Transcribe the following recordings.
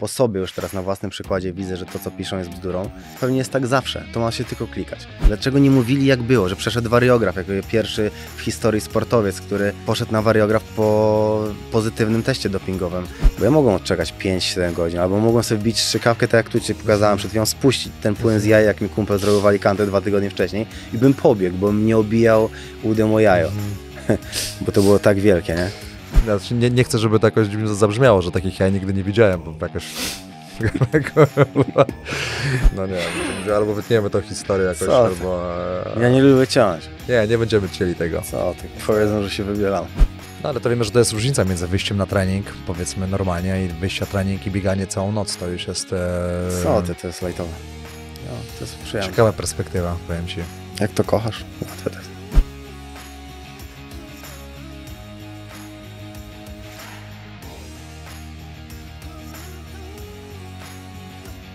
po sobie już teraz na własnym przykładzie widzę, że to, co piszą, jest bzdurą. Pewnie jest tak zawsze, to ma się tylko klikać. Dlaczego nie mówili, jak było, że przeszedł wariograf, jako pierwszy w historii sportowiec, który poszedł na wariograf po pozytywnym teście dopingowym? Bo ja mogłem odczekać 5-7 godzin, albo mogłem sobie wbić strzykawkę, tak jak tu Ci pokazałem przed chwilą, spuścić ten płyn z jaja, jak mi kumpel zrobił walikantę 2 tygodnie wcześniej i bym pobiegł, bo mnie obijał łudem o jajo, bo to było tak wielkie, nie? Znaczy, nie chcę, żeby to jakoś zabrzmiało, że takich ja nigdy nie widziałem, bo jakoś... No nie wiem, albo wytniemy tą historię jakoś, albo... Ja nie lubię ciąć. Nie, nie będziemy chcieli tego. Co ty? Powiedzą, że się wybieram. No ale to wiemy, że to jest różnica między wyjściem na trening, powiedzmy normalnie, i wyjście na trening i bieganie całą noc, to już jest... Co ty, to jest lajtowe. No, to jest przyjemne. Ciekawa perspektywa, powiem ci. Jak to kochasz? No,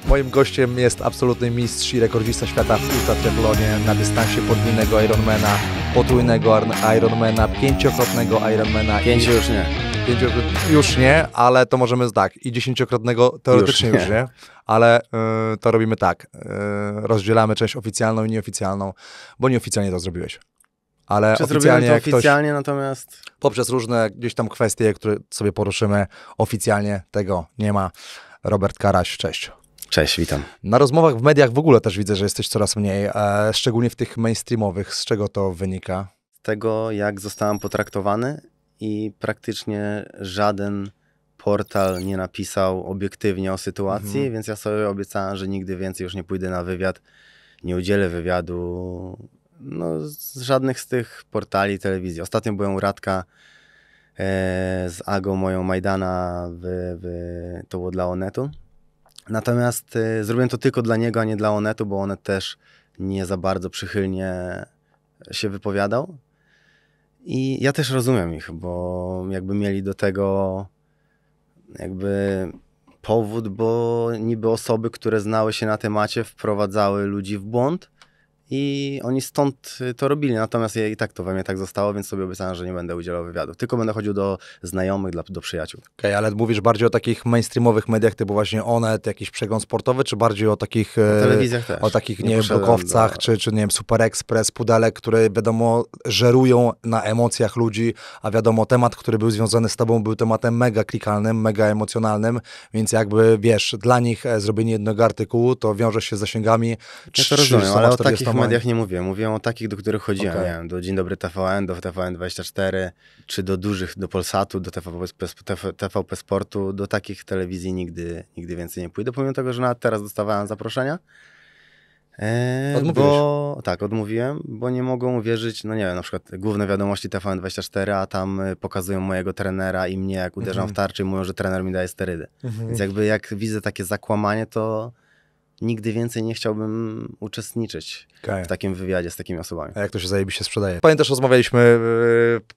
moim gościem jest absolutny mistrz i rekordzista świata w Ultra Triathlonie na dystansie podwójnego Ironmana, potrójnego Ironmana, pięciokrotnego Ironmana. Pięciu już nie. Już nie, ale to możemy tak. I 10-krotnego teoretycznie już nie. Ale to robimy tak. Rozdzielamy część oficjalną i nieoficjalną, bo nieoficjalnie to zrobiłeś. Ale oficjalnie to oficjalnie, ktoś, natomiast... Poprzez różne gdzieś tam kwestie, które sobie poruszymy, oficjalnie tego nie ma. Robert Karaś, cześć. Cześć, witam. Na rozmowach w mediach w ogóle też widzę, że jesteś coraz mniej, szczególnie w tych mainstreamowych. Z czego to wynika? Z tego, jak zostałem potraktowany i praktycznie żaden portal nie napisał obiektywnie o sytuacji, więc ja sobie obiecałem, że nigdy więcej już nie pójdę na wywiad, nie udzielę wywiadu no, z żadnych z tych portali telewizji. Ostatnio byłem u Radka z Agą moją Majdana, to było dla Onetu. Natomiast zrobiłem to tylko dla niego, a nie dla Onetu, bo Onet też nie za bardzo przychylnie się wypowiadał. I ja też rozumiem ich, bo jakby mieli do tego jakby powód, bo niby osoby, które znały się na temacie, wprowadzały ludzi w błąd i oni stąd to robili. Natomiast ja i tak to we mnie tak zostało, więc sobie obiecałem, że nie będę udzielał wywiadów. Tylko będę chodził do znajomych, do przyjaciół. Okej, ale mówisz bardziej o takich mainstreamowych mediach typu właśnie Onet, jakiś przegląd sportowy, czy bardziej o takich... telewizjach też. O takich, nie wiem, blokowcach, czy nie wiem, Super Express, Pudelek, które wiadomo żerują na emocjach ludzi, a wiadomo temat, który był związany z tobą, był tematem mega klikalnym, mega emocjonalnym, więc jakby wiesz, dla nich zrobienie jednego artykułu, to wiąże się z zasięgami. Ja to rozumiem, ale o takich w mediach nie mówiłem. Mówiłem o takich, do których chodziłem. Okay. Nie wiem, do Dzień Dobry TVN, do TVN24, czy do dużych, do Polsatu, do TVP Sportu. Do takich telewizji nigdy więcej nie pójdę, pomimo tego, że nawet teraz dostawałem zaproszenia. Bo, tak, odmówiłem, bo nie mogą uwierzyć, no nie wiem, na przykład główne wiadomości TVN24, a tam pokazują mojego trenera i mnie, jak uderzam w tarczy, mówią, że trener mi daje sterydy. Więc jakby jak widzę takie zakłamanie, to... Nigdy więcej nie chciałbym uczestniczyć w takim wywiadzie z takimi osobami. A jak to się zajebiście sprzedaje? Pamiętasz, rozmawialiśmy,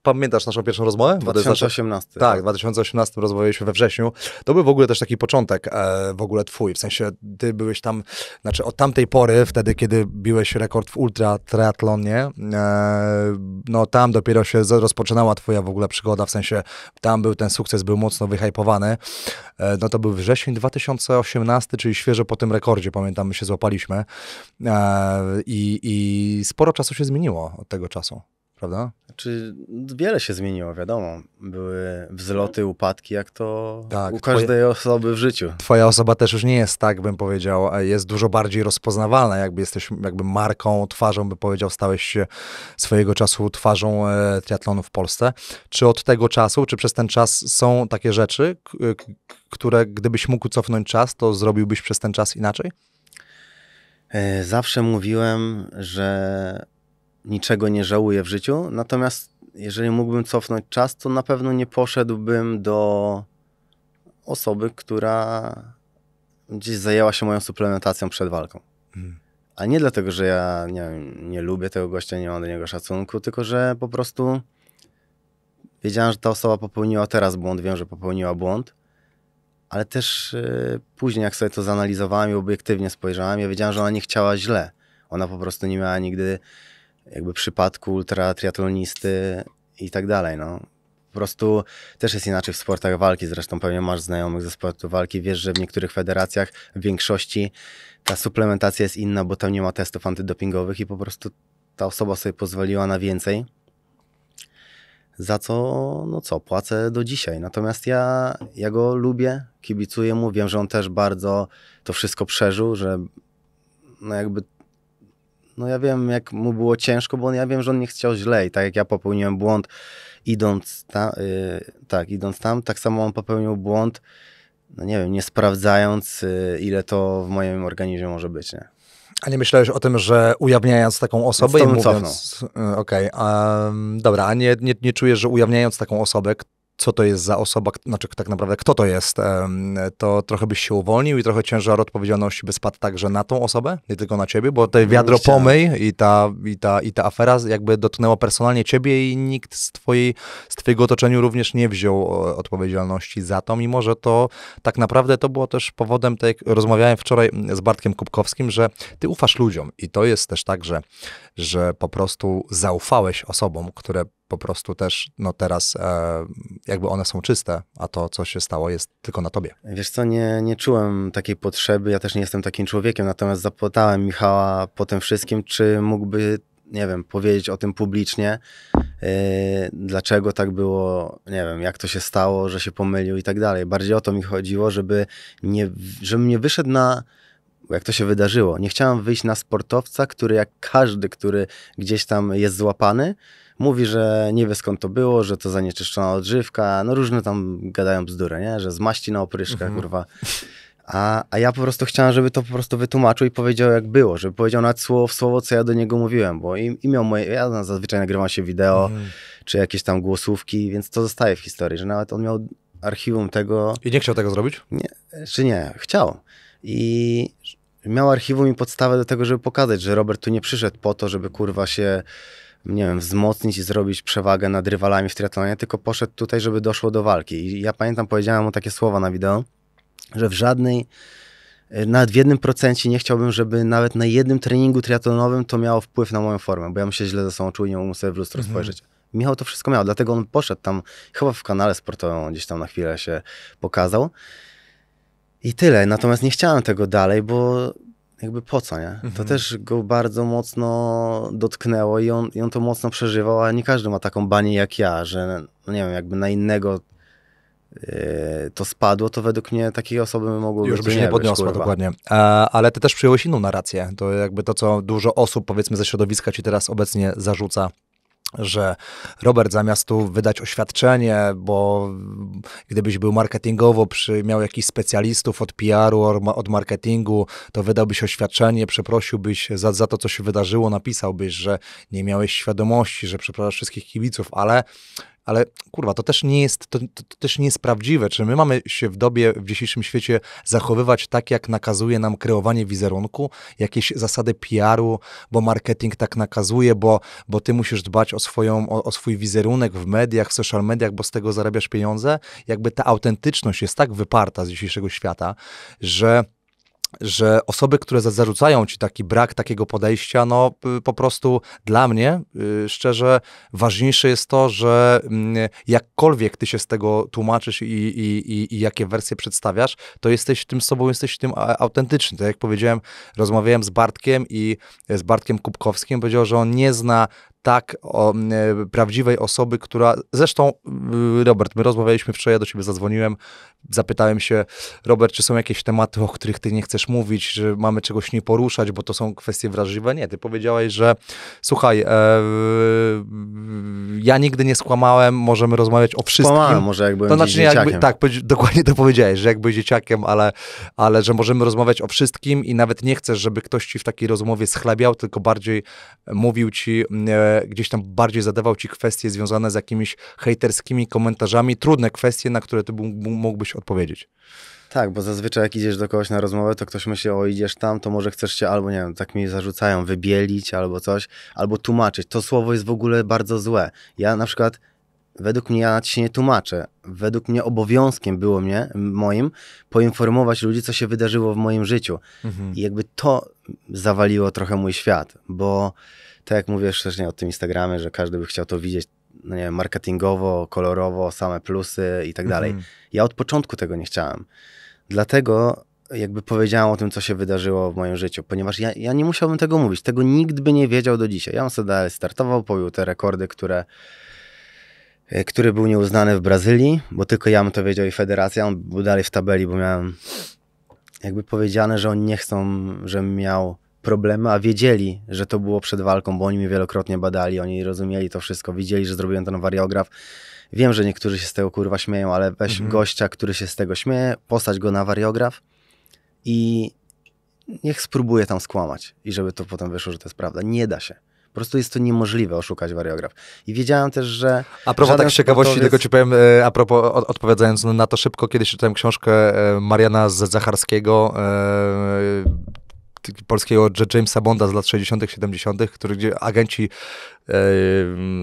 pamiętasz naszą pierwszą rozmowę? 2018. Tak, w 2018 rozmawialiśmy we wrześniu. To był w ogóle też taki początek w ogóle twój, w sensie ty byłeś tam, znaczy od tamtej pory, wtedy kiedy biłeś rekord w Ultra Triathlonie, no tam dopiero się rozpoczynała twoja w ogóle przygoda, w sensie tam był ten sukces, był mocno wyhypowany. No to był wrzesień 2018, czyli świeżo po tym rekordzie. Pamiętam, my się złapaliśmy i sporo czasu się zmieniło od tego czasu, prawda? Znaczy, wiele się zmieniło, wiadomo. Były wzloty, upadki, jak to tak, u każdej osoby w życiu. Twoja osoba też już nie jest tak, bym powiedział, jest dużo bardziej rozpoznawalna, jakby jesteś jakby marką, twarzą, bym powiedział, stałeś się swojego czasu twarzą triatlonu w Polsce. Czy od tego czasu, czy przez ten czas są takie rzeczy, które gdybyś mógł cofnąć czas, to zrobiłbyś przez ten czas inaczej? Zawsze mówiłem, że niczego nie żałuję w życiu, natomiast jeżeli mógłbym cofnąć czas, to na pewno nie poszedłbym do osoby, która gdzieś zajęła się moją suplementacją przed walką. A nie dlatego, że ja nie lubię tego gościa, nie mam do niego szacunku, tylko że po prostu wiedziałem, że ta osoba popełniła teraz błąd, wiem, że popełniła błąd, ale też później jak sobie to zanalizowałem i obiektywnie spojrzałem, ja wiedziałem, że ona nie chciała źle. Ona po prostu nie miała nigdy jakby przypadku ultra triatlonisty i tak dalej, no. prostu też jest inaczej w sportach walki, zresztą pewnie masz znajomych ze sportu walki, wiesz, że w niektórych federacjach, w większości ta suplementacja jest inna, bo tam nie ma testów antydopingowych i po prostu ta osoba sobie pozwoliła na więcej, za co, no co, płacę do dzisiaj. Natomiast ja go lubię, kibicuję mu, wiem, że on też bardzo to wszystko przeżył, że no jakby, no ja wiem, jak mu było ciężko, bo ja wiem, że on nie chciał źle i tak jak ja popełniłem błąd idąc tam, tak samo on popełnił błąd, no nie wiem, nie sprawdzając ile to w moim organizmie może być, nie? A nie myślałeś o tym, że ujawniając taką osobę i mówiąc... Okej, dobra, a nie czujesz, że ujawniając taką osobę, co to jest za osoba, znaczy tak naprawdę kto to jest, to trochę byś się uwolnił i trochę ciężar odpowiedzialności by spadł także na tą osobę, nie tylko na ciebie, bo to wiadro pomyj i ta afera jakby dotknęła personalnie ciebie i nikt z twojego otoczenia również nie wziął odpowiedzialności za to, mimo że to tak naprawdę to było też powodem, tak jak rozmawiałem wczoraj z Bartkiem Kubkowskim, że ty ufasz ludziom i to jest też tak, że po prostu zaufałeś osobom, które po prostu też, no teraz jakby one są czyste, a to, co się stało, jest tylko na tobie. Wiesz co, nie czułem takiej potrzeby, ja też nie jestem takim człowiekiem, natomiast zapytałem Michała po tym wszystkim, czy mógłby, nie wiem, powiedzieć o tym publicznie, dlaczego tak było, nie wiem, jak to się stało, że się pomylił i tak dalej. Bardziej o to mi chodziło, żebym nie wyszedł na... jak to się wydarzyło. Nie chciałem wyjść na sportowca, który jak każdy, który gdzieś tam jest złapany, mówi, że nie wie skąd to było, że to zanieczyszczona odżywka, no różne tam gadają bzdury, nie? Że z maści na opryszkach, kurwa. A ja po prostu chciałem, żeby to po prostu wytłumaczył i powiedział jak było, żeby powiedział nawet słowo w słowo, co ja do niego mówiłem, bo ja zazwyczaj nagrywam się wideo, czy jakieś tam głosówki, więc to zostaje w historii, że nawet on miał archiwum tego... I nie chciał tego zrobić? Nie, czy nie, chciał. I miał archiwum i podstawę do tego, żeby pokazać, że Robert tu nie przyszedł po to, żeby kurwa się, nie wiem, wzmocnić i zrobić przewagę nad rywalami w triatlonie, tylko poszedł tutaj, żeby doszło do walki. I ja pamiętam, powiedziałem mu takie słowa na wideo, że w żadnej, nawet w 1% nie chciałbym, żeby nawet na jednym treningu triatlonowym to miało wpływ na moją formę, bo ja bym się źle ze sobą czuł i nie mógł sobie w lustro spojrzeć. Michał to wszystko miał, dlatego on poszedł tam, chyba w kanale sportowym gdzieś tam na chwilę się pokazał. I tyle, natomiast nie chciałem tego dalej, bo jakby po co, nie? To też go bardzo mocno dotknęło i on to mocno przeżywał, a nie każdy ma taką banię jak ja, że no nie wiem, jakby na innego to spadło, to według mnie takiej osoby mogło być. Już by się nie podniosła, dokładnie. Ale ty też przyjąłeś inną narrację, to jakby to, co dużo osób powiedzmy ze środowiska ci teraz obecnie zarzuca, że Robert zamiast tu wydać oświadczenie, bo gdybyś był marketingowo, miał jakichś specjalistów od PR-u, od marketingu, to wydałbyś oświadczenie, przeprosiłbyś za to, co się wydarzyło, napisałbyś, że nie miałeś świadomości, że przepraszasz wszystkich kibiców, ale kurwa, to też nie jest, to też nie jest prawdziwe. Czy my mamy się w dzisiejszym świecie zachowywać tak, jak nakazuje nam kreowanie wizerunku, jakieś zasady PR-u, bo marketing tak nakazuje, bo ty musisz dbać o swój wizerunek w mediach, w social mediach, bo z tego zarabiasz pieniądze. Jakby ta autentyczność jest tak wyparta z dzisiejszego świata, że osoby, które zarzucają ci taki brak takiego podejścia, no po prostu dla mnie, szczerze, ważniejsze jest to, że jakkolwiek ty się z tego tłumaczysz i jakie wersje przedstawiasz, to jesteś tym sobą, jesteś tym autentyczny. Tak jak powiedziałem, rozmawiałem z Bartkiem Kubkowskim, powiedział, że on nie zna tak prawdziwej osoby, która... Zresztą, Robert, my rozmawialiśmy wczoraj, ja do ciebie zadzwoniłem, zapytałem się, Robert, czy są jakieś tematy, o których ty nie chcesz mówić, że mamy czegoś nie poruszać, bo to są kwestie wrażliwe? Nie, ty powiedziałeś, że słuchaj, ja nigdy nie skłamałem, możemy rozmawiać o wszystkim. Skłamałem może, jak byłem dzieciakiem. Tak, dokładnie to powiedziałeś, że jak byłeś dzieciakiem, ale że możemy rozmawiać o wszystkim i nawet nie chcesz, żeby ktoś ci w takiej rozmowie schlabiał, tylko bardziej mówił ci... gdzieś tam bardziej zadawał ci kwestie związane z jakimiś hejterskimi komentarzami, trudne kwestie, na które ty mógłbyś odpowiedzieć. Tak, bo zazwyczaj jak idziesz do kogoś na rozmowę, to ktoś myśli, o idziesz tam, to może chcesz się albo, nie wiem, tak mi zarzucają, wybielić albo coś, albo tłumaczyć. To słowo jest w ogóle bardzo złe. Ja na przykład, według mnie, ja się nie tłumaczę. Według mnie obowiązkiem było moim poinformować ludzi, co się wydarzyło w moim życiu. I jakby to zawaliło trochę mój świat, bo tak jak mówisz też nie o tym Instagramie, że każdy by chciał to widzieć, no nie wiem, marketingowo, kolorowo, same plusy i tak dalej. Ja od początku tego nie chciałem. Dlatego jakby powiedziałem o tym, co się wydarzyło w moim życiu, ponieważ ja nie musiałbym tego mówić. Tego nikt by nie wiedział do dzisiaj. Ja on sobie dalej startował, pobił te rekordy, który był nieuznany w Brazylii, bo tylko ja bym to wiedział i federacja. On był dalej w tabeli, bo miałem jakby powiedziane, że oni nie chcą, żebym miał problemy, a wiedzieli, że to było przed walką, bo oni mnie wielokrotnie badali, oni rozumieli to wszystko, widzieli, że zrobiłem ten wariograf. Wiem, że niektórzy się z tego kurwa śmieją, ale weź gościa, który się z tego śmieje, postać go na wariograf i niech spróbuje tam skłamać i żeby to potem wyszło, że to jest prawda. Nie da się. Po prostu jest to niemożliwe oszukać wariograf. I wiedziałem też, że... A propos tak z ciekawości, sportowiec... tylko ci powiem, a propos, odpowiadając na to szybko, kiedyś czytałem książkę Mariana Zacharskiego, polskiego Jamesa Bonda z lat 60., 70., gdzie agenci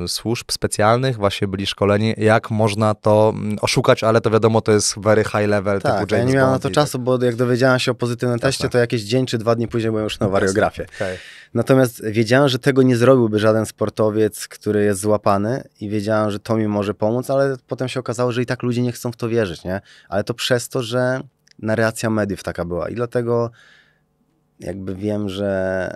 służb specjalnych właśnie byli szkoleni, jak można to oszukać, ale to wiadomo, to jest very high level, tak, typu James ja nie miałem Bond na to czasu, bo jak dowiedziałem się o pozytywnym teście, to jakiś dzień czy 2 dni później byłem już na wariografie. Okay. Natomiast wiedziałem, że tego nie zrobiłby żaden sportowiec, który jest złapany i wiedziałem, że to mi może pomóc, ale potem się okazało, że i tak ludzie nie chcą w to wierzyć, nie? Ale to przez to, że narracja mediów taka była i dlatego jakby wiem, że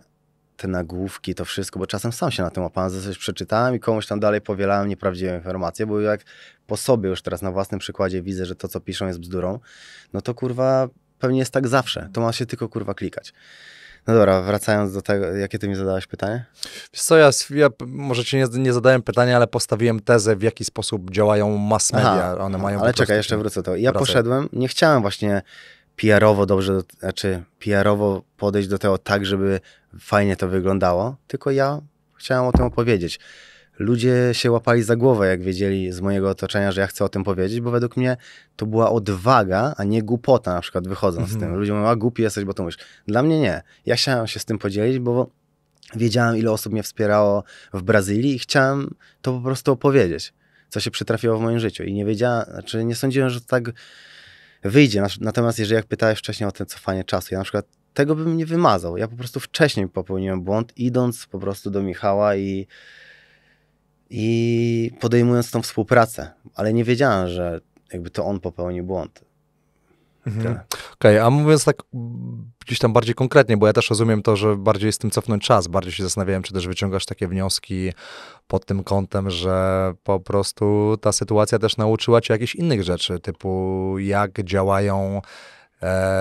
te nagłówki, to wszystko, bo czasem sam się na tym łapałem, coś przeczytałem i komuś tam dalej powielałem nieprawdziwe informacje, bo jak po sobie już teraz na własnym przykładzie widzę, że to, co piszą, jest bzdurą, no to kurwa pewnie jest tak zawsze, to ma się tylko kurwa klikać. No dobra, wracając do tego, jakie ty mi zadałeś pytanie? Wiesz co, ja może ci nie zadałem pytania, ale postawiłem tezę, w jaki sposób działają mass media. Aha, one mają ale czekaj, jeszcze wrócę do tego. Ja poszedłem, nie chciałem właśnie PR-owo dobrze, znaczy PR-owo podejść do tego tak, żeby fajnie to wyglądało, tylko ja chciałem o tym opowiedzieć. Ludzie się łapali za głowę, jak wiedzieli z mojego otoczenia, że ja chcę o tym powiedzieć, bo według mnie to była odwaga, a nie głupota na przykład wychodząc z tym. Ludzie mówią, a głupi jesteś, bo to mówisz. Dla mnie nie. Ja chciałem się z tym podzielić, bo wiedziałem, ile osób mnie wspierało w Brazylii i chciałem to po prostu opowiedzieć, co się przytrafiło w moim życiu. I nie wiedziałem, znaczy nie sądziłem, że to tak wyjdzie. Natomiast jeżeli jak pytałeś wcześniej o ten cofanie czasu, ja na przykład tego bym nie wymazał. Ja po prostu wcześniej popełniłem błąd, idąc po prostu do Michała i podejmując tą współpracę. Ale nie wiedziałem, że jakby to on popełnił błąd. Okej, a mówiąc tak gdzieś tam bardziej konkretnie, bo ja też rozumiem to, że bardziej z tym cofnąć czas, bardziej się zastanawiałem, czy też wyciągasz takie wnioski pod tym kątem, że po prostu ta sytuacja też nauczyła cię jakichś innych rzeczy, typu jak działają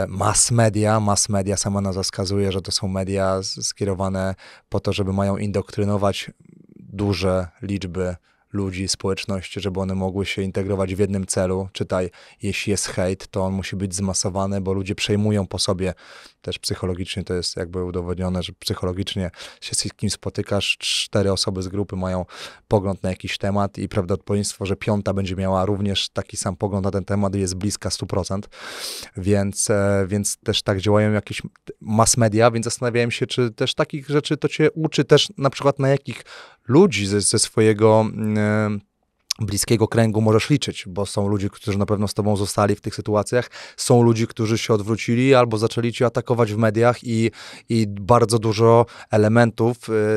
mass media. Mass media sama nas wskazuje, że to są media skierowane po to, żeby mają indoktrynować duże liczby ludzi, społeczność, żeby one mogły się integrować w jednym celu. Czytaj, jeśli jest hejt, to on musi być zmasowany, bo ludzie przejmują po sobie. Też psychologicznie to jest jakby udowodnione, że psychologicznie się z kim spotykasz, 4 osoby z grupy mają pogląd na jakiś temat i prawdopodobieństwo, że 5. będzie miała również taki sam pogląd na ten temat jest bliska 100%. Więc też tak działają jakieś mass media, więc zastanawiałem się, czy też takich rzeczy to cię uczy też na przykład na jakich ludzi ze swojego bliskiego kręgu możesz liczyć, bo są ludzie, którzy na pewno z tobą zostali w tych sytuacjach, są ludzie, którzy się odwrócili albo zaczęli cię atakować w mediach i bardzo dużo elementów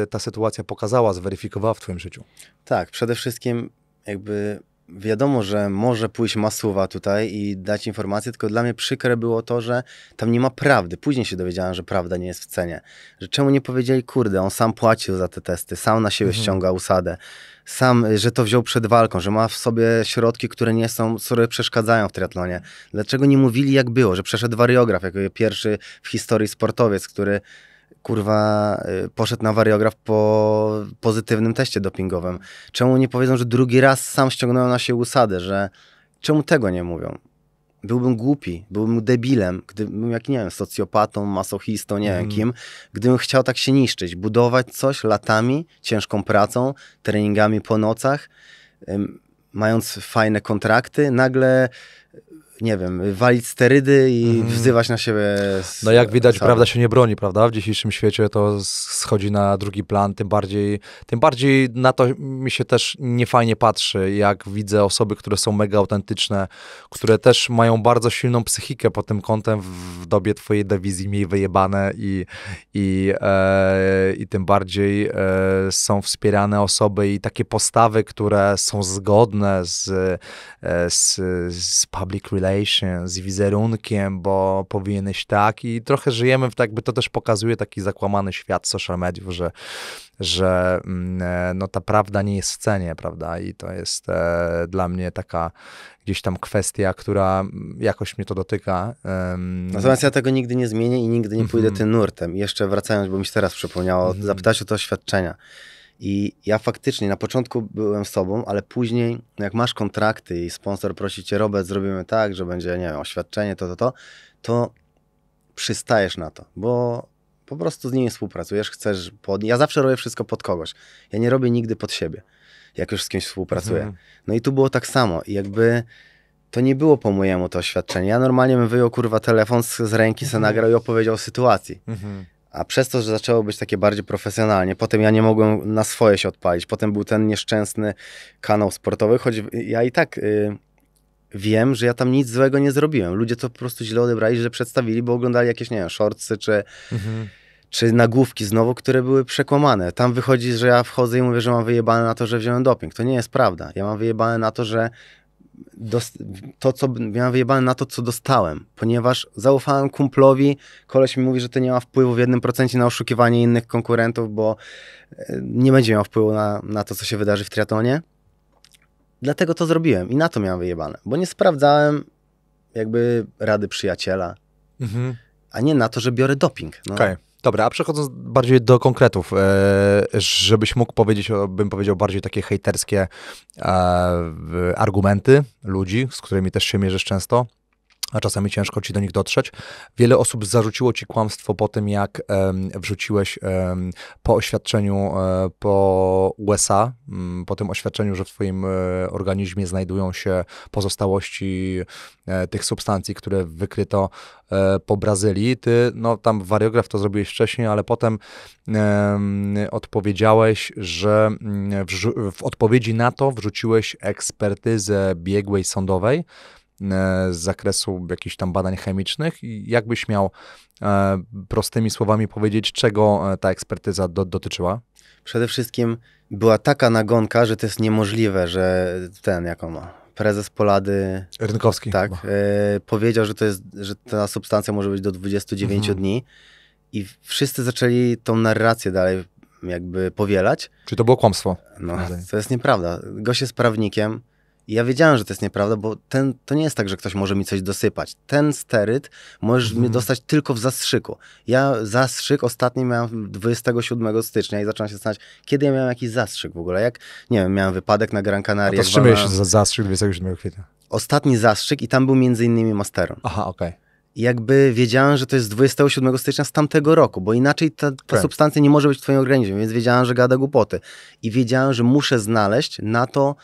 ta sytuacja pokazała, zweryfikowała w twoim życiu. Tak, przede wszystkim jakby wiadomo, że może pójść masuwa tutaj i dać informację, tylko dla mnie przykre było to, że tam nie ma prawdy. Później się dowiedziałem, że prawda nie jest w cenie. Że czemu nie powiedzieli, kurde, on sam płacił za te testy, sam na siebie ściąga USADę, sam, że to wziął przed walką, że ma w sobie środki, które nie są, które przeszkadzają w triatlonie. Dlaczego nie mówili jak było, że przeszedł wariograf, jako pierwszy w historii sportowiec, który kurwa poszedł na wariograf po pozytywnym teście dopingowym. Czemu nie powiedzą, że drugi raz sam ściągnął na siebie USADę, że czemu tego nie mówią? Byłbym głupi, byłbym debilem, gdybym, jak nie wiem, socjopatą, masochistą, nie wiem kim, gdybym chciał tak się niszczyć, budować coś latami, ciężką pracą, treningami po nocach, mając fajne kontrakty, nagle nie wiem, walić sterydy i wzywać na siebie... No jak widać, prawda się nie broni, prawda? W dzisiejszym świecie to schodzi na drugi plan, tym bardziej na to mi się też niefajnie patrzy, jak widzę osoby, które są mega autentyczne, które też mają bardzo silną psychikę pod tym kątem w dobie twojej dewizji miej wyjebane i tym bardziej są wspierane osoby i takie postawy, które są zgodne z public relations, z wizerunkiem, bo powinieneś tak i trochę żyjemy w tak, by to też pokazuje taki zakłamany świat social mediów, że no, ta prawda nie jest w cenie, prawda? I to jest dla mnie taka gdzieś tam kwestia, która jakoś mnie to dotyka. Natomiast ja tego nigdy nie zmienię i nigdy nie pójdę tym nurtem. I jeszcze wracając, bo mi się teraz przypomniało, zapytałeś o te doświadczenia. I ja faktycznie na początku byłem sobą, ale później jak masz kontrakty i sponsor prosi cię, Robert, zrobimy tak, że będzie, nie wiem, oświadczenie, to przystajesz na to, bo po prostu z nimi współpracujesz, chcesz pod... Ja zawsze robię wszystko pod kogoś. Ja nie robię nigdy pod siebie, jak już z kimś współpracuję. No i tu było tak samo i jakby to nie było po mojemu to oświadczenie. Ja normalnie bym wyjął, kurwa, telefon z ręki, se nagrał i opowiedział o sytuacji. A przez to, że zaczęło być takie bardziej profesjonalnie, potem ja nie mogłem na swoje się odpalić, potem był ten nieszczęsny kanał sportowy, choć ja i tak wiem, że ja tam nic złego nie zrobiłem. Ludzie to po prostu źle odebrali, że przedstawili, bo oglądali jakieś, nie wiem, shortsy czy nagłówki znowu, które były przekłamane. Tam wychodzi, że ja wchodzę i mówię, że mam wyjebane na to, że wziąłem doping. To nie jest prawda. Ja mam wyjebane na to, że miałem wyjebane na to, co dostałem, ponieważ zaufałem kumplowi, koleś mi mówi, że to nie ma wpływu w 1% na oszukiwanie innych konkurentów, bo nie będzie miał wpływu na to, co się wydarzy w triatlonie. Dlatego to zrobiłem i na to miałem wyjebane, bo nie sprawdzałem jakby rady przyjaciela, a nie na to, że biorę doping. No. Okay. Dobra, a przechodząc bardziej do konkretów, żebyś mógł powiedzieć, bym powiedział, bardziej takie hejterskie argumenty ludzi, z którymi też się mierzysz często, a czasami ciężko ci do nich dotrzeć. Wiele osób zarzuciło ci kłamstwo po tym, jak wrzuciłeś po oświadczeniu po USA, po tym oświadczeniu, że w twoim organizmie znajdują się pozostałości tych substancji, które wykryto po Brazylii. Ty, no tam wariograf to zrobiłeś wcześniej, ale potem odpowiedziałeś, że w odpowiedzi na to wrzuciłeś ekspertyzę biegłej sądowej z zakresu jakichś tam badań chemicznych i jakbyś miał prostymi słowami powiedzieć, czego ta ekspertyza dotyczyła? Przede wszystkim była taka nagonka, że to jest niemożliwe, że ten, jak on ma, prezes Polady... Rynkowski. Tak, powiedział, że ta substancja może być do 29 dni i wszyscy zaczęli tą narrację dalej jakby powielać. Czyli to było kłamstwo? No, to jest nieprawda. Gość jest prawnikiem. Ja wiedziałem, że to jest nieprawda, bo to nie jest tak, że ktoś może mi coś dosypać. Ten steryt możesz mi dostać tylko w zastrzyku. Ja zastrzyk ostatni miałem 27 stycznia i zacząłem się zastanawiać, kiedy ja miałem jakiś zastrzyk w ogóle. Jak, nie wiem, miałem wypadek na Gran Canaria. A to z czym miałeś zastrzyk 27 kwietnia? Ostatni zastrzyk i tam był m.in. Masteron. Aha, okej. Jakby wiedziałem, że to jest z 27 stycznia z tamtego roku, bo inaczej ta substancja nie może być w twoim organizmie, więc wiedziałem, że gada głupoty. I wiedziałem, że muszę znaleźć na to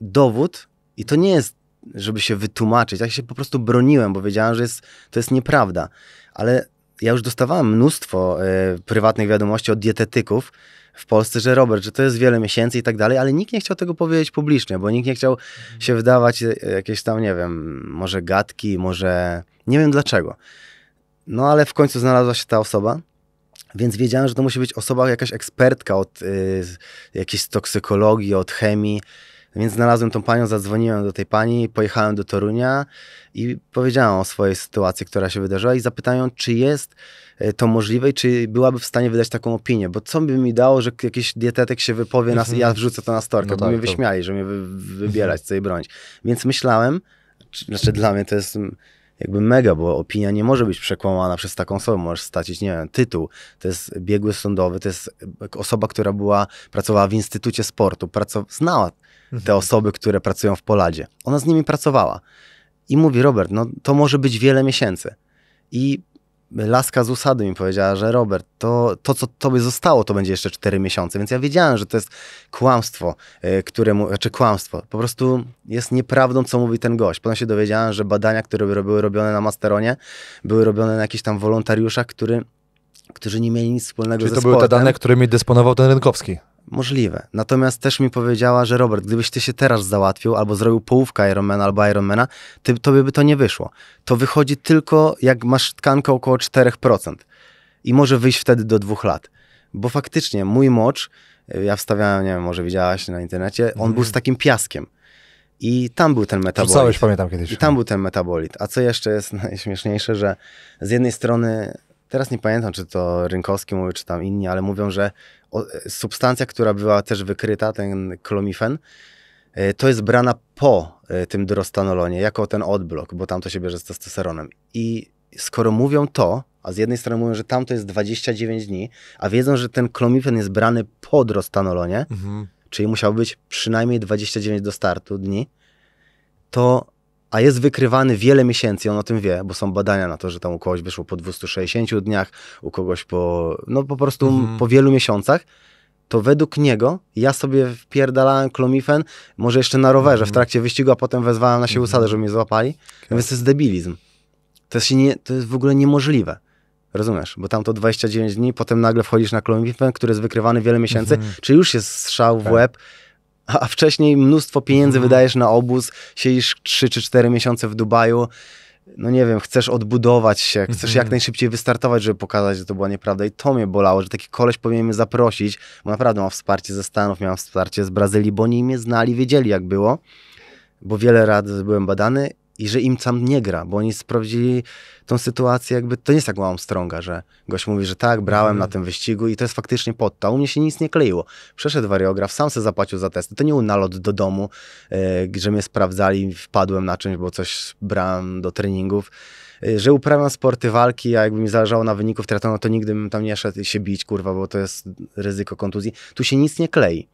dowód i to nie jest, żeby się wytłumaczyć, ja się po prostu broniłem, bo wiedziałem, że to jest nieprawda, ale ja już dostawałem mnóstwo prywatnych wiadomości od dietetyków w Polsce, że Robert, że to jest wiele miesięcy i tak dalej, ale nikt nie chciał tego powiedzieć publicznie, bo nikt nie chciał się wydawać jakieś tam, nie wiem, może gadki, może nie wiem dlaczego. No ale w końcu znalazła się ta osoba. Więc wiedziałem, że to musi być osoba, jakaś ekspertka od jakiejś toksykologii, od chemii. Więc znalazłem tą panią, zadzwoniłem do tej pani, pojechałem do Torunia i powiedziałem o swojej sytuacji, która się wydarzyła i zapytałem ją, czy jest to możliwe i czy byłaby w stanie wydać taką opinię. Bo co by mi dało, że jakiś dietetyk się wypowie i ja wrzucę to na storkę, no bo tak, mnie wyśmiali, że mnie wybierać, co i bronić. Więc myślałem, znaczy dla mnie to jest... jakby mega, bo opinia nie może być przekłamana przez taką osobę, możesz stracić, nie wiem, tytuł, to jest biegły sądowy, to jest osoba, która pracowała w Instytucie Sportu, znała te osoby, które pracują w Poladzie, ona z nimi pracowała i mówi, Robert, no to może być wiele miesięcy i laska z USADY mi powiedziała, że Robert, to co tobie zostało, to będzie jeszcze 4 miesiące. Więc ja wiedziałem, że to jest kłamstwo, kłamstwo. Po prostu jest nieprawdą, co mówi ten gość. Potem się dowiedziałem, że badania, które były robione na Masteronie, były robione na jakichś tam wolontariuszach, którzy nie mieli nic wspólnego ze sportem. Czyli to były te dane, którymi dysponował ten Rynkowski? Możliwe. Natomiast też mi powiedziała, że Robert, gdybyś ty się teraz załatwił albo zrobił połówkę Ironmana albo Ironmana, tobie by to nie wyszło. To wychodzi tylko jak masz tkankę około 4% i może wyjść wtedy do 2 lat. Bo faktycznie mój mocz, ja wstawiałem, nie wiem, może widziałaś na internecie, on był z takim piaskiem. I tam był ten metabolit. Całość pamiętam kiedyś. I tam był ten metabolit. A co jeszcze jest najśmieszniejsze, że z jednej strony... Teraz nie pamiętam, czy to Rynkowski mówi, czy tam inni, ale mówią, że substancja, która była też wykryta, ten klomifen, to jest brana po tym drostanolonie, jako ten odblok, bo tam to się bierze z testosteronem. I skoro mówią to, a z jednej strony mówią, że tam to jest 29 dni, a wiedzą, że ten klomifen jest brany po drostanolonie, czyli musiał być przynajmniej 29 do startu dni, to... a jest wykrywany wiele miesięcy, on o tym wie, bo są badania na to, że tam u kogoś wyszło po 260 dniach, u kogoś po, no po prostu po wielu miesiącach, to według niego ja sobie wpierdalałem klomifen, może jeszcze na rowerze w trakcie wyścigu, a potem wezwałem na siłę USADę, żeby mnie złapali. Okay. Więc to jest debilizm. To jest w ogóle niemożliwe. Rozumiesz? Bo tam to 29 dni, potem nagle wchodzisz na klomifen, który jest wykrywany wiele miesięcy, czyli już jest strzał w łeb, a wcześniej mnóstwo pieniędzy wydajesz na obóz, siedzisz 3 czy 4 miesiące w Dubaju, no nie wiem, chcesz odbudować się, chcesz jak najszybciej wystartować, żeby pokazać, że to była nieprawda. I to mnie bolało, że taki koleś powinien mnie zaprosić, bo naprawdę mam wsparcie ze Stanów, miałem wsparcie z Brazylii, bo oni mnie znali, wiedzieli jak było, bo wiele razy byłem badany i że im tam nie gra, bo oni sprawdzili tą sytuację jakby, to nie jest tak Armstronga, że gość mówi, że tak, brałem na tym wyścigu i to jest faktycznie podta. U mnie się nic nie kleiło. Przeszedł wariograf, sam se zapłacił za testy. To nie był nalot do domu, że mnie sprawdzali, wpadłem na czymś, bo coś brałem do treningów. Że uprawiam sporty walki, a jakby mi zależało na wyniku w triathlonu, to nigdy bym tam nie szedł się bić, kurwa, bo to jest ryzyko kontuzji. Tu się nic nie klei.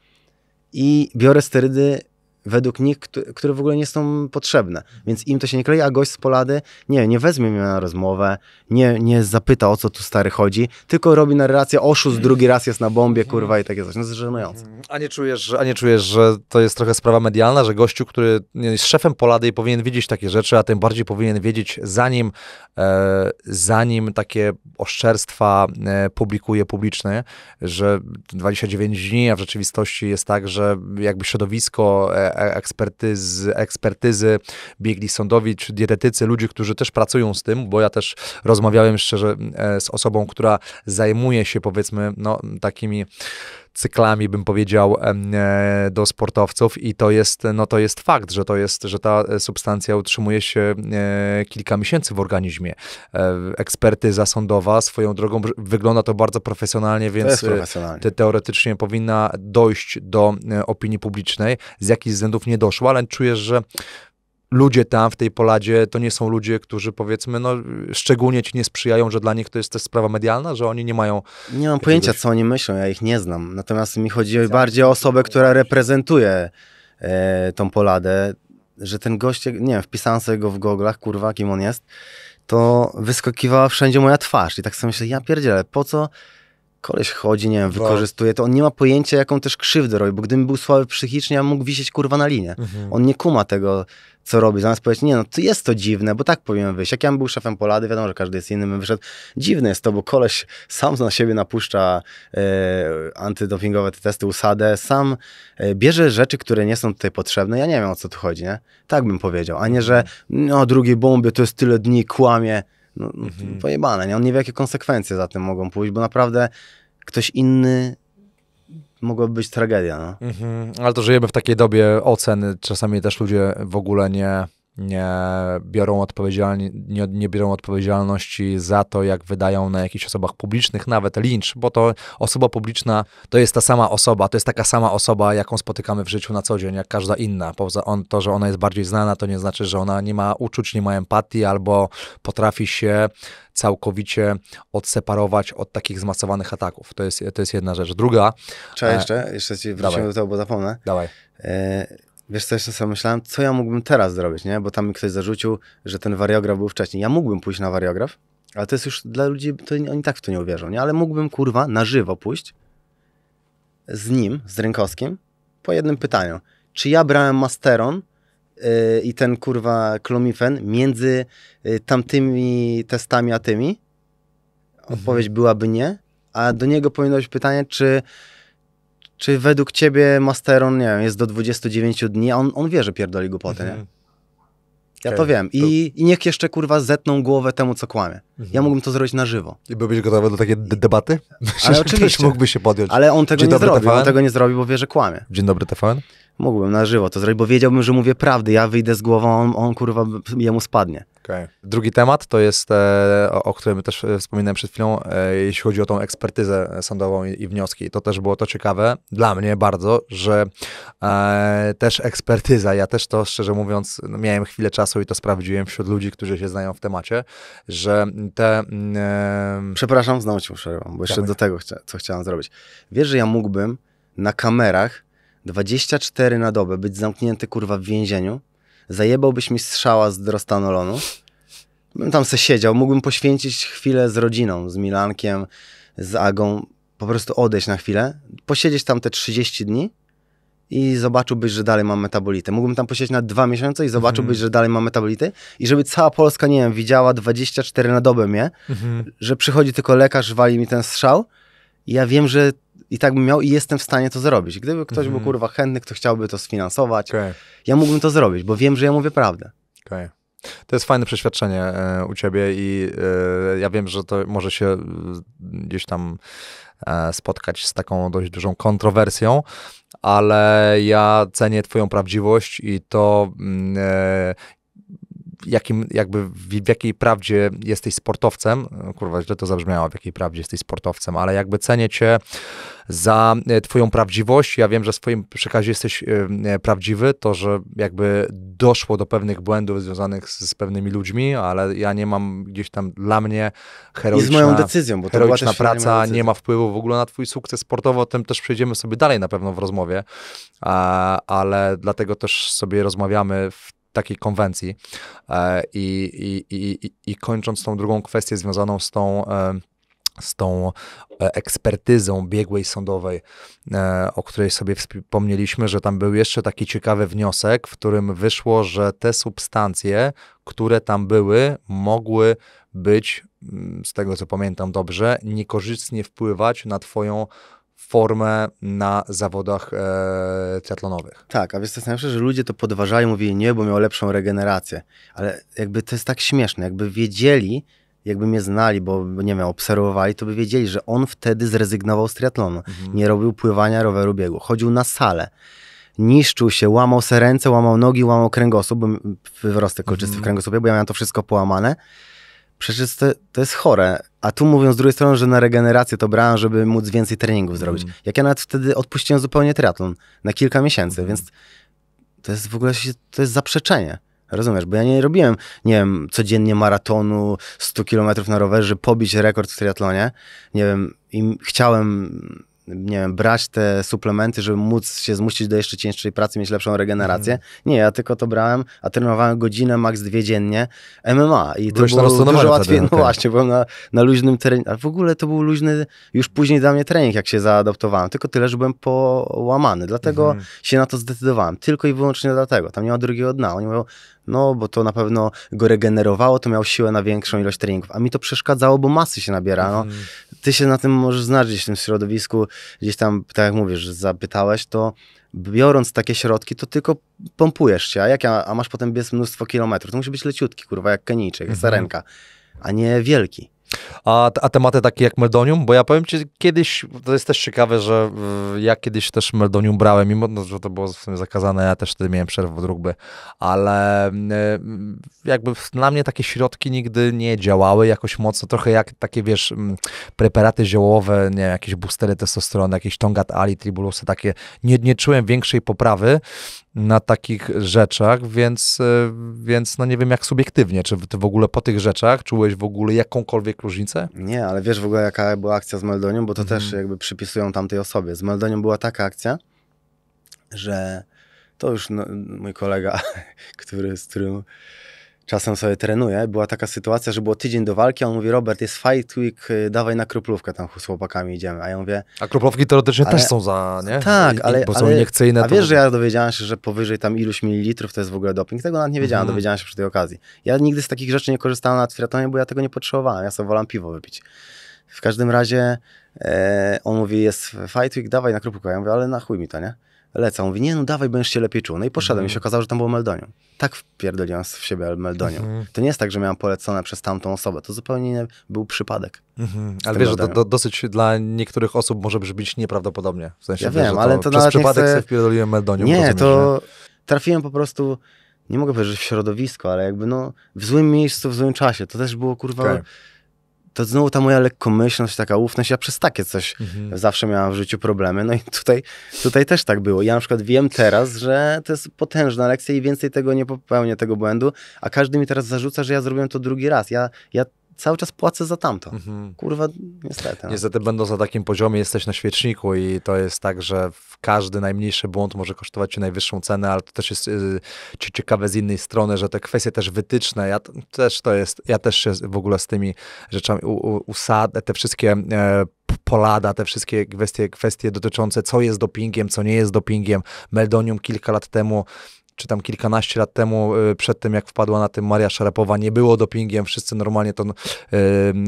I biorę sterydy według nich, które w ogóle nie są potrzebne. Więc im to się nie klei, a gość z Polady nie wezmie mnie na rozmowę, nie zapyta, o co tu stary chodzi, tylko robi narrację, oszust, drugi raz jest na bombie, kurwa, i takie coś. No to jest żenujące. A nie czujesz, że to jest trochę sprawa medialna, że gościu, który jest szefem Polady i powinien wiedzieć takie rzeczy, a tym bardziej powinien wiedzieć, zanim takie oszczerstwa publikuje publicznie, że 29 dni, a w rzeczywistości jest tak, że jakby środowisko ekspertyzy, biegli sądowi, czy dietetycy, ludzie, którzy też pracują z tym, bo ja też rozmawiałem szczerze z osobą, która zajmuje się, powiedzmy, no, takimi cyklami, bym powiedział, do sportowców i to jest, no to jest fakt, że ta substancja utrzymuje się kilka miesięcy w organizmie. Ekspertyza sądowa, swoją drogą, wygląda to bardzo profesjonalnie, więc teoretycznie powinna dojść do opinii publicznej. Z jakichś względów nie doszło, ale czujesz, że ludzie tam w tej Poladzie to nie są ludzie, którzy, powiedzmy, no, szczególnie ci nie sprzyjają, że dla nich to jest też sprawa medialna, że oni nie mają... Nie mam pojęcia, co oni myślą, ja ich nie znam. Natomiast mi chodzi bardziej o osobę, która reprezentuje tą Poladę, że ten gość, nie wiem, wpisałem sobie go w goglach, kurwa, kim on jest, to wyskakiwała wszędzie moja twarz. I tak sobie myślę, ja pierdzielę, po co... Koleś chodzi, nie wiem, wykorzystuje to, on nie ma pojęcia, jaką też krzywdę robi, bo gdybym był słaby psychicznie, ja mógł wisieć, kurwa, na linie. On nie kuma tego, co robi, zamiast powiedzieć, nie no, to jest to dziwne, bo tak powinien wyjść. Jak ja bym był szefem Polady, wiadomo, że każdy jest inny, bym wyszedł. Dziwne jest to, bo koleś sam na siebie napuszcza antydopingowe te testy, USADę, sam bierze rzeczy, które nie są tutaj potrzebne. Ja nie wiem, o co tu chodzi, nie? Tak bym powiedział, a nie, że no, drugiej bombie to jest tyle dni, kłamie. No, pojebane, nie? On nie wie, jakie konsekwencje za tym mogą pójść, bo naprawdę ktoś inny mogłaby być tragedia. No. Ale to żyjemy w takiej dobie ocen, czasami też ludzie w ogóle nie biorą odpowiedzialności za to, jak wydają na jakichś osobach publicznych, nawet lincz, bo to osoba publiczna to jest ta sama osoba, to jest taka sama osoba, jaką spotykamy w życiu na co dzień, jak każda inna. Poza to, że ona jest bardziej znana, to nie znaczy, że ona nie ma uczuć, nie ma empatii, albo potrafi się całkowicie odseparować od takich zmasowanych ataków. To jest jedna rzecz. Druga... Trzeba jeszcze ci wrócimy do tego, bo zapomnę. Dawaj. Wiesz co, jeszcze sobie myślałem, co ja mógłbym teraz zrobić, nie? Bo tam mi ktoś zarzucił, że ten wariograf był wcześniej. Ja mógłbym pójść na wariograf, Ale to jest już dla ludzi, to oni tak w to nie uwierzą, nie? Ale mógłbym, kurwa, na żywo pójść z nim, z Rynkowskim, po jednym pytaniu. Czy ja brałem Masteron i ten, kurwa, Klomifen między tamtymi testami a tymi? Odpowiedź byłaby nie. A do niego powinno być pytanie, czy według ciebie Masteron, nie wiem, jest do 29 dni, a on wie, że pierdoli głupoty, nie? Ja okay, to wiem. I niech jeszcze, kurwa, zetną głowę temu, co kłamie. Ja mógłbym to zrobić na żywo. I byłbyś gotowy do takiej debaty? Ale oczywiście. Mógłby się podjąć. Ale on tego nie zrobił. On tego nie zrobił, bo wie, że kłamie. Dzień Dobry TVN? Mógłbym na żywo to zrobić, bo wiedziałbym, że mówię prawdę. Ja wyjdę z głową, on kurwa, jemu spadnie. Okay. Drugi temat to jest, o którym też wspominałem przed chwilą, jeśli chodzi o tą ekspertyzę sądową i wnioski. To też było to ciekawe, dla mnie bardzo, że też ekspertyza, ja też to szczerze mówiąc miałem chwilę czasu i to sprawdziłem wśród ludzi, którzy się znają w temacie, że te... Przepraszam, znowu cię przerywam, bo jeszcze do tego, co chciałem zrobić. Wiesz, że ja mógłbym na kamerach 24 na dobę być zamknięty, kurwa, w więzieniu, zajebałbyś mi strzała z drostanolonu, bym tam se siedział, mógłbym poświęcić chwilę z rodziną, z Milankiem, z Agą, po prostu odejść na chwilę, posiedzieć tam te 30 dni i zobaczyłbyś, że dalej mam metabolity. Mógłbym tam posiedzieć na 2 miesiące i zobaczyłbyś, że dalej mam metabolity i żeby cała Polska, nie wiem, widziała 24 na dobę mnie, że przychodzi tylko lekarz, wali mi ten strzał i ja wiem, że i tak bym miał i jestem w stanie to zrobić. Gdyby ktoś był, kurwa, chętny, kto chciałby to sfinansować, ja mógłbym to zrobić, bo wiem, że ja mówię prawdę. Okay. To jest fajne przeświadczenie u ciebie i ja wiem, że to może się gdzieś tam spotkać z taką dość dużą kontrowersją, ale ja cenię twoją prawdziwość i to... w jakiej prawdzie jesteś sportowcem, kurwa, źle to zabrzmiało, w jakiej prawdzie jesteś sportowcem, ale jakby cenię cię za twoją prawdziwość. Ja wiem, że w swoim przekazie jesteś prawdziwy, to, że jakby doszło do pewnych błędów związanych z pewnymi ludźmi, ale ja nie mam gdzieś tam, dla mnie heroiczna, i z moją decyzją, bo to heroiczna praca nie ma wpływu w ogóle na twój sukces sportowy, o tym też przejdziemy sobie dalej na pewno w rozmowie, ale dlatego też sobie rozmawiamy w takiej konwencji. I kończąc tą drugą kwestię związaną z tą ekspertyzą biegłej sądowej, o której sobie wspomnieliśmy, że tam był jeszcze taki ciekawy wniosek, w którym wyszło, że te substancje, które tam były, mogły być, z tego co pamiętam dobrze, niekorzystnie wpływać na twoją formę na zawodach triathlonowych. Tak, a wiesz co jest najlepsze, że ludzie to podważają, mówili nie, bo miał lepszą regenerację, ale jakby to jest tak śmieszne, jakby wiedzieli, jakby mnie znali, bo nie wiem, obserwowali, to by wiedzieli, że on wtedy zrezygnował z triatlonu, nie robił pływania, roweru, biegu, chodził na salę, niszczył się, łamał se ręce, łamał nogi, łamał kręgosłup, wyrostek kolczysty w kręgosłupie, bo ja miałem to wszystko połamane. Przecież to jest chore. A tu mówią z drugiej strony, że na regenerację to brałem, żeby móc więcej treningów zrobić. Jak ja nawet wtedy odpuściłem zupełnie triatlon na kilka miesięcy, więc to jest w ogóle zaprzeczenie. Rozumiesz? Bo ja nie robiłem, nie wiem, codziennie maratonu, 100 km na rowerze, pobić rekord w triatlonie. Nie wiem, i chciałem, nie wiem, brać te suplementy, żeby móc się zmusić do jeszcze cięższej pracy, mieć lepszą regenerację. Nie, ja tylko to brałem, a trenowałem godzinę, max 2 dziennie MMA. I to było dużo łatwiej. No właśnie, byłem na luźnym treningu. A w ogóle to był luźny już później dla mnie trening, jak się zaadoptowałem. Tylko tyle, że byłem połamany. Dlatego się na to zdecydowałem. Tylko i wyłącznie dlatego. Tam nie ma drugiego dna. Oni mówią, no bo to na pewno go regenerowało, to miał siłę na większą ilość treningów. A mi to przeszkadzało, bo masy się nabiera. No, ty się na tym możesz znać gdzieś w tym środowisku, gdzieś tam, tak jak mówisz, zapytałeś, to biorąc takie środki, to tylko pompujesz się, a masz potem biec mnóstwo kilometrów. To musi być leciutki, kurwa, jak Kenijczyk, jak sarenka, a nie wielki. A tematy takie jak meldonium, bo ja powiem ci, kiedyś, to jest też ciekawe, że ja kiedyś też meldonium brałem, mimo że to było w sumie zakazane, ja też wtedy miałem przerwę od rugby, ale jakby na mnie takie środki nigdy nie działały jakoś mocno, trochę jak takie, wiesz, preparaty ziołowe, nie, jakieś boostery testosterony, jakieś Tongat Ali, Tribulusy, takie, nie czułem większej poprawy na takich rzeczach, więc no nie wiem jak subiektywnie, czy ty w ogóle po tych rzeczach czułeś w ogóle jakąkolwiek różnicę? Nie, ale wiesz w ogóle jaka była akcja z meldonią, bo to też jakby przypisują tamtej osobie. Z meldonią była taka akcja, że to już mój kolega, z którym czasem sobie trenuję. Była taka sytuacja, że było tydzień do walki, a on mówi: Robert, jest fight week, dawaj na kroplówkę, tam z chłopakami idziemy. A ja mówię... A kroplówki teoretycznie ale... też są za, nie? Tak, ale... Bo są niekcyjne. A wiesz, że ja dowiedziałem się, że powyżej tam iluś mililitrów to jest w ogóle doping. Tego nawet nie wiedziałem, dowiedziałem się przy tej okazji. Ja nigdy z takich rzeczy nie korzystałem na triatlonie, bo ja tego nie potrzebowałem. Ja sobie wolałem piwo wypić. W każdym razie on mówi: jest fight week, dawaj na kroplówkę. Ja mówię: ale na chuj mi to, nie? Lecę. On mówi: nie, no dawaj, będziesz się lepiej czuł. No i poszedłem i się okazało, że tam było meldonium. Tak wpierdoliłem w siebie meldonium. To nie jest tak, że miałem polecone przez tamtą osobę. To zupełnie nie był przypadek. Ale wiesz, że to dosyć dla niektórych osób może brzmić nieprawdopodobnie. W sensie, ja wiem, to ale to przez przypadek sobie wpierdoliłem meldonium. Nie, rozumiem, to trafiłem po prostu, nie mogę powiedzieć, że w środowisko, ale jakby no w złym miejscu, w złym czasie. To też było kurwa... Okay. To znowu ta moja lekkomyślność, taka ufność, ja przez takie coś zawsze miałam w życiu problemy, no i tutaj też tak było. Ja na przykład wiem teraz, że to jest potężna lekcja i więcej tego nie popełnię, tego błędu, a każdy mi teraz zarzuca, że ja zrobiłem to drugi raz. Ja cały czas płacę za tamto. Kurwa, niestety. No. Niestety będąc na takim poziomie jesteś na świeczniku i to jest tak, że każdy najmniejszy błąd może kosztować ci najwyższą cenę, ale to też jest ciekawe z innej strony, że te kwestie też wytyczne, ja też się w ogóle z tymi rzeczami USADA, te wszystkie Polada, te wszystkie kwestie dotyczące co jest dopingiem, co nie jest dopingiem, meldonium kilka lat temu, czy tam kilkanaście lat temu, przed tym jak wpadła na tym Maria Szarapowa, nie było dopingiem, wszyscy normalnie to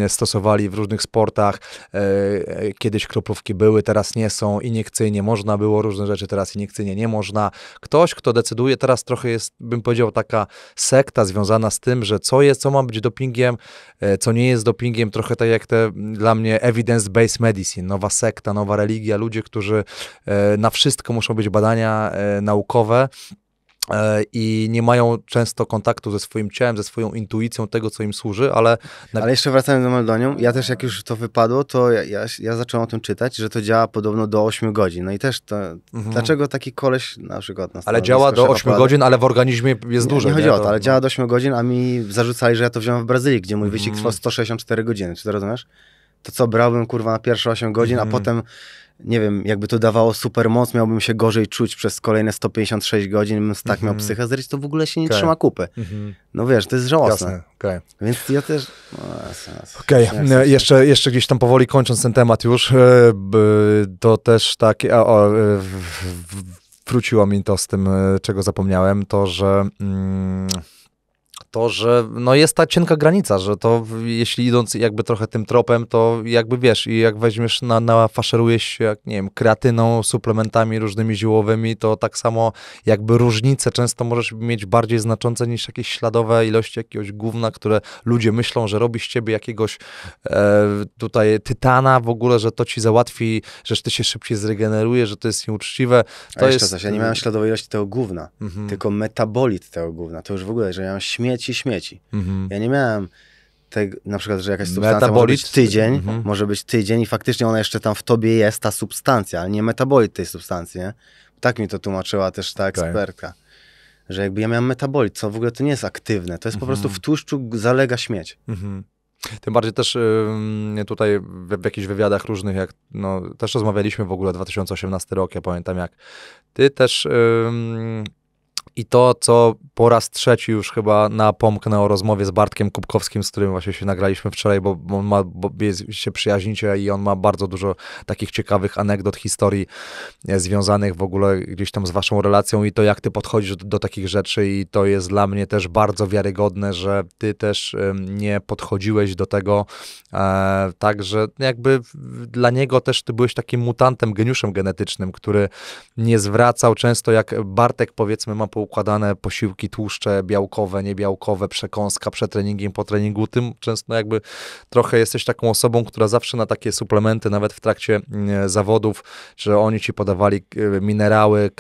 stosowali w różnych sportach, kiedyś kroplówki były, teraz nie są, iniekcyjnie można było różne rzeczy, teraz iniekcyjnie nie można. Ktoś, kto decyduje, teraz trochę jest, bym powiedział, taka sekta związana z tym, że co jest, co ma być dopingiem, co nie jest dopingiem, trochę tak jak te dla mnie evidence-based medicine, nowa sekta, nowa religia, ludzie, którzy na wszystko muszą być badania naukowe, i nie mają często kontaktu ze swoim ciałem, ze swoją intuicją tego, co im służy, ale... Ale jeszcze wracając do meldonium, ja też jak już to wypadło, to ja zacząłem o tym czytać, że to działa podobno do 8 godzin. No i też to... Dlaczego taki koleś na przykład... Ale działa do 8 godzin, ale w organizmie jest dużo. Nie chodzi o to, ale działa do 8 godzin, a mi zarzucali, że ja to wziąłem w Brazylii, gdzie mój wyścig trwał 164 godziny, czy to rozumiesz? To co, brałbym kurwa na pierwsze 8 godzin, a potem... Nie wiem, jakby to dawało super moc, miałbym się gorzej czuć przez kolejne 156 godzin, bym tak miał psychę zryć, to w ogóle się nie trzyma kupy. No wiesz, to jest żałosne. Jasne, okay. Więc ja też... Okej, okay. jeszcze gdzieś tam powoli kończąc ten temat już, to też takie... Wróciło mi to z tym, czego zapomniałem, to, że no jest ta cienka granica, że to jeśli idąc jakby trochę tym tropem, to jakby wiesz, i jak weźmiesz, nafaszerujesz się, jak nie wiem, kreatyną, suplementami różnymi ziołowymi, to tak samo jakby różnice często możesz mieć bardziej znaczące niż jakieś śladowe ilości jakiegoś gówna, które ludzie myślą, że robi z ciebie jakiegoś tutaj tytana w ogóle, że to ci załatwi, że ty się szybciej zregenerujesz, że to jest nieuczciwe. To jeszcze jest... coś, ja nie miałem śladowej ilości tego gówna, tylko metabolit tego gówna, to już w ogóle, że miałem śmieci. Ja nie miałem tego, na przykład, że jakaś substancja może być tydzień i faktycznie ona jeszcze tam w tobie jest, ta substancja, ale nie metabolit tej substancji, nie? Tak mi to tłumaczyła też ta ekspertka, że jakby ja miałem metabolit, co w ogóle to nie jest aktywne, to jest po prostu w tłuszczu zalega śmieć. Tym bardziej też tutaj w jakichś wywiadach różnych, jak no, też rozmawialiśmy w ogóle 2018 rok, ja pamiętam jak ty też... I to, co po raz trzeci już chyba napomknę o rozmowie z Bartkiem Kubkowskim, z którym właśnie się nagraliśmy wczoraj, bo on ma, się przyjaźnicie i on ma bardzo dużo takich ciekawych anegdot, historii związanych w ogóle gdzieś tam z waszą relacją i to, jak ty podchodzisz do takich rzeczy i to jest dla mnie też bardzo wiarygodne, że ty też nie podchodziłeś do tego, także jakby dla niego też ty byłeś takim mutantem, geniuszem genetycznym, który nie zwracał często, jak Bartek powiedzmy ma układane posiłki tłuszcze, białkowe, niebiałkowe, przekąska przed treningiem, po treningu, tym często jakby trochę jesteś taką osobą, która zawsze na takie suplementy, nawet w trakcie zawodów, że oni ci podawali minerały,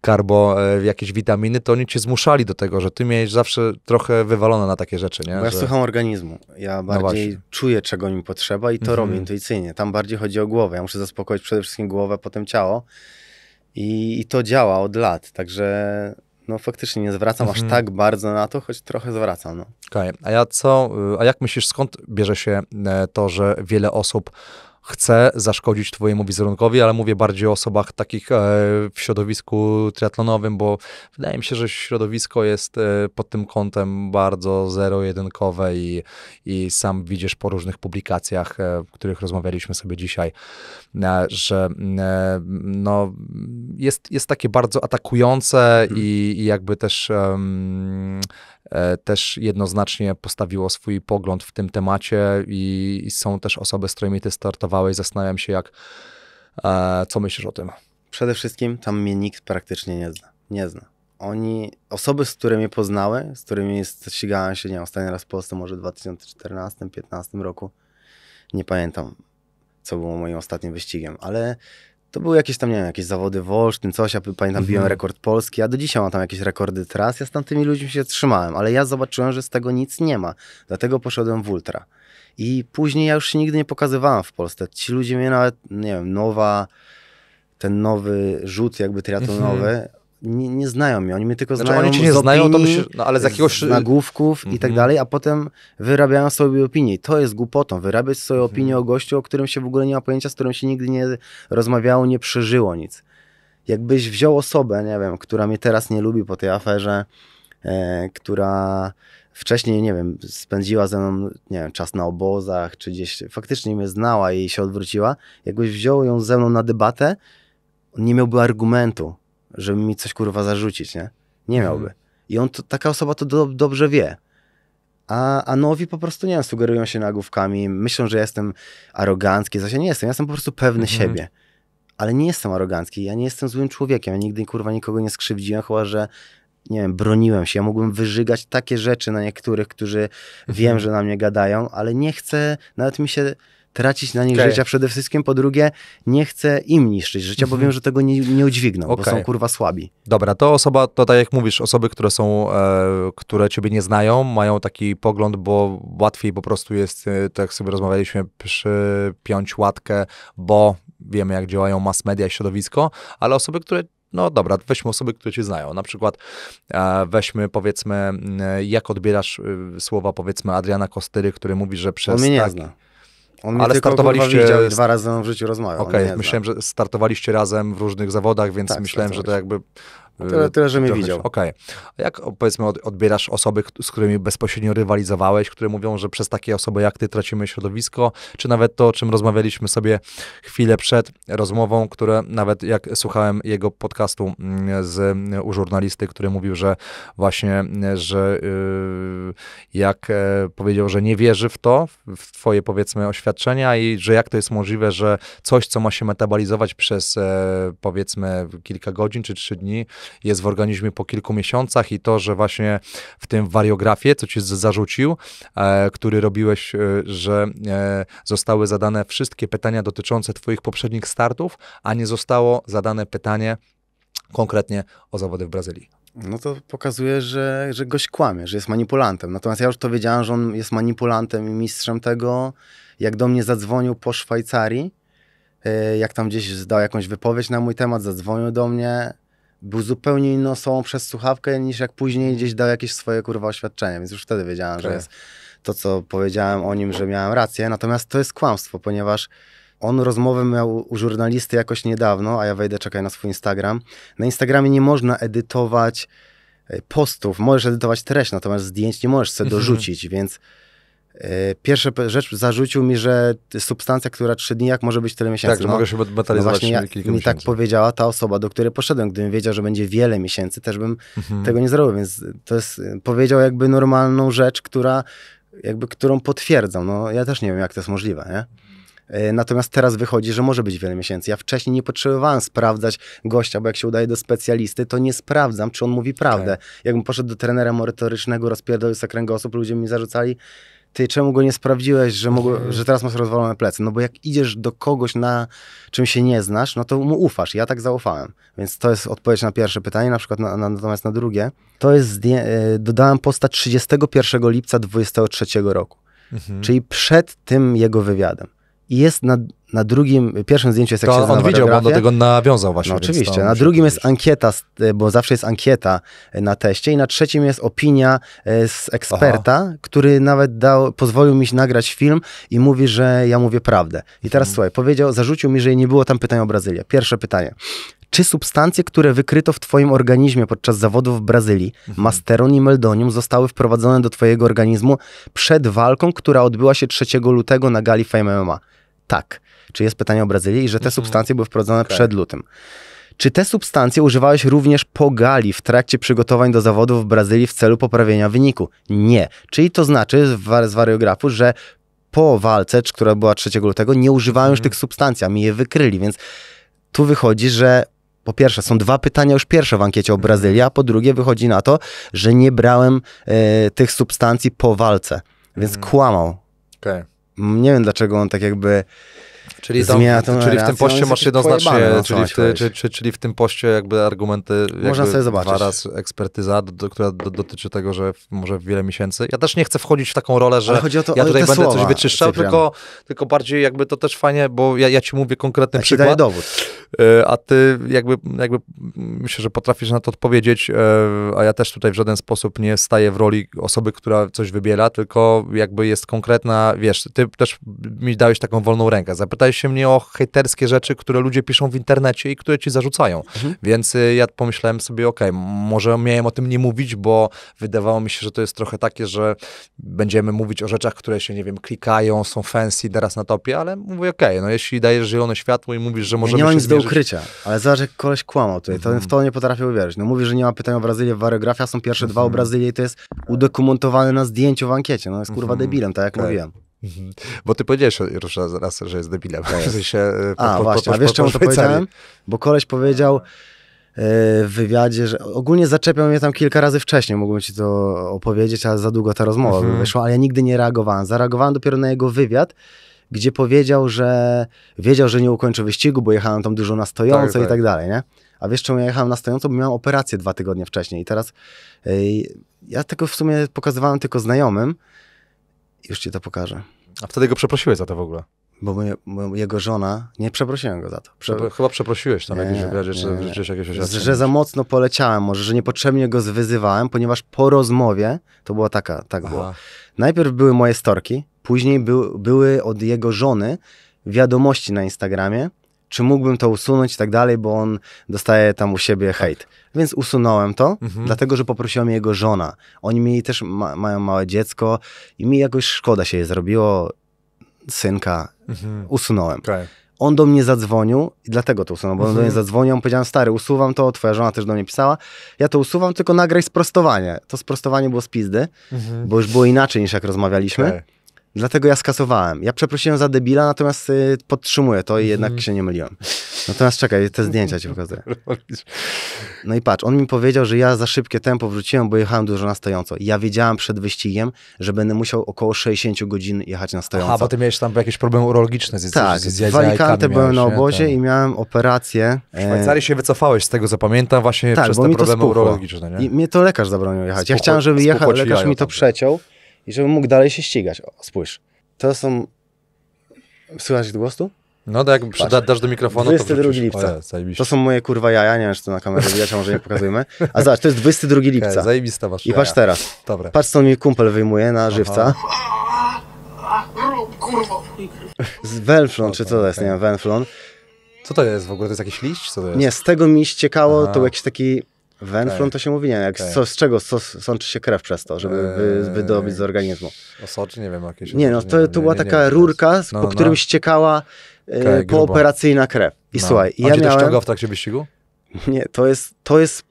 karbo, jakieś witaminy, to oni cię zmuszali do tego, że ty miałeś zawsze trochę wywalone na takie rzeczy, nie? Bo ja słucham organizmu. Ja bardziej czuję, czego mi potrzeba i to robię intuicyjnie. Tam bardziej chodzi o głowę. Ja muszę zaspokoić przede wszystkim głowę, potem ciało. I to działa od lat, także no faktycznie nie zwracam aż tak bardzo na to, choć trochę zwracam. No. Okay. A jak myślisz, skąd bierze się to, że wiele osób chce zaszkodzić twojemu wizerunkowi, ale mówię bardziej o osobach takich w środowisku triatlonowym, bo wydaje mi się, że środowisko jest pod tym kątem bardzo zero-jedynkowe i sam widzisz po różnych publikacjach, w których rozmawialiśmy sobie dzisiaj, że no, jest takie bardzo atakujące i jakby też jednoznacznie postawiło swój pogląd w tym temacie i są też osoby, z którymi ty startowałeś. Zastanawiam się, co myślisz o tym? Przede wszystkim tam mnie nikt praktycznie nie zna. Osoby, z którymi poznały, z którymi ścigałem się, nie wiem, ostatni raz w Polsce, może w 2014-2015 roku. Nie pamiętam, co było moim ostatnim wyścigiem, ale to były jakieś tam, nie wiem, jakieś zawody w Olsztyn, coś, ja pamiętam, biłem rekord polski, ja do dzisiaj mam tam jakieś rekordy tras, ja z tamtymi ludźmi się trzymałem, ale ja zobaczyłem, że z tego nic nie ma, dlatego poszedłem w ultra. I później ja już się nigdy nie pokazywałem w Polsce, ci ludzie mnie nawet, nie wiem, ten nowy rzut jakby triatlonowy, nie znają mnie, oni mnie tylko znają, oni cię nie znają, to myślisz, no, ale z jakiegoś nagłówków i tak dalej, a potem wyrabiają sobie opinie. To jest głupotą, wyrabiać sobie opinię o gościu, o którym się w ogóle nie ma pojęcia, z którym się nigdy nie rozmawiało, nie przeżyło nic. Jakbyś wziął osobę, nie wiem, która mnie teraz nie lubi po tej aferze, która wcześniej, nie wiem, spędziła ze mną, nie wiem, czas na obozach, czy gdzieś faktycznie mnie znała i się odwróciła, jakbyś wziął ją ze mną na debatę, nie miałby argumentu, żeby mi coś kurwa zarzucić, nie? Nie miałby. I taka osoba to dobrze wie. A nowi po prostu, nie wiem, sugerują się nagłówkami, myślą, że ja jestem arogancki, zaś ja nie jestem, ja jestem po prostu pewny siebie. Ale nie jestem arogancki, ja nie jestem złym człowiekiem, ja nigdy kurwa nikogo nie skrzywdziłem, chyba że, nie wiem, broniłem się, ja mógłbym wyżygać takie rzeczy na niektórych, którzy wiem, że na mnie gadają, ale nie chcę, nawet mi się tracić na nich życia przede wszystkim, po drugie nie chcę im niszczyć życia, bo wiem, że tego nie udźwigną, bo są kurwa słabi. Dobra, to osoba, to tak jak mówisz, osoby, które są, które ciebie nie znają, mają taki pogląd, bo łatwiej po prostu jest, tak jak sobie rozmawialiśmy, przypiąć łatkę, bo wiemy, jak działają mass media i środowisko, ale osoby, które no dobra, weźmy osoby, które cię znają. Na przykład weźmy, powiedzmy, jak odbierasz słowa, powiedzmy, Adriana Kostery, który mówi, że przez... On mnie tylko startowaliście... widział i dwa razy w życiu rozmawiał. Okej, myślałem, że startowaliście razem w różnych zawodach, więc tak, myślałem, że to jakby... Tyle, że mnie widział. Okej. A jak, powiedzmy, odbierasz osoby, z którymi bezpośrednio rywalizowałeś, które mówią, że przez takie osoby jak ty tracimy środowisko, czy nawet to, o czym rozmawialiśmy sobie chwilę przed rozmową, które nawet jak słuchałem jego podcastu u żurnalisty, który mówił, że właśnie, że jak powiedział, że nie wierzy w to, w twoje, powiedzmy, oświadczenia i że jak to jest możliwe, że coś, co ma się metabolizować przez, powiedzmy, kilka godzin czy 3 dni, jest w organizmie po kilku miesiącach i to, że właśnie w tym wariografie, co ci zarzucił, który robiłeś, że zostały zadane wszystkie pytania dotyczące twoich poprzednich startów, a nie zostało zadane pytanie konkretnie o zawody w Brazylii. No to pokazuje, że gość kłamie, że jest manipulantem. Natomiast ja już to wiedziałem, że on jest manipulantem i mistrzem tego, jak do mnie zadzwonił po Szwajcarii, jak tam gdzieś zdał jakąś wypowiedź na mój temat, zadzwonił do mnie, był zupełnie inną osobą przez słuchawkę, niż jak później gdzieś dał jakieś swoje kurwa oświadczenie, więc już wtedy wiedziałem, że jest to, co powiedziałem o nim, że miałem rację, natomiast to jest kłamstwo, ponieważ on rozmowę miał u żurnalisty jakoś niedawno, a ja wejdę, czekaj, na swój Instagram. Na Instagramie nie można edytować postów, możesz edytować treść, natomiast zdjęć nie możesz sobie dorzucić, więc pierwsza rzecz, zarzucił mi, że substancja, która 3 dni, jak może być tyle miesięcy. Tak, że mogę się batalizować kilka miesięcy. Tak powiedziała ta osoba, do której poszedłem. Gdybym wiedział, że będzie wiele miesięcy, też bym tego nie zrobił, więc to jest, powiedział jakby normalną rzecz, którą potwierdzam. No, ja też nie wiem, jak to jest możliwe, nie? Natomiast teraz wychodzi, że może być wiele miesięcy. Ja wcześniej nie potrzebowałem sprawdzać gościa, bo jak się udaje do specjalisty, to nie sprawdzam, czy on mówi prawdę. Jakbym poszedł do trenera motorycznego, rozpierdolił z kręgosłup, ludzie mi zarzucali, ty czemu go nie sprawdziłeś, że teraz masz rozwalone plecy? No bo jak idziesz do kogoś, na czym się nie znasz, no to mu ufasz. Ja tak zaufałem. Więc to jest odpowiedź na pierwsze pytanie, na przykład natomiast na drugie. To jest, dodałem posta 31 lipca 2023 roku, czyli przed tym jego wywiadem. I jest na, Na drugim, pierwszym zdjęciu jest, jak to się on widział, bo on do tego nawiązał właśnie. No, oczywiście. Na drugim jest ankieta, bo zawsze jest ankieta na teście, i na trzecim jest opinia z eksperta, który nawet pozwolił mi nagrać film i mówi, że ja mówię prawdę. I teraz słuchaj, powiedział, zarzucił mi, że nie było tam pytań o Brazylię. Pierwsze pytanie. Czy substancje, które wykryto w twoim organizmie podczas zawodów w Brazylii, masteron i meldonium, zostały wprowadzone do twojego organizmu przed walką, która odbyła się 3 lutego na gali Fame MMA? Tak. Czy jest pytanie o Brazylii i że te substancje były wprowadzone przed lutym. Czy te substancje używałeś również po gali w trakcie przygotowań do zawodów w Brazylii w celu poprawienia wyniku? Nie. Czyli to znaczy z wariografu, że po walce, która była 3 lutego, nie używałem już tych substancji, a mi je wykryli, więc tu wychodzi, że po pierwsze, są dwa pytania już pierwsze w ankiecie o Brazylii, a po drugie wychodzi na to, że nie brałem tych substancji po walce, więc kłamał. Okay. Nie wiem, dlaczego on tak jakby... Czyli w tym poście masz jednoznacznie, czyli w tym poście jakby argumenty, można sobie zobaczyć. Dwa raz ekspertyza, która dotyczy tego, że może wiele miesięcy. Ja też nie chcę wchodzić w taką rolę, że ja tutaj będę słowa, coś wyczyszczał, tylko bardziej jakby to też fajnie, bo ja ci mówię konkretny przykład, daję dowód. A ty jakby myślę, że potrafisz na to odpowiedzieć, a ja też tutaj w żaden sposób nie staję w roli osoby, która coś wybiera, tylko jakby jest konkretna, wiesz, ty też mi dałeś taką wolną rękę. Zapytałeś się mnie o hejterskie rzeczy, które ludzie piszą w internecie i które ci zarzucają. Więc ja pomyślałem sobie, okej, może miałem o tym nie mówić, bo wydawało mi się, że to jest trochę takie, że będziemy mówić o rzeczach, które się, nie wiem, klikają, są fancy teraz na topie, ale mówię, okej, no jeśli dajesz zielone światło i mówisz, że możemy się zmierzyć... Nie ma nic do ukrycia, ale zobacz, jak koleś kłamał tutaj, w to nie potrafię uwierzyć. No mówi, że nie ma pytań o Brazylię w wariografii, są pierwsze dwa o Brazylii i to jest udokumentowane na zdjęciu w ankiecie. No jest kurwa debilem, tak jak mówiłem. Bo ty powiedziałeś już raz, że jest debilem. Właśnie, a wiesz czemu to powiedziałem? Bo koleś powiedział w wywiadzie, że ogólnie zaczepiał mnie tam kilka razy wcześniej, mógłbym ci to opowiedzieć, ale za długo ta rozmowa by wyszła, ale ja nigdy nie reagowałem. Zareagowałem dopiero na jego wywiad, gdzie powiedział, że wiedział, że nie ukończy wyścigu, bo jechałem tam dużo na stojąco i tak dalej, nie? A wiesz czemu ja jechałem na stojąco? Bo miałem operację 2 tygodnie wcześniej i teraz ja tego w sumie pokazywałem tylko znajomym. Już ci to pokażę. A wtedy go przeprosiłeś za to w ogóle? Bo jego żona... Nie przeprosiłem go za to. Chyba przeprosiłeś tam jakieś wywiadzie, że za mocno poleciałem może, że niepotrzebnie go zwyzywałem, ponieważ po rozmowie to była taka... Tak było. Najpierw były moje storki, później były od jego żony wiadomości na Instagramie, czy mógłbym to usunąć i tak dalej, bo on dostaje tam u siebie hejt. Więc usunąłem to, dlatego że poprosiła mnie jego żona. Oni mieli też, mają małe dziecko i mi jakoś szkoda się jej zrobiło, synka, usunąłem. Okay. On do mnie zadzwonił i dlatego to usunął, bo on do mnie zadzwonił, on powiedział, stary, usuwam to, twoja żona też do mnie pisała, ja to usuwam, tylko nagraj sprostowanie. To sprostowanie było z pizdy, bo już było inaczej niż jak rozmawialiśmy. Okay. Dlatego ja skasowałem. Ja przeprosiłem za debila, natomiast podtrzymuję to i jednak się nie myliłem. Natomiast czekaj, te zdjęcia ci pokazuję. No i patrz, on mi powiedział, że ja za szybkie tempo wrzuciłem, bo jechałem dużo na stojąco. Ja wiedziałem przed wyścigiem, że będę musiał około 60 godzin jechać na stojąco. A bo ty miałeś tam jakieś problemy urologiczne. Tak, w Alicante byłem na obozie i miałem operację. W Szwajcarii się wycofałeś z tego, co pamiętam, właśnie przez te problemy urologiczne. Nie? I mnie to lekarz zabronił jechać. Ja chciałem, żeby jechał, lekarz mi to przeciął. I żebym mógł dalej się ścigać. O, spójrz. To są... Słychać głos tu? No tak, dasz do mikrofonu. 22 to lipca. To są moje kurwa jaja, nie wiem, czy to na kamerze widać, a może nie pokazujemy. A zobacz, to jest 22 lipca. Okay, zajebista wasza. I patrz teraz. Dobra. Patrz, co mi kumpel wyjmuje na żywca. Z Venflon, czy co to jest, nie wiem, Venflon. Co to jest w ogóle? To jest jakiś liść? Co to jest? Nie, z tego mi ściekało, to jakiś taki... Venflon to się mówi, nie wiem, z czego sączy się krew przez to, żeby wydobyć z organizmu. Osocz, nie wiem, jakieś... Nie, no to była taka rurka, po którym ściekała pooperacyjna krew. I słuchaj, ja miałem... A to ściągał w trakcie wyścigu? Nie, to jest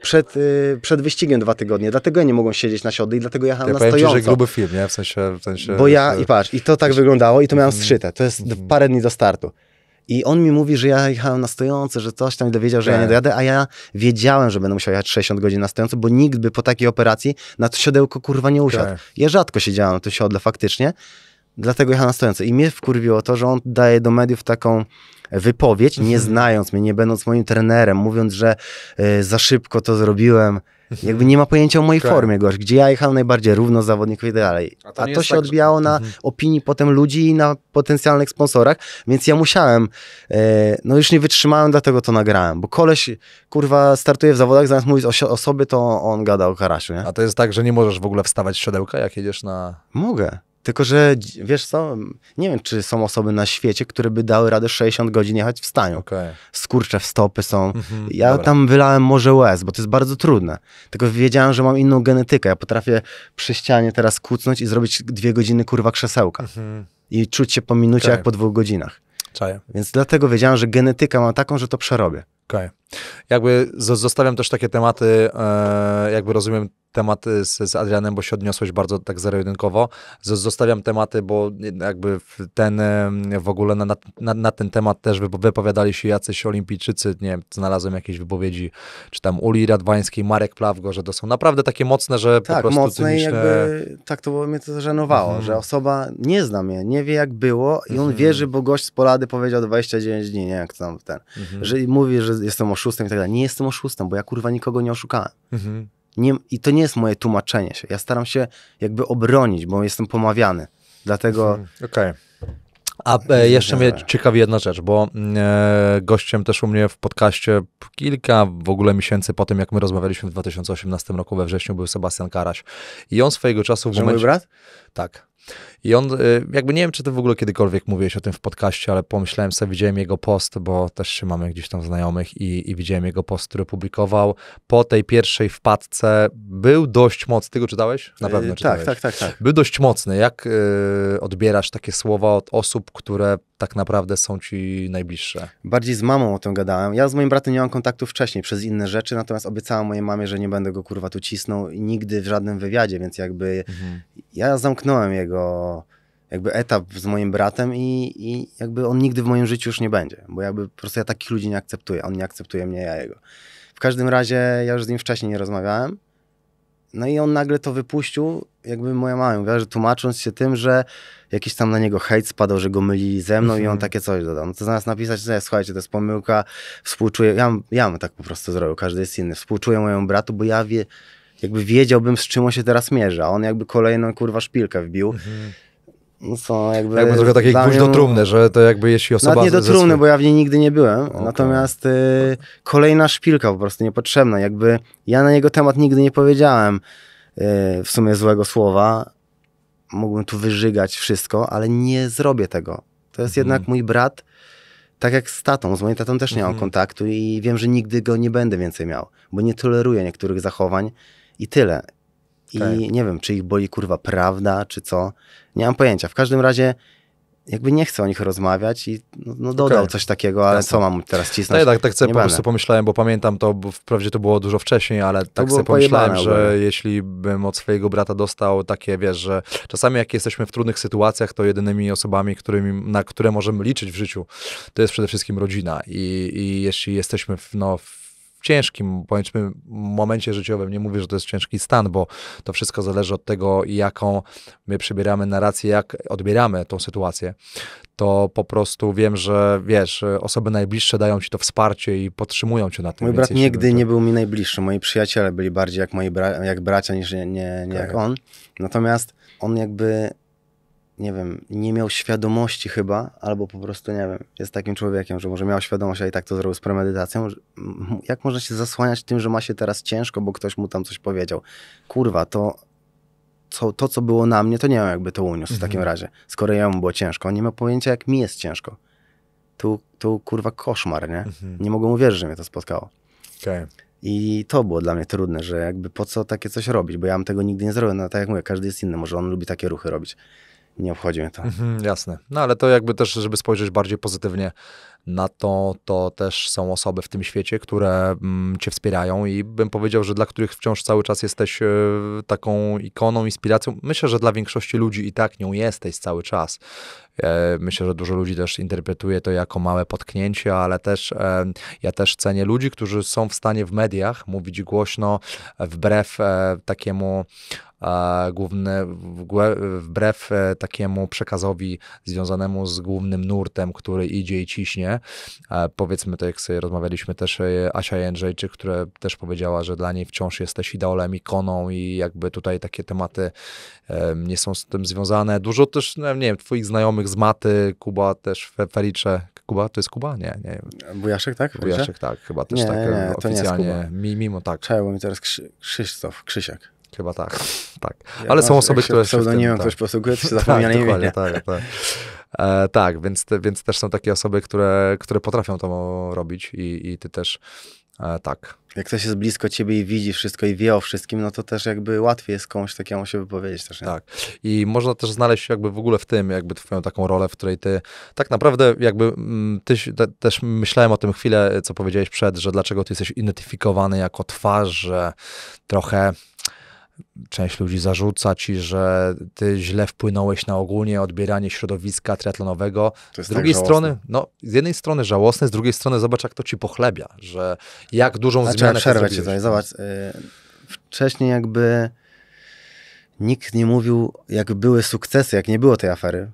przed wyścigiem 2 tygodnie, dlatego ja nie mogłem siedzieć na siodle i dlatego jechałem na stojąco. Ja powiem ci, że gruby film, nie? W sensie... Bo ja, i patrz, i to tak wyglądało i to miałem zszyte, to jest parę dni do startu. I on mi mówi, że ja jechałem na stojące, że coś tam dowiedział, że ja nie dojadę, a ja wiedziałem, że będę musiał jechać 60 godzin na stojąco, bo nikt by po takiej operacji na to siodełko kurwa nie usiadł. Ja rzadko siedziałem na tym siodle faktycznie, Dlatego jechałem na stojąco. I mnie wkurwiło to, że on daje do mediów taką wypowiedź, nie znając mnie, nie będąc moim trenerem, mówiąc, że za szybko to zrobiłem. Jakby nie ma pojęcia o mojej formie, gość, gdzie ja jechałem najbardziej równo z zawodników i dalej. A to się odbijało na opinii potem ludzi i na potencjalnych sponsorach, więc ja musiałem, no już nie wytrzymałem, dlatego to nagrałem, bo koleś, kurwa, startuje w zawodach, zamiast mówić o sobie, to on gada o Karasiu, nie? A to jest tak, że nie możesz w ogóle wstawać z siodełka, jak jedziesz na... Mogę. Tylko że, wiesz co, nie wiem, czy są osoby na świecie, które by dały radę 60 godzin jechać w staniu. Okay. Skurcze w stopy są. Ja tam wylałem może łez, bo to jest bardzo trudne. Tylko wiedziałem, że mam inną genetykę. Ja potrafię przy ścianie teraz kucnąć i zrobić 2 godziny, kurwa, krzesełka. I czuć się po minucie jak po 2 godzinach. Czaję. Więc dlatego wiedziałem, że genetykę mam taką, że to przerobię. Okej. Jakby zostawiam też takie tematy, jakby rozumiem tematy z Adrianem, bo się odniosłeś bardzo tak zero-jedynkowo. Zostawiam tematy, bo jakby w ogóle na ten temat też wypowiadali się jacyś olimpijczycy, nie wiem, znalazłem jakieś wypowiedzi, czy tam Uli Radwańskiej, Marek Plawgo, że to są naprawdę takie mocne, że tak, po prostu mocne cyniczne... jakby, tak, to mnie to żenowało, że osoba nie zna mnie, nie wie jak było i on wierzy, bo gość z Polady powiedział 29 dni, nie jak tam ten, że mówi, że jestem oszustem i tak dalej. Nie jestem oszustem, bo ja kurwa nikogo nie oszukałem. I to nie jest moje tłumaczenie się. Ja staram się jakby obronić, bo jestem pomawiany. Dlatego... Okej. A jeszcze mnie ciekawi jedna rzecz, bo gościem też u mnie w podcaście kilka w ogóle miesięcy po tym, jak my rozmawialiśmy w 2018 roku we wrześniu, był Sebastian Karaś. I on swojego czasu... Że mój brat? Tak. I on, jakby nie wiem, czy ty w ogóle kiedykolwiek mówiłeś o tym w podcaście, ale pomyślałem sobie, widziałem jego post, bo też się mamy gdzieś tam znajomych i widziałem jego post, który publikował. Po tej pierwszej wpadce był dość mocny. Ty go czytałeś? Na pewno czytałeś. Tak. Był dość mocny. Jak odbierasz takie słowa od osób, które tak naprawdę są ci najbliższe? Bardziej z mamą o tym gadałem. Ja z moim bratem nie mam kontaktu wcześniej przez inne rzeczy, natomiast obiecałem mojej mamie, że nie będę go kurwa tu cisnął nigdy w żadnym wywiadzie, więc jakby ja zamknąłem jego jakby etap z moim bratem i jakby on nigdy w moim życiu już nie będzie, bo jakby po prostu ja takich ludzi nie akceptuję. On nie akceptuje mnie, ja jego. W każdym razie ja już z nim wcześniej nie rozmawiałem. No i on nagle to wypuścił, jakby moja mama mówiła, że tłumacząc się tym, że jakiś tam na niego hejt spadał, że go mylili ze mną i on takie coś dodał. No to zamiast napisać, że słuchajcie, to jest pomyłka, współczuję, ja bym tak po prostu zrobił, każdy jest inny, współczuję mojemu bratu, bo ja jakby wiedziałbym, z czym on się teraz mierzy, a on jakby kolejną kurwa szpilkę wbił. No co, jakby trochę taki gwóźdź do trumny, że to jakby jeśli osoba... Nawet nie do trumny, bo ja w niej nigdy nie byłem, natomiast kolejna szpilka po prostu niepotrzebna, jakby ja na jego temat nigdy nie powiedziałem w sumie złego słowa, mógłbym tu wyżygać wszystko, ale nie zrobię tego, to jest jednak mój brat, tak jak z tatą, z moim tatą też nie mam kontaktu i wiem, że nigdy go nie będę więcej miał, bo nie toleruję niektórych zachowań i tyle. I nie wiem, czy ich boli kurwa prawda, czy co. Nie mam pojęcia. W każdym razie jakby nie chcę o nich rozmawiać i no dodał coś takiego, ale co mam teraz cisnąć? No ja tak sobie po prostu pomyślałem, bo pamiętam to, bo wprawdzie to było dużo wcześniej, ale tak sobie pomyślałem, że jeśli bym od swojego brata dostał takie, wiesz, że czasami jak jesteśmy w trudnych sytuacjach, to jedynymi osobami, na które możemy liczyć w życiu, to jest przede wszystkim rodzina. I jeśli jesteśmy w ciężkim, powiedzmy, momencie życiowym, nie mówię, że to jest ciężki stan, bo to wszystko zależy od tego, jaką my przybieramy narrację, jak odbieramy tą sytuację, to po prostu wiem, że wiesz, osoby najbliższe dają ci to wsparcie i podtrzymują cię na tym. Mój brat nigdy nie był mi najbliższy, moi przyjaciele byli bardziej jak moi bracia niż nie jak on, natomiast on jakby, nie wiem, nie miał świadomości chyba, albo po prostu, nie wiem, jest takim człowiekiem, że może miał świadomość, a i tak to zrobił z premedytacją. Jak można się zasłaniać tym, że ma się teraz ciężko, bo ktoś mu tam coś powiedział? Kurwa, to co było na mnie, to nie wiem, jakby to uniósł w takim razie. Skoro ja mu było ciężko, on nie ma pojęcia, jak mi jest ciężko. Tu kurwa koszmar, nie? Nie mogłem uwierzyć, że mnie to spotkało. I to było dla mnie trudne, że jakby po co takie coś robić, bo ja bym tego nigdy nie zrobił. No tak jak mówię, każdy jest inny, może on lubi takie ruchy robić. Nie obchodzi mnie to. Jasne. No ale to jakby też, żeby spojrzeć bardziej pozytywnie na to, to też są osoby w tym świecie, które cię wspierają i bym powiedział, że dla których wciąż cały czas jesteś taką ikoną, inspiracją. Myślę, że dla większości ludzi i tak nią jesteś cały czas. Myślę, że dużo ludzi też interpretuje to jako małe potknięcie, ale też ja też cenię ludzi, którzy są w stanie w mediach mówić głośno wbrew takiemu przekazowi związanemu z głównym nurtem, który idzie i ciśnie. Powiedzmy to, jak sobie rozmawialiśmy, też Asia Jędrzejczyk, która też powiedziała, że dla niej wciąż jesteś idolem, ikoną i jakby tutaj takie tematy nie są z tym związane. Dużo też, nie wiem, twoich znajomych z maty, Kuba też, Felicze. Kuba? To jest Kuba? Nie, nie wiem. Bujaszek, tak? Bujaszek, tak. Chyba też nie, tak nie, oficjalnie. Mimo tak. Trzeba mi teraz Krzysztof Krzysiak. Chyba tak, tak. Ale są osoby, które się w tym, nie wiem, tak. Ktoś posługuje, to się zapomina imienia. Tak, tak. Tak, więc też są takie osoby, które potrafią to robić i ty też tak. Jak ktoś jest blisko ciebie i widzi wszystko i wie o wszystkim, no to też jakby łatwiej jest komuś takiemu się wypowiedzieć też, nie? Tak. I można też znaleźć jakby w ogóle w tym jakby twoją taką rolę, w której ty tak naprawdę jakby też myślałem o tym chwilę, co powiedziałeś przed, że dlaczego ty jesteś identyfikowany jako twarz, że trochę część ludzi zarzuca ci, że ty źle wpłynąłeś na ogólnie odbieranie środowiska triatlonowego. Z drugiej strony, no, z jednej strony żałosne, z drugiej strony zobacz, jak to ci pochlebia, że jak dużą zmianę przerwę ci tutaj, zobacz. Wcześniej jakby nikt nie mówił, jak były sukcesy, jak nie było tej afery.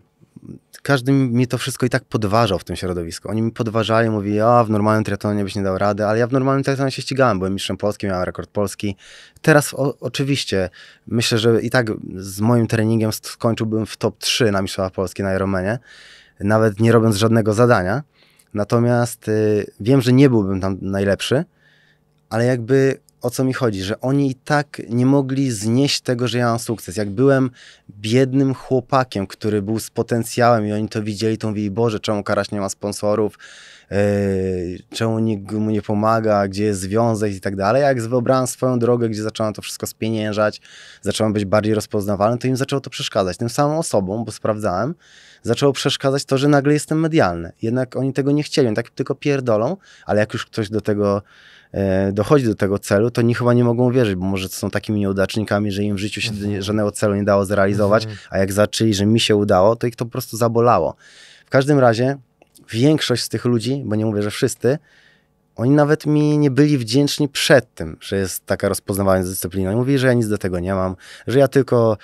Każdy mi to wszystko i tak podważał w tym środowisku. Oni mi podważali, mówili, a w normalnym triatlonie byś nie dał rady, ale ja w normalnym triatlonie się ścigałem, byłem mistrzem Polski, miałem rekord Polski. Teraz oczywiście, myślę, że i tak z moim treningiem skończyłbym w top 3 na mistrzostwach Polski na Ironmanie, nawet nie robiąc żadnego zadania. Natomiast wiem, że nie byłbym tam najlepszy, ale jakby o co mi chodzi, że oni i tak nie mogli znieść tego, że ja mam sukces. Jak byłem biednym chłopakiem, który był z potencjałem i oni to widzieli, to mówili, Boże, czemu Karaś nie ma sponsorów, czemu nikt mu nie pomaga, gdzie jest związek i tak dalej. Jak wyobrałem swoją drogę, gdzie zacząłem to wszystko spieniężać, zacząłem być bardziej rozpoznawalny, to im zaczęło to przeszkadzać. Tym samym osobom, bo sprawdzałem, zaczęło przeszkadzać to, że nagle jestem medialny. Jednak oni tego nie chcieli, tak tylko pierdolą, ale jak już ktoś do tego dochodzi, do tego celu, to oni chyba nie mogą wierzyć, bo może są takimi nieudacznikami, że im w życiu się żadnego celu nie dało zrealizować, a jak zaczęli, że mi się udało, to ich to po prostu zabolało. W każdym razie większość z tych ludzi, bo nie mówię, że wszyscy, oni nawet mi nie byli wdzięczni przed tym, że jest taka rozpoznawana dyscyplina. Oni mówili, że ja nic do tego nie mam, że ja tylko,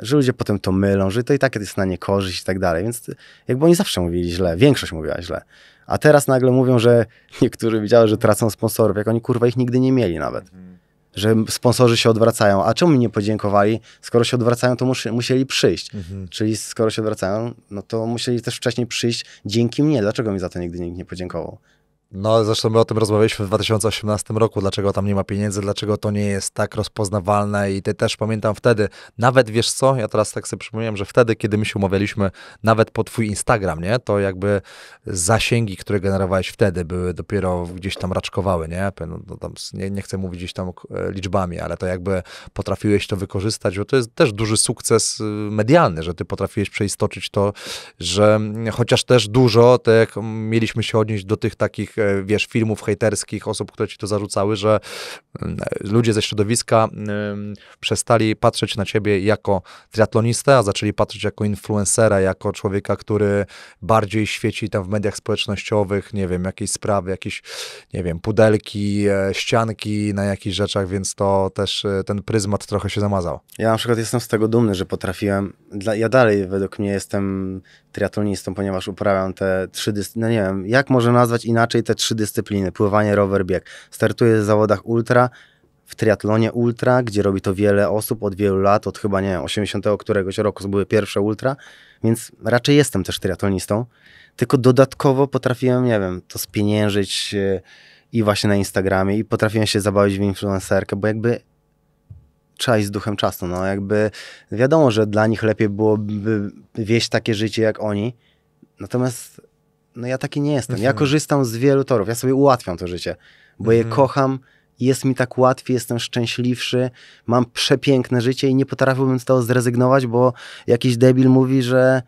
że ludzie potem to mylą, że to i tak jest na niekorzyść i tak dalej. Więc jakby oni zawsze mówili źle, większość mówiła źle. A teraz nagle mówią, że niektórzy widziały, że tracą sponsorów, jak oni kurwa ich nigdy nie mieli nawet. Że sponsorzy się odwracają. A czemu mi nie podziękowali? Skoro się odwracają, to musieli przyjść. Czyli skoro się odwracają, no to musieli też wcześniej przyjść dzięki mnie. Dlaczego mi za to nigdy nikt nie podziękował? No zresztą my o tym rozmawialiśmy w 2018 roku, dlaczego tam nie ma pieniędzy, dlaczego to nie jest tak rozpoznawalne i ty też pamiętam wtedy, nawet wiesz co, ja teraz tak sobie przypomniałem, że wtedy, kiedy my się umawialiśmy nawet po twój Instagram, nie, to jakby zasięgi, które generowałeś wtedy były dopiero gdzieś tam raczkowały, nie, no, tam, nie chcę mówić gdzieś tam liczbami, ale to jakby potrafiłeś to wykorzystać, bo to jest też duży sukces medialny, że ty potrafiłeś przeistoczyć to, że chociaż też dużo, to jak mieliśmy się odnieść do tych takich, wiesz, filmów hejterskich, osób, które ci to zarzucały, że ludzie ze środowiska przestali patrzeć na ciebie jako triatlonistę, a zaczęli patrzeć jako influencera, jako człowieka, który bardziej świeci tam w mediach społecznościowych, nie wiem, jakieś sprawy, jakieś, nie wiem, pudelki, ścianki na jakichś rzeczach, więc to też ten pryzmat trochę się zamazał. Ja na przykład jestem z tego dumny, że potrafiłem, ja dalej według mnie jestem triatlonistą, ponieważ uprawiam te trzy dyscypliny, no nie wiem, jak może nazwać inaczej te trzy dyscypliny, pływanie, rower, bieg. Startuję w zawodach ultra, w triatlonie ultra, gdzie robi to wiele osób od wielu lat, od chyba, nie wiem, 80 któregoś roku były pierwsze ultra, więc raczej jestem też triatlonistą, tylko dodatkowo potrafiłem, nie wiem, to spieniężyć i właśnie na Instagramie i potrafiłem się zabawić w influencerkę, bo jakby trzeba iść z duchem czasu, no jakby wiadomo, że dla nich lepiej byłoby wieść takie życie jak oni, natomiast no ja taki nie jestem. Ja korzystam z wielu torów, ja sobie ułatwiam to życie, bo je kocham, jest mi tak łatwiej, jestem szczęśliwszy, mam przepiękne życie i nie potrafiłbym z tego zrezygnować, bo jakiś debil mówi, że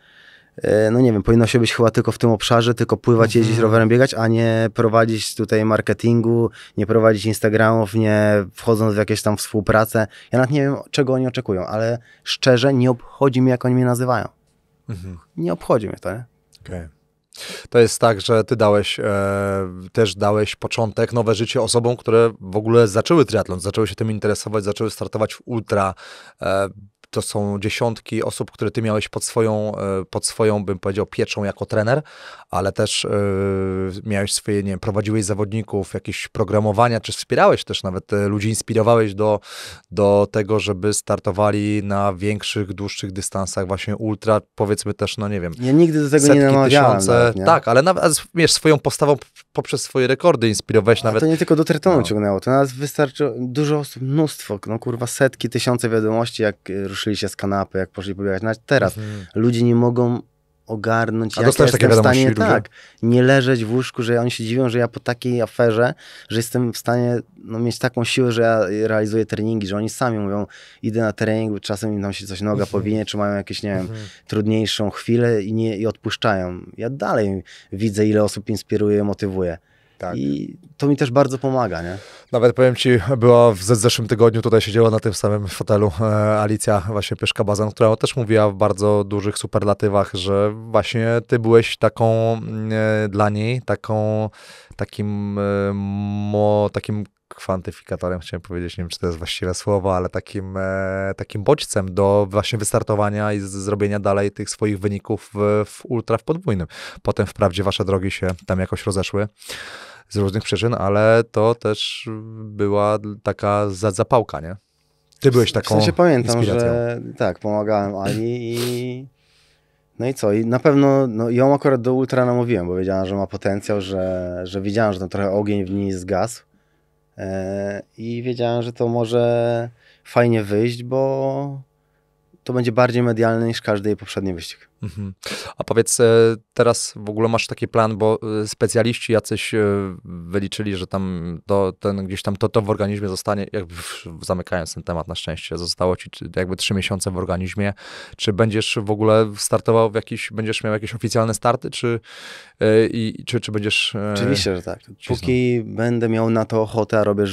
no nie wiem, powinno się być chyba tylko w tym obszarze, tylko pływać, jeździć, rowerem, biegać, a nie prowadzić tutaj marketingu, nie prowadzić Instagramów, nie wchodząc w jakieś tam współpracę. Ja nawet nie wiem, czego oni oczekują, ale szczerze nie obchodzi mnie, jak oni mnie nazywają. Nie obchodzi mnie to, nie? Okay. To jest tak, że ty dałeś, też dałeś początek, nowe życie osobom, które w ogóle zaczęły triatlon, zaczęły się tym interesować, zaczęły startować w ultra. To są dziesiątki osób, które ty miałeś pod swoją, bym powiedział, pieczą jako trener, ale też miałeś swoje, nie wiem, prowadziłeś zawodników, jakieś programowania, czy wspierałeś też nawet ludzi, inspirowałeś do tego, żeby startowali na większych, dłuższych dystansach właśnie ultra, powiedzmy też, no nie wiem. Ja nigdy do tego nie namawiałem. Tysiące, nawet, nie? Tak, ale nawet, wiesz, swoją postawą poprzez swoje rekordy inspirowałeś nawet. To nie tylko do triatlonu ciągnęło, to nawet wystarczy dużo osób, mnóstwo, no kurwa, setki, tysiące wiadomości, jak ruszyli się z kanapy, jak poszli pobiegać. Nawet teraz ludzie nie mogą ogarnąć, jak ja jestem w stanie nie leżeć w łóżku, że oni się dziwią, że ja po takiej aferze, że jestem w stanie mieć taką siłę, że ja realizuję treningi, że oni sami mówią, idę na trening, czasem im tam się coś noga powinie, czy mają jakieś, nie wiem, trudniejszą chwilę i odpuszczają. Ja dalej widzę, ile osób inspiruje, motywuje. Tak. I to mi też bardzo pomaga, nie? Nawet powiem ci, była w zeszłym tygodniu, tutaj siedziała na tym samym fotelu Alicja właśnie Pieszka-Bazan, która też mówiła w bardzo dużych superlatywach, że właśnie ty byłeś taką dla niej, takim kwantyfikatorem, chciałem powiedzieć, nie wiem, czy to jest właściwe słowo, ale takim bodźcem do właśnie wystartowania i zrobienia dalej tych swoich wyników w ultra, w podwójnym. Potem wprawdzie wasze drogi się tam jakoś rozeszły z różnych przyczyn, ale to też była taka zapałka, nie? Ty byłeś taką inspiracją. Że tak, pomagałem Ali i no i co? I na pewno ją akurat do ultra namówiłem, bo wiedziałem, że ma potencjał, że widziałem, że tam trochę ogień w niej zgasł i wiedziałem, że to może fajnie wyjść, bo to będzie bardziej medialny niż każdy jej poprzedni wyścig. A powiedz, teraz w ogóle masz taki plan, bo specjaliści jacyś wyliczyli, że tam gdzieś tam to w organizmie zostanie, jakby zamykając ten temat na szczęście, zostało ci jakby 3 miesiące w organizmie. Czy będziesz w ogóle startował w jakiś, będziesz miał jakieś oficjalne starty, czy będziesz... Oczywiście, że tak. Póki będę miał na to ochotę, a robię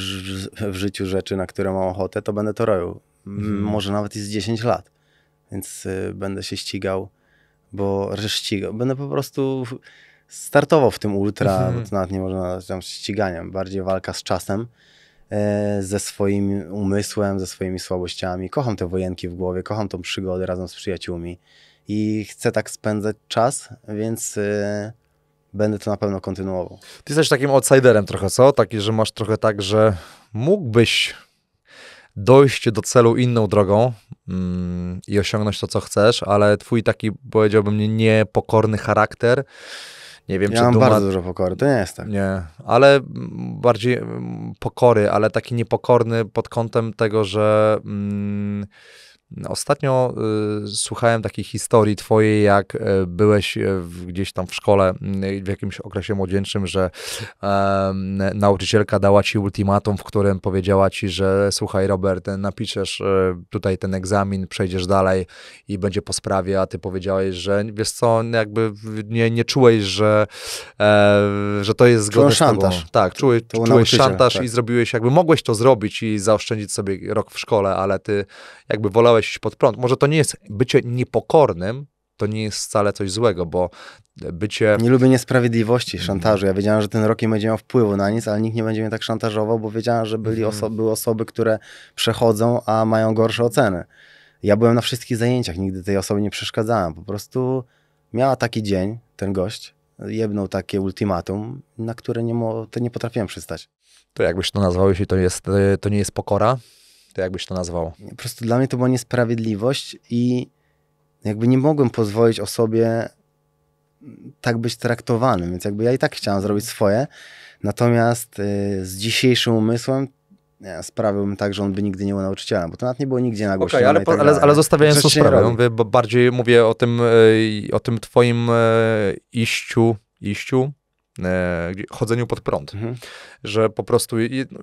w życiu rzeczy, na które mam ochotę, to będę to robił. Może nawet i z 10 lat. Więc będę się ścigał, będę po prostu startował w tym ultra, bo to nawet nie można nazwać tam ściganiem, bardziej walka z czasem, ze swoim umysłem, ze swoimi słabościami. Kocham te wojenki w głowie, kocham tą przygodę razem z przyjaciółmi i chcę tak spędzać czas, więc będę to na pewno kontynuował. Ty jesteś takim outsiderem trochę, co? Taki, że masz trochę tak, że mógłbyś dojść do celu inną drogą i osiągnąć to, co chcesz, ale twój taki, powiedziałbym, niepokorny charakter, nie wiem, ja czy mam bardzo dużo pokory, to nie jest tak. Nie, ale bardziej pokory, ale taki niepokorny pod kątem tego, że ostatnio słuchałem takiej historii twojej, jak byłeś gdzieś tam w szkole w jakimś okresie młodzieńczym, że nauczycielka dała ci ultimatum, w którym powiedziała ci, że słuchaj Robert, napiszesz tutaj ten egzamin, przejdziesz dalej i będzie po sprawie, a ty powiedziałeś, że wiesz co, jakby nie czułeś, że to jest zgodne z tobą. Tak, czułeś szantaż, tak. I zrobiłeś, jakby mogłeś to zrobić i zaoszczędzić sobie rok w szkole, ale ty jakby wolałeś pod prąd. Może to nie jest bycie niepokornym, to nie jest wcale coś złego, bo bycie... Nie lubię niesprawiedliwości, szantażu. Ja wiedziałem, że ten rok nie będzie miał wpływu na nic, ale nikt nie będzie mnie tak szantażował, bo wiedziałem, że były osoby, które przechodzą, a mają gorsze oceny. Ja byłem na wszystkich zajęciach, nigdy tej osobie nie przeszkadzałem. Po prostu miała taki dzień, ten gość, jedną takie ultimatum, na które nie potrafiłem przystać. To jakbyś to nazwał, jeśli to nie jest pokora? To jakbyś to nazwał? Po prostu dla mnie to była niesprawiedliwość i jakby nie mogłem pozwolić osobie tak być traktowanym, więc jakby ja i tak chciałem zrobić swoje, natomiast z dzisiejszym umysłem sprawiłbym tak, że on by nigdy nie był nauczycielem, bo to nawet nie było nigdzie nagłośnione. Okay, ale zostawiając tą sprawę, bo bardziej mówię o tym twoim iściu chodzeniu pod prąd, że po prostu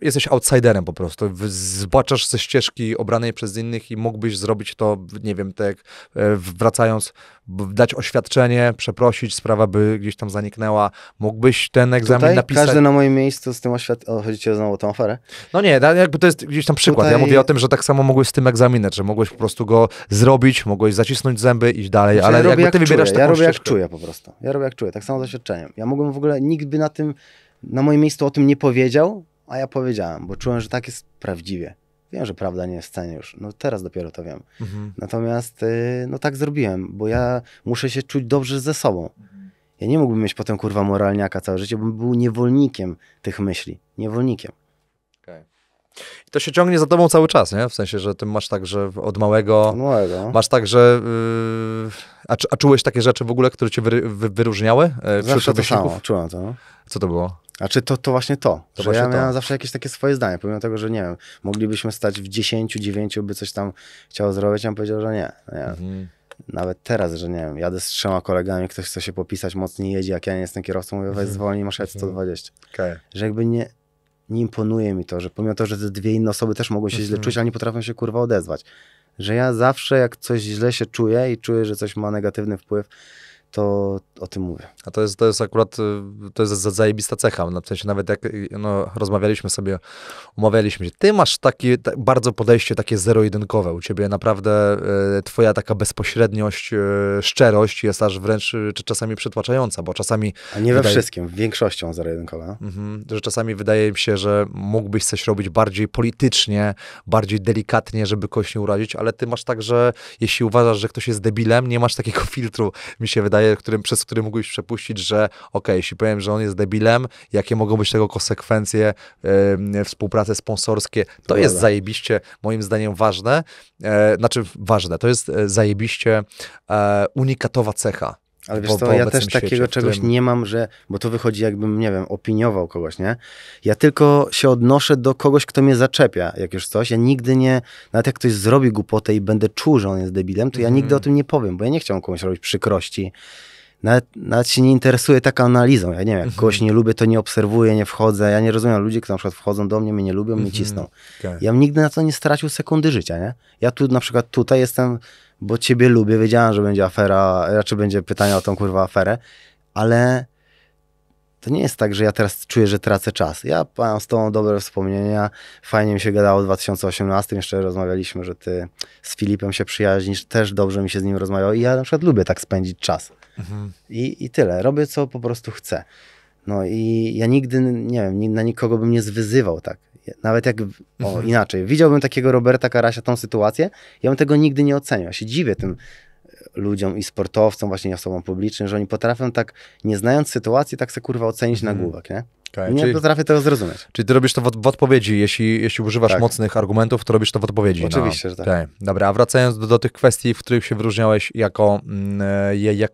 jesteś outsiderem po prostu, zbaczasz ze ścieżki obranej przez innych i mógłbyś zrobić to, nie wiem, tak wracając, dać oświadczenie, przeprosić, sprawa by gdzieś tam zaniknęła, mógłbyś ten egzamin tutaj napisać. Każdy na moim miejscu z tym oświadczeniem, chodzi znowu o tą aferę? No nie, jakby to jest gdzieś tam przykład, tutaj... ja mówię o tym, że tak samo mogłeś z tym egzaminem, że mogłeś po prostu go zrobić, mogłeś zacisnąć zęby, iść dalej, znaczy, ale ja jakby ty wybierasz taką ścieżkę. Ja robię jak czuję po prostu, ja robię jak czuję, tak samo z oświadczeniem. Ja mogłem w ogóle, nikt by na tym, na moim miejscu o tym nie powiedział, a ja powiedziałem, bo czułem, że tak jest prawdziwie. Wiem, że prawda nie jest w cenie już, no teraz dopiero to wiem. Natomiast no tak zrobiłem, bo ja muszę się czuć dobrze ze sobą. Ja nie mógłbym mieć potem kurwa moralniaka całe życie, bo bym był niewolnikiem tych myśli, niewolnikiem. Okay. I to się ciągnie za tobą cały czas, nie? W sensie, że ty masz tak, że od małego. Masz tak, że... A czułeś takie rzeczy w ogóle, które cię wyróżniały? Zawsze to samo, czułem to. Co to było? A czy to właśnie to, to że właśnie ja miałem to. Zawsze jakieś takie swoje zdanie, pomimo tego, że nie wiem, moglibyśmy stać w 10, 9, by coś tam chciało zrobić, ja bym powiedział, że nie. Nawet teraz, że nie wiem, jadę z 3 kolegami, ktoś chce się popisać, mocniej jedzie, jak ja nie jestem kierowcą, mówię, weź zwolnij, masz jechać 120. Okay. Że jakby nie imponuje mi to, że pomimo to, że te dwie inne osoby też mogą się źle czuć, ale nie potrafią się kurwa odezwać. Że ja zawsze jak coś źle się czuję i czuję, że coś ma negatywny wpływ, to o tym mówię. A to jest akurat, to jest zajebista cecha, w sensie nawet jak no, rozmawialiśmy sobie, umawialiśmy się, ty masz takie bardzo podejście takie zero-jedynkowe, u ciebie naprawdę twoja taka bezpośredniość, szczerość jest aż wręcz czasami przytłaczająca, bo czasami... A nie we wszystkim, większością zero-jedynkowa. Że czasami wydaje mi się, że mógłbyś coś robić bardziej politycznie, bardziej delikatnie, żeby kogoś nie urazić, ale ty masz tak, że jeśli uważasz, że ktoś jest debilem, nie masz takiego filtru, mi się wydaje, przez który mógłbyś przepuścić, że okej, jeśli powiem, że on jest debilem, jakie mogą być tego konsekwencje, współprace sponsorskie, to jest zajebiście, moim zdaniem, ważne. To jest zajebiście unikatowa cecha. Ale wiesz co, ja też takiego świecie, czegoś nie mam, że, bo to wychodzi jakbym, nie wiem, opiniował kogoś, nie? Ja tylko się odnoszę do kogoś, kto mnie zaczepia, jak już coś. Ja nigdy nie, nawet jak ktoś zrobi głupotę i będę czuł, że on jest debilem, to ja nigdy o tym nie powiem, bo ja nie chciałem komuś robić przykrości. Nawet się nie interesuje taka analizą. Ja nie wiem, jak kogoś nie lubię, to nie obserwuję, nie wchodzę. Ja nie rozumiem ludzi, którzy na przykład wchodzą do mnie, mnie nie lubią, mnie cisną. Okay. Ja bym nigdy na to nie stracił sekundy życia, nie? Ja tu na przykład tutaj jestem, bo ciebie lubię, wiedziałem, że będzie afera, raczej będzie pytanie o tą kurwa aferę, ale to nie jest tak, że ja teraz czuję, że tracę czas. Ja mam z tobą dobre wspomnienia, fajnie mi się gadało w 2018, jeszcze rozmawialiśmy, że ty z Filipem się przyjaźnisz, też dobrze mi się z nim rozmawiało i ja na przykład lubię tak spędzić czas. I tyle, robię co po prostu chcę. No i ja nigdy, nie wiem, na nikogo bym nie zwyzywał tak. Nawet jak, inaczej, widziałbym takiego Roberta Karasia, tą sytuację, ja bym tego nigdy nie oceniał. Ja się dziwię tym ludziom i sportowcom, właśnie osobom publicznym, że oni potrafią tak, nie znając sytuacji, tak se kurwa ocenić na główek, nie? Okay, nie potrafię tego zrozumieć. Czyli ty robisz to w odpowiedzi, jeśli używasz mocnych argumentów, to robisz to w odpowiedzi. Oczywiście, że tak. Okay. Dobra, a wracając do tych kwestii, w których się wyróżniałeś jako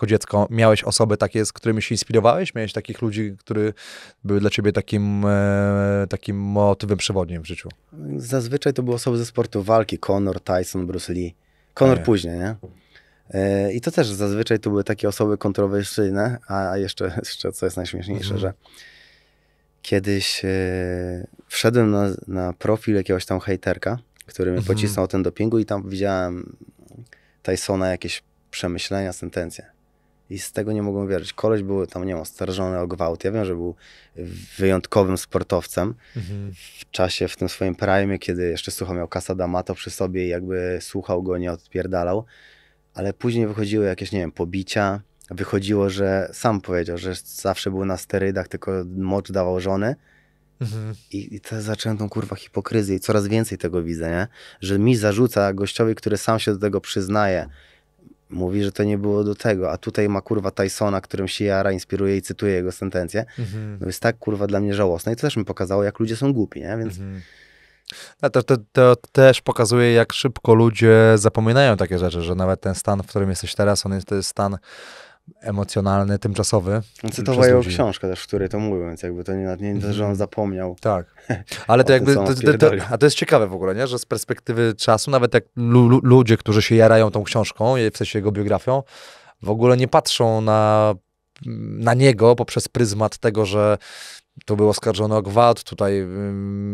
dziecko, miałeś osoby takie, z którymi się inspirowałeś? Miałeś takich ludzi, którzy były dla ciebie takim motywem przewodnim w życiu? Zazwyczaj to były osoby ze sportu walki, Conor, Tyson, Bruce Lee. Conor później, nie? I to też zazwyczaj to były takie osoby kontrowersyjne, a jeszcze co jest najśmieszniejsze, że kiedyś wszedłem na profil jakiegoś tam hejterka, który mnie pocisnął o ten dopingu i tam widziałem Tysona jakieś przemyślenia, sentencje. I z tego nie mogłem wierzyć. Koleś był tam, nie wiem, oskarżony o gwałt. Ja wiem, że był wyjątkowym sportowcem w tym swoim prime, kiedy jeszcze miał Casa d'Amato przy sobie i jakby słuchał go, nie odpierdalał. Ale później wychodziły jakieś, nie wiem, pobicia. Wychodziło, że sam powiedział, że zawsze był na sterydach, tylko mocz dawał żony. I teraz zacząłem tą kurwa hipokryzję i coraz więcej tego widzę, nie? Że mi zarzuca gościowi, który sam się do tego przyznaje. Mówi, że to nie było do tego, a tutaj ma kurwa Tysona, którym się jara, inspiruje i cytuje jego sentencję. No jest tak kurwa dla mnie żałosne i to też mi pokazało, jak ludzie są głupi, nie? Więc... To też pokazuje, jak szybko ludzie zapominają takie rzeczy, że nawet ten stan, w którym jesteś teraz, to jest stan emocjonalny, tymczasowy. Cytowała jego książkę też, w której to mówił, więc jakby to nie że on zapomniał. Tak, ale to jakby, a to jest ciekawe w ogóle, nie? Że z perspektywy czasu, nawet jak ludzie, którzy się jarają tą książką, w sensie jego biografią, w ogóle nie patrzą na na niego poprzez pryzmat tego, że tu był oskarżony o gwałt, tutaj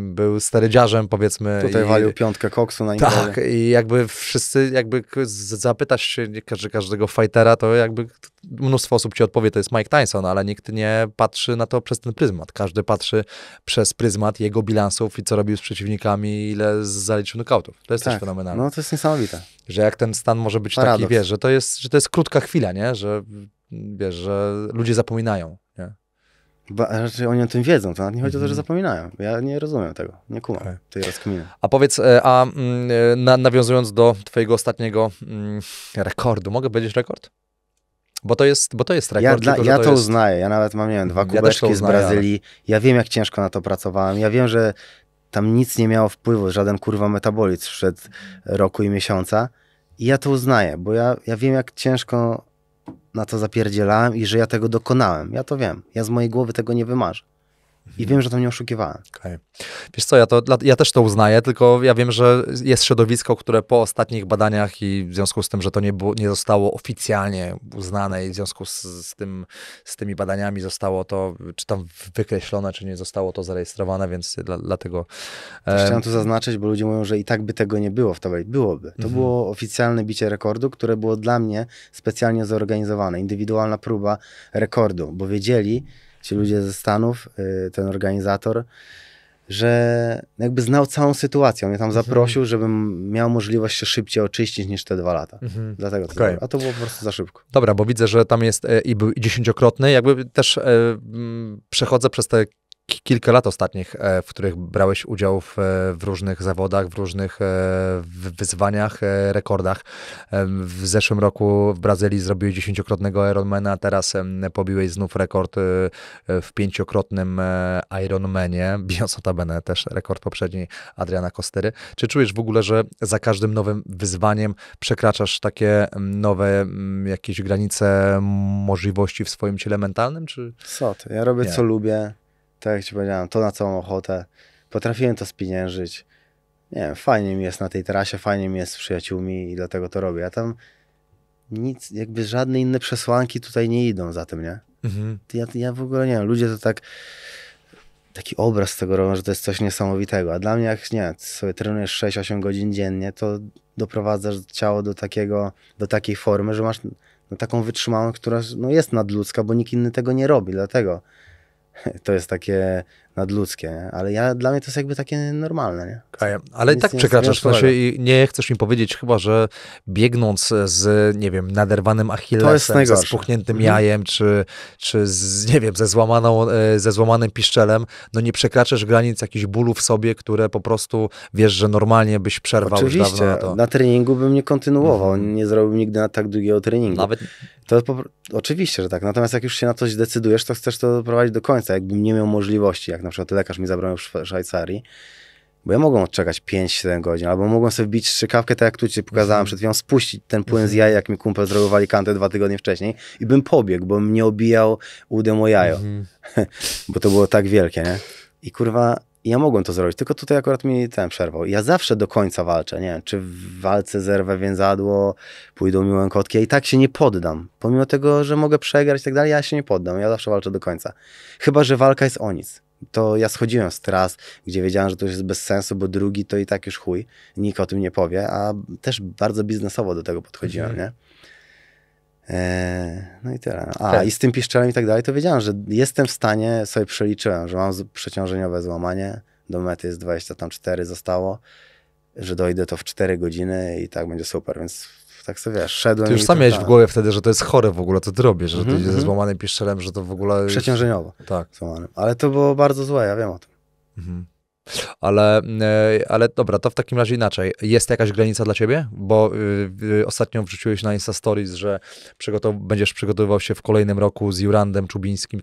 był sterydziarzem, powiedzmy. Tutaj walił piątkę koksu na imprezie. Tak, i jakby wszyscy, jakby zapytasz się każdego fightera, to jakby mnóstwo osób ci odpowie, to jest Mike Tyson, ale nikt nie patrzy na to przez ten pryzmat. Każdy patrzy przez pryzmat jego bilansów i co robił z przeciwnikami, ile zaliczył nokautów. To jest też fenomenalne. No to jest niesamowite. Że jak ten stan może być paradoks. Taki, wiesz, że to jest krótka chwila, nie? Że wiesz, że ludzie zapominają, nie? Raczej oni o tym wiedzą, to nawet nie chodzi o to, że zapominają. Ja nie rozumiem tego, nie kumam tej rozkminy. A powiedz, nawiązując do twojego ostatniego rekordu, mogę powiedzieć rekord? Bo to jest rekord. Ja to uznaję, ja nawet mam, nie wiem, 2 kubeczki z Brazylii, ja wiem, jak ciężko na to pracowałem, ja wiem, że tam nic nie miało wpływu, żaden kurwa metabolizm sprzed roku i miesiąca i ja to uznaję, bo ja wiem, jak ciężko na to zapierdzielałem i że ja tego dokonałem. Ja to wiem. Ja z mojej głowy tego nie wymarzę. I wiem, że tam nie oszukiwałem. Okay. Wiesz co, ja też to uznaję, tylko ja wiem, że jest środowisko, które po ostatnich badaniach i w związku z tym, że to nie zostało oficjalnie uznane i w związku z tymi badaniami zostało to, czy tam wykreślone, czy nie zostało to zarejestrowane, więc dlatego... Chciałem to zaznaczyć, bo ludzie mówią, że i tak by tego nie było w tabeli. Byłoby. To było oficjalne bicie rekordu, które było dla mnie specjalnie zorganizowane. Indywidualna próba rekordu, bo wiedzieli, ci ludzie ze Stanów, ten organizator, że jakby znał całą sytuację. On mnie tam zaprosił, żebym miał możliwość się szybciej oczyścić niż te 2 lata. Dlatego to okay. A to było po prostu za szybko. Dobra, bo widzę, że tam jest i był 10-krotny. Jakby też przechodzę przez te kilka lat ostatnich, w których brałeś udział w różnych zawodach, w różnych wyzwaniach, rekordach. W zeszłym roku w Brazylii zrobiłeś 10-krotnego Ironmana, teraz pobiłeś znów rekord w 5-krotnym Ironmanie, bijąc notabene też rekord poprzedni Adriana Kostery. Czy czujesz w ogóle, że za każdym nowym wyzwaniem przekraczasz takie nowe jakieś granice możliwości w swoim ciele mentalnym? Czy... Co ty? Ja robię co lubię. Tak jak ci powiedziałem, to na całą ochotę. Potrafiłem to spieniężyć. Nie wiem, fajnie mi jest na tej trasie, fajnie mi jest z przyjaciółmi i dlatego to robię. Ja tam nic, jakby żadne inne przesłanki tutaj nie idą za tym, nie? Ja w ogóle nie wiem, ludzie to tak, taki obraz tego robią, że to jest coś niesamowitego. A dla mnie jak, nie, sobie trenujesz 6-8 godzin dziennie, to doprowadzasz ciało do takiej formy, że masz no, taką wytrzymałość, która no, jest nadludzka, bo nikt inny tego nie robi, dlatego... To jest takie nadludzkie, nie? Ale dla mnie to jest jakby takie normalne. Nie? Okay. Ale i tak przekraczasz to się i nie chcesz mi powiedzieć chyba, że biegnąc z, nie wiem, naderwanym Achillesem, ze spuchniętym jajem, czy z, nie wiem, ze złamanym piszczelem, no nie przekraczasz granic jakichś bólów w sobie, które po prostu wiesz, że normalnie byś przerwał już dawno na to. Na treningu bym nie kontynuował, nie zrobił nigdy na tak długiego treningu. Nawet... Oczywiście, że tak, natomiast jak już się na coś decydujesz, to chcesz to doprowadzić do końca, jakbym nie miał możliwości, jak na przykład lekarz mi zabrał w Szwajcarii, bo ja mogłem odczekać 5-7 godzin, albo mogłem sobie wbić strzykawkę, tak jak tu ci pokazałem przed chwilą, spuścić ten płyn z jaja, jak mi kumpel zrobił Alicante 2 tygodnie wcześniej i bym pobiegł, bo mnie obijał udem o jajo, bo to było tak wielkie, nie? I kurwa, ja mogłem to zrobić, tylko tutaj akurat mi ten przerwał. Ja zawsze do końca walczę, nie wiem, czy w walce zerwę więzadło, pójdą mi łękotki, ja i tak się nie poddam. Pomimo tego, że mogę przegrać i tak dalej, ja się nie poddam, ja zawsze walczę do końca. Chyba że walka jest o nic. To ja schodziłem z tras, gdzie wiedziałem, że to jest bez sensu, bo drugi to i tak już chuj, nikt o tym nie powie, a też bardzo biznesowo do tego podchodziłem, nie? No i tyle. I z tym piszczelem i tak dalej, to wiedziałem, że jestem w stanie, sobie przeliczyłem, że mam przeciążeniowe złamanie, do mety jest 24 zostało, że dojdę to w 4 godziny i tak będzie super, więc tak sobie wiesz, szedłem. Ty już sam miałeś w głowie wtedy, że to jest chore w ogóle, co ty robisz, że ty idziesz ze złamanym piszczelem, że to w ogóle... Przeciążeniowo. Tak. Złamanym. Ale to było bardzo złe, ja wiem o tym. Ale dobra, to w takim razie inaczej. Jest jakaś granica dla ciebie? Bo ostatnio wrzuciłeś na Insta Stories, że będziesz przygotowywał się w kolejnym roku z Jurandem Czubańskim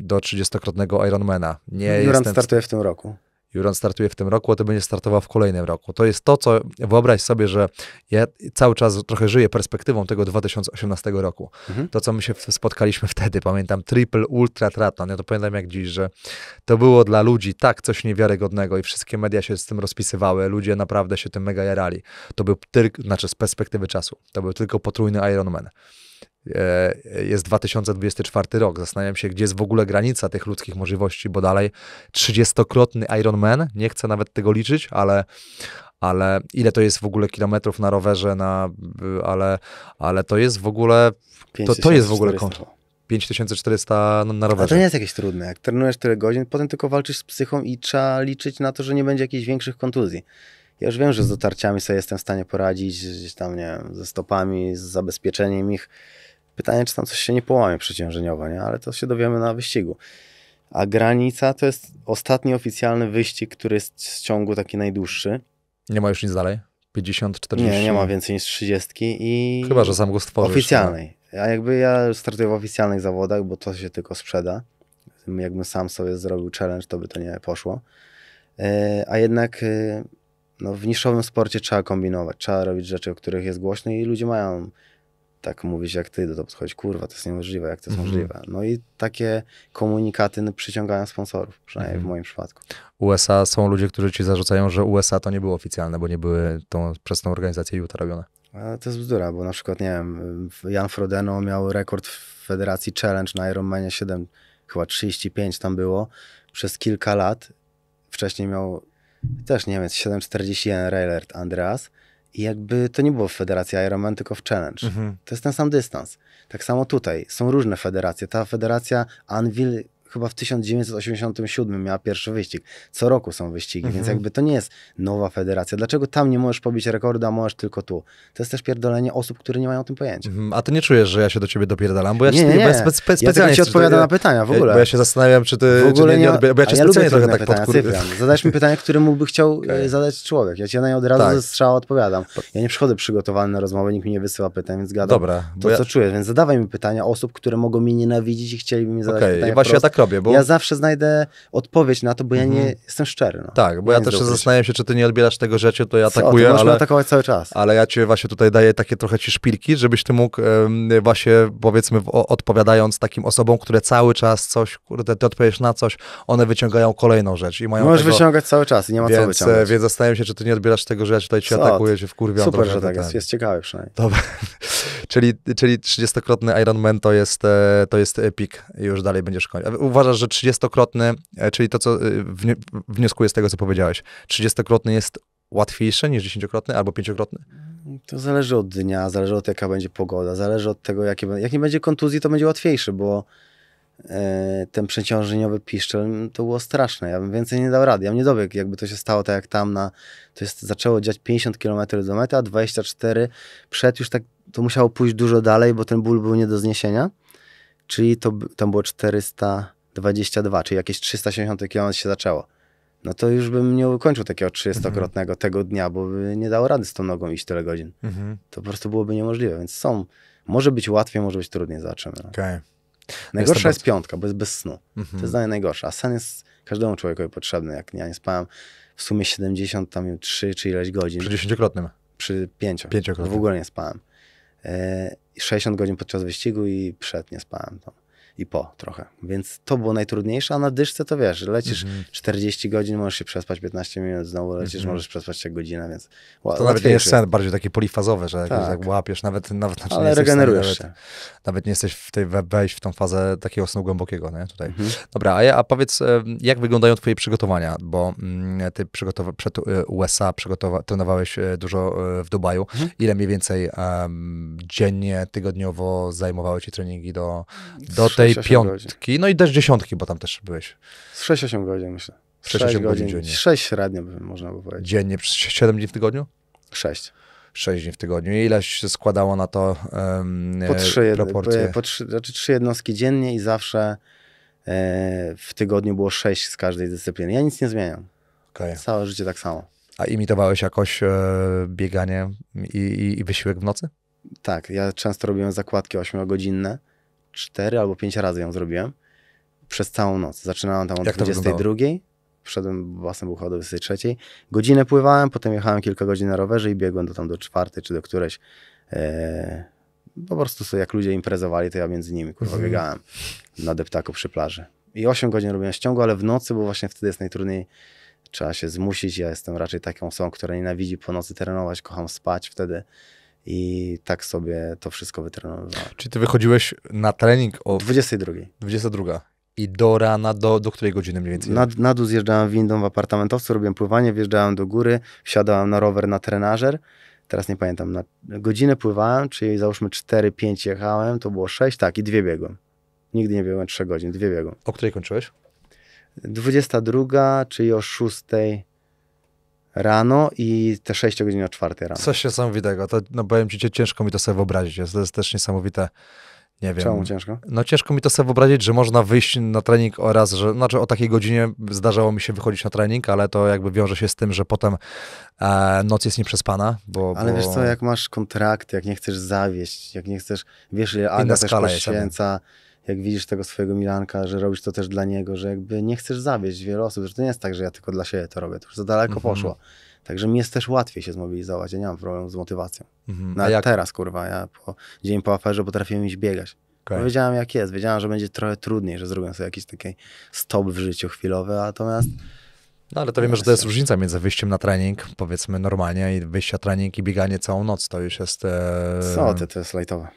do 30-krotnego Ironmana. Jurand startuje w tym roku. Jurand startuje w tym roku, a ty będziesz startował w kolejnym roku. To jest to, co wyobraź sobie, że ja cały czas trochę żyję perspektywą tego 2018 roku. To, co my się spotkaliśmy wtedy, pamiętam, Triple Ultra Triathlon. Ja to pamiętam jak dziś, że to było dla ludzi tak coś niewiarygodnego i wszystkie media się z tym rozpisywały, ludzie naprawdę się tym mega jarali. To był tylko, znaczy z perspektywy czasu, to był tylko potrójny Ironman. jest 2024 rok. Zastanawiam się, gdzie jest w ogóle granica tych ludzkich możliwości, bo dalej 30-krotny Ironman, nie chcę nawet tego liczyć, ale ile to jest w ogóle kilometrów na rowerze, ale to jest w ogóle... To jest w ogóle... 5400 na rowerze. A to nie jest jakieś trudne. Jak trenujesz tyle godzin, potem tylko walczysz z psychą i trzeba liczyć na to, że nie będzie jakichś większych kontuzji. Ja już wiem, że z dotarciami sobie jestem w stanie poradzić, gdzieś tam, nie wiem, ze stopami, z zabezpieczeniem ich. Pytanie, czy tam coś się nie połamie przeciążeniowo, nie? Ale to się dowiemy na wyścigu. A granica to jest ostatni oficjalny wyścig, który jest z ciągu taki najdłuższy. Nie ma już nic dalej? 50, 40? Nie, nie ma więcej niż 30 i... Chyba, że sam go stworzysz. Oficjalnej. A jakby ja startuję w oficjalnych zawodach, bo to się tylko sprzeda. Jakbym sam sobie zrobił challenge, to by to nie poszło. A jednak no, w niszowym sporcie trzeba kombinować, trzeba robić rzeczy, o których jest głośno i ludzie mają tak mówić jak ty, do to podchodzi, kurwa, to jest niemożliwe, jak to jest możliwe. No i takie komunikaty przyciągają sponsorów, przynajmniej w moim przypadku. USA, są ludzie, którzy ci zarzucają, że USA to nie było oficjalne, bo nie były przez tą organizację UTA robione. Ale to jest bzdura, bo na przykład, nie wiem, Jan Frodeno miał rekord w Federacji Challenge na Ironmanie 7, chyba 35 tam było, przez kilka lat. Wcześniej miał też Niemiec 7,41 Reilert Andreas i jakby to nie było w Federacji Ironman, tylko w Challenge. To jest ten sam dystans. Tak samo tutaj, są różne federacje. Ta federacja Anvil chyba w 1987 miała pierwszy wyścig. Co roku są wyścigi, więc jakby to nie jest nowa federacja. Dlaczego tam nie możesz pobić rekordu, a możesz tylko tu? To jest też pierdolenie osób, które nie mają o tym pojęcia. A ty nie czujesz, że ja się do ciebie dopierdalam? Bo ja specjalnie ci odpowiadam na pytania w ogóle. Bo ja się zastanawiam, czy ty... W ogóle czy nie, bo ja cię specjalnie trochę tak podkurwiam. Zadajesz mi pytanie, które mógłby chciał zadać człowiek. Ja ci na nie od razu ze strzała odpowiadam. Ja nie przychodzę przygotowany na rozmowę, nikt mi nie wysyła pytań, więc gadam co czuję. Więc zadawaj mi pytania osób, które mogą mnie nienawidzić i chcieliby mi zadać pytania. Robię, bo... Ja zawsze znajdę odpowiedź na to, bo ja nie jestem szczery. No. Tak, bo ja też zastanawiam się, czy ty nie odbierasz tego rzeczy, to ja atakuję, możesz mnie atakować cały czas. Ale ja ci właśnie tutaj daję takie trochę ci szpilki, żebyś ty mógł właśnie, powiedzmy, odpowiadając takim osobom, które cały czas coś, kurde, ty odpowiesz na coś, one wyciągają kolejną rzecz. I mają możesz wyciągać cały czas i nie ma co wyciągać. Więc zastanawiam się, czy ty nie odbierasz tego, że ja tutaj ci atakuję, cię wkurwiam. Super, że tak jest ciekawe przynajmniej. Dobra. Czyli 30-krotny Ironman to jest pik. Już dalej będziesz kończył. Uważasz, że 30-krotny, czyli to, co wnioskuję z tego, co powiedziałeś, 30-krotny jest łatwiejszy niż 10-krotny albo 5-krotny? To zależy od dnia, zależy od jaka będzie pogoda, zależy od tego, jak nie będzie kontuzji, to będzie łatwiejszy, bo ten przeciążeniowy piszczel to było straszne. Ja bym więcej nie dał rady. Ja bym nie dobiegł, jakby to się stało tak jak tam zaczęło dziać 50 km do mety, a 24 przed już tak, to musiało pójść dużo dalej, bo ten ból był nie do zniesienia. Czyli to tam było 422, czyli jakieś 370 km się zaczęło. No to już bym nie ukończył takiego 30-krotnego tego dnia, bo by nie dało rady z tą nogą iść tyle godzin. To po prostu byłoby niemożliwe, więc może być łatwiej, może być trudniej, zobaczymy. Okay. Najgorsza jest piątka, bo jest bez snu. To jest dla mnie najgorsze, a sen jest każdemu człowiekowi potrzebny. Jak ja nie spałem w sumie 73 czy ileś godzin. Przy 10-krotnym? Przy 5. W ogóle nie spałem. 60 godzin podczas wyścigu i przed nie spałem tam. I po trochę. Więc to było najtrudniejsze, a na dyszce to wiesz, lecisz 40 godzin, możesz się przespać 15 minut, znowu lecisz, możesz przespać się godzinę, więc to nawet nie jest sen, bardziej taki polifazowy, że jak łapiesz, nawet znaczy ale regenerujesz się. Nawet nie jesteś wejść w tą fazę takiego snu głębokiego, nie? Tutaj. Dobra, a powiedz, jak wyglądają twoje przygotowania, bo ty przed USA trenowałeś dużo w Dubaju. Ile mniej więcej dziennie, tygodniowo zajmowały ci treningi do tej piątki, no i też dziesiątki, bo tam też byłeś. 6-8 godzin myślę. 6 godzin dziennie. 6 średnio można by powiedzieć. Dziennie, 7 dni w tygodniu? 6. 6 dni w tygodniu. I ile się składało na to proporcje? Znaczy 3 jednostki dziennie i zawsze w tygodniu było 6 z każdej dyscypliny. Ja nic nie zmieniam. Okay. Całe życie tak samo. A imitowałeś jakoś bieganie i wysiłek w nocy? Tak, ja często robiłem zakładki 8-godzinne. 4 albo 5 razy ją zrobiłem przez całą noc. Zaczynałem tam od 22, wszedłem własnym bucha do 23, godzinę pływałem, potem jechałem kilka godzin na rowerze i biegłem do 4 czy do którejś. Po prostu sobie, jak ludzie imprezowali, to ja między nimi kurwa biegałem na deptaku przy plaży. I 8 godzin robiłem w ciągu, ale w nocy, bo właśnie wtedy jest najtrudniej. Trzeba się zmusić. Ja jestem raczej taką osobą, która nienawidzi po nocy trenować, kocham spać wtedy. I tak sobie to wszystko wytrenowałem. Czyli ty wychodziłeś na trening o 22. 22. I do rana, do której godziny mniej więcej? Na dół zjeżdżałem windą w apartamentowcu, robiłem pływanie, wjeżdżałem do góry, wsiadałem na rower na trenażer. Teraz nie pamiętam, na godzinę pływałem, czyli załóżmy 4-5 jechałem, to było 6, tak, i 2 biegłem. Nigdy nie biegłem 3 godzin, 2 biegłem. O której kończyłeś? 22, czyli o 6 rano i te 6 godzin o 4 rano. Coś niesamowitego, to, no powiem ci, ciężko mi to sobie wyobrazić, to jest też niesamowite. Nie wiem. Czemu ciężko? No ciężko mi to sobie wyobrazić, że można wyjść na trening oraz, że, znaczy o takiej godzinie zdarzało mi się wychodzić na trening, ale to jakby wiąże się z tym, że potem noc jest nieprzespana, bo... Ale wiesz co, jak masz kontrakt, jak nie chcesz zawieść, jak nie chcesz, wiesz, ile Aga też poświęca, jak widzisz tego swojego Milanka, że robisz to też dla niego, że jakby nie chcesz zawieść wielu osób, że to nie jest tak, że ja tylko dla siebie to robię, to już za daleko poszło. Także mi jest też łatwiej się zmobilizować, ja nie mam problemu z motywacją. No jak teraz, kurwa, ja dzień po aferze potrafiłem iść biegać. Okay. No, wiedziałem jak jest, wiedziałem, że będzie trochę trudniej, że zrobię sobie jakiś taki stop w życiu chwilowy, natomiast... No ale to wiemy, że to jest różnica między wyjściem na trening, powiedzmy normalnie, i wyjście na trening i bieganie całą noc, to już jest... Co ty, to jest lajtowe.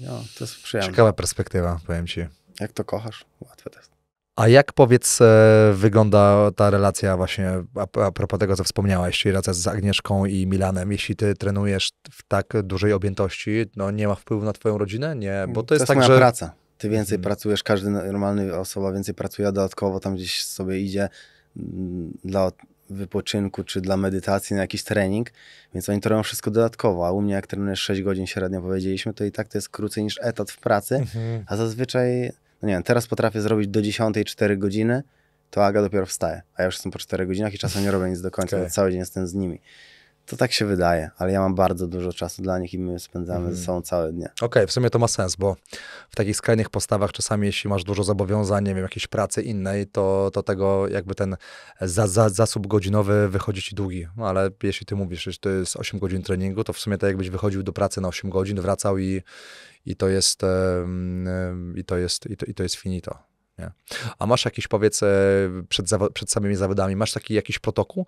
No, to jest przyjemne. Ciekawa perspektywa, powiem ci. Jak to kochasz, łatwe to jest. A jak, powiedz, wygląda ta relacja właśnie, a propos tego, co wspomniałeś, czyli relacja z Agnieszką i Milanem? Jeśli ty trenujesz w tak dużej objętości, no nie ma wpływu na twoją rodzinę? Nie, bo to jest tak, moja praca. Ty więcej pracujesz, każdy normalny osoba więcej pracuje, a dodatkowo tam gdzieś sobie idzie dla wypoczynku czy dla medytacji na jakiś trening, więc oni to robią wszystko dodatkowo, a u mnie jak trenujesz 6 godzin średnio powiedzieliśmy, to i tak to jest krócej niż etat w pracy, a zazwyczaj... No nie wiem, teraz potrafię zrobić do 10, 4 godziny, to Aga dopiero wstaje, a ja już jestem po 4 godzinach i czasem nie robię nic do końca, okay. Cały dzień jestem z nimi. To tak się wydaje, ale ja mam bardzo dużo czasu dla nich i my spędzamy ze sobą całe dnie. Okej, w sumie to ma sens, bo w takich skrajnych postawach czasami, jeśli masz dużo zobowiązań, nie wiem, jakiejś pracy innej, to tego jakby ten zasób godzinowy wychodzi ci długi. No, ale jeśli ty mówisz, że to jest 8 godzin treningu, to w sumie tak jakbyś wychodził do pracy na 8 godzin, wracał i to jest finito. Nie? A masz jakiś, powiedz, przed samymi zawodami, masz taki jakiś protokół,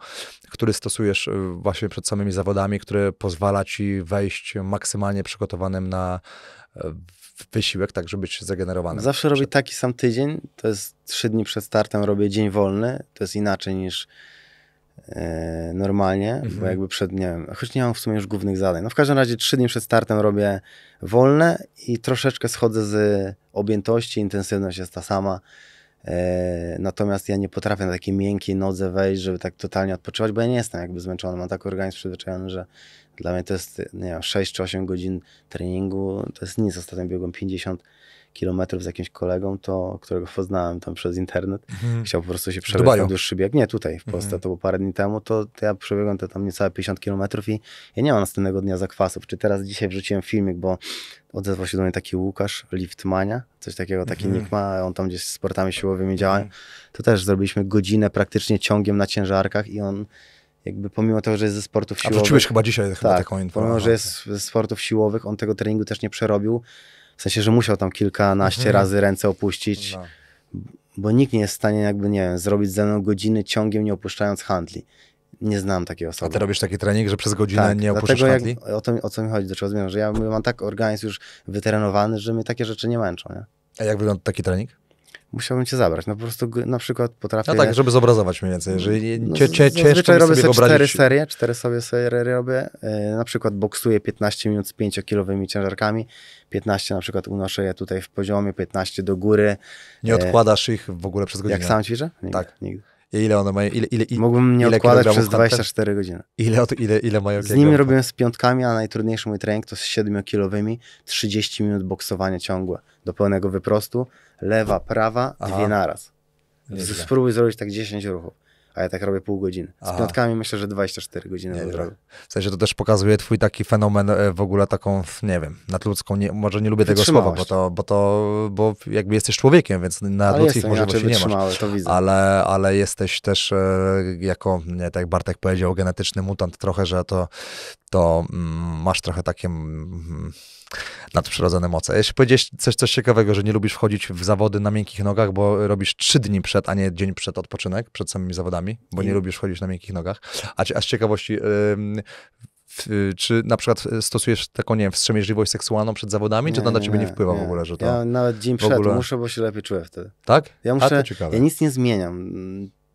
który stosujesz właśnie przed samymi zawodami, który pozwala ci wejść maksymalnie przygotowanym na wysiłek, tak żeby być zregenerowanym? Zawsze robię taki sam tydzień, to jest 3 dni przed startem robię dzień wolny, to jest inaczej niż normalnie, bo jakby przed, nie wiem, choć nie mam w sumie już głównych zadań. No w każdym razie 3 dni przed startem robię wolne i troszeczkę schodzę z objętości, intensywność jest ta sama. Natomiast ja nie potrafię na takie miękkie nodze wejść, żeby tak totalnie odpoczywać, bo ja nie jestem jakby zmęczony, mam taki organizm przyzwyczajony, że dla mnie to jest, nie wiem, 6 czy 8 godzin treningu, to jest nic. Ostatnio biegłem 50 kilometrów z jakimś kolegą, którego poznałem tam przez internet. Chciał po prostu się przebyć na dłuższy bieg. Nie, tutaj w Polsce to było parę dni temu, to ja przebiegłem to tam niecałe 50 kilometrów i ja nie mam następnego dnia zakwasów. Czy teraz dzisiaj wrzuciłem filmik, bo odezwał się do mnie taki Łukasz, Liftmania, coś takiego, taki nick ma, on tam gdzieś z sportami siłowymi działa. To też zrobiliśmy godzinę praktycznie ciągiem na ciężarkach i on jakby pomimo tego, że jest ze sportów siłowych... A wrzuciłeś chyba dzisiaj chyba taką informację. Pomimo, że jest ze sportów siłowych, on tego treningu też nie przerobił. W sensie, że musiał tam kilkanaście razy ręce opuścić, bo nikt nie jest w stanie jakby, nie wiem, zrobić ze mną godziny ciągiem, nie opuszczając handli. Nie znam takiej osoby. A ty robisz taki trening, że przez godzinę nie opuszczasz handli? Tak, o co mi chodzi, do czego zmierzam, że ja mam tak organizm już wytrenowany, że mnie takie rzeczy nie męczą. Nie? A jak wygląda taki trening? Musiałbym cię zabrać, no po prostu na przykład potrafię... No tak, żeby zobrazować mniej więcej, że ciężko robię sobie 4 serie robię, na przykład boksuję 15 minut z 5-kilowymi ciężarkami, 15 na przykład unoszę je tutaj w poziomie, 15 do góry. Nie odkładasz ich w ogóle przez godzinę? Jak sam ćwiczę? Nigdy, tak. Nigdy. I ile one mają? Mógłbym nie odkładać przez 24 godziny. Ile mają kilogramów? Z nimi robiłem z piątkami, a najtrudniejszy mój trening to z 7-kilowymi, 30 minut boksowania ciągłe, do pełnego wyprostu, lewa, prawa, dwie naraz. Spróbuj zrobić tak 10 ruchów. A ja tak robię pół godziny. Z piątkami myślę, że 24 godziny. W sensie to też pokazuje twój taki fenomen, w ogóle taką, nie wiem, nadludzką, może nie lubię tego słowa, bo jakby jesteś człowiekiem, więc nadludzkich możliwości nie masz. To widzę. Ale jesteś też, jako, nie, tak jak Bartek powiedział, genetyczny mutant trochę, że masz trochę takie... nadprzyrodzone moce. Jeśli powiedziałeś coś ciekawego, że nie lubisz wchodzić w zawody na miękkich nogach, bo robisz 3 dni przed, a nie dzień przed odpoczynek, przed samymi zawodami, bo nie lubisz wchodzić na miękkich nogach. A z ciekawości, Czy na przykład stosujesz taką, nie wiem, wstrzemięźliwość seksualną przed zawodami, czy to na ciebie nie wpływa w ogóle? Że to ja nawet dzień przed muszę, bo się lepiej czuję wtedy. Tak? Ja muszę, ja nic nie zmieniam.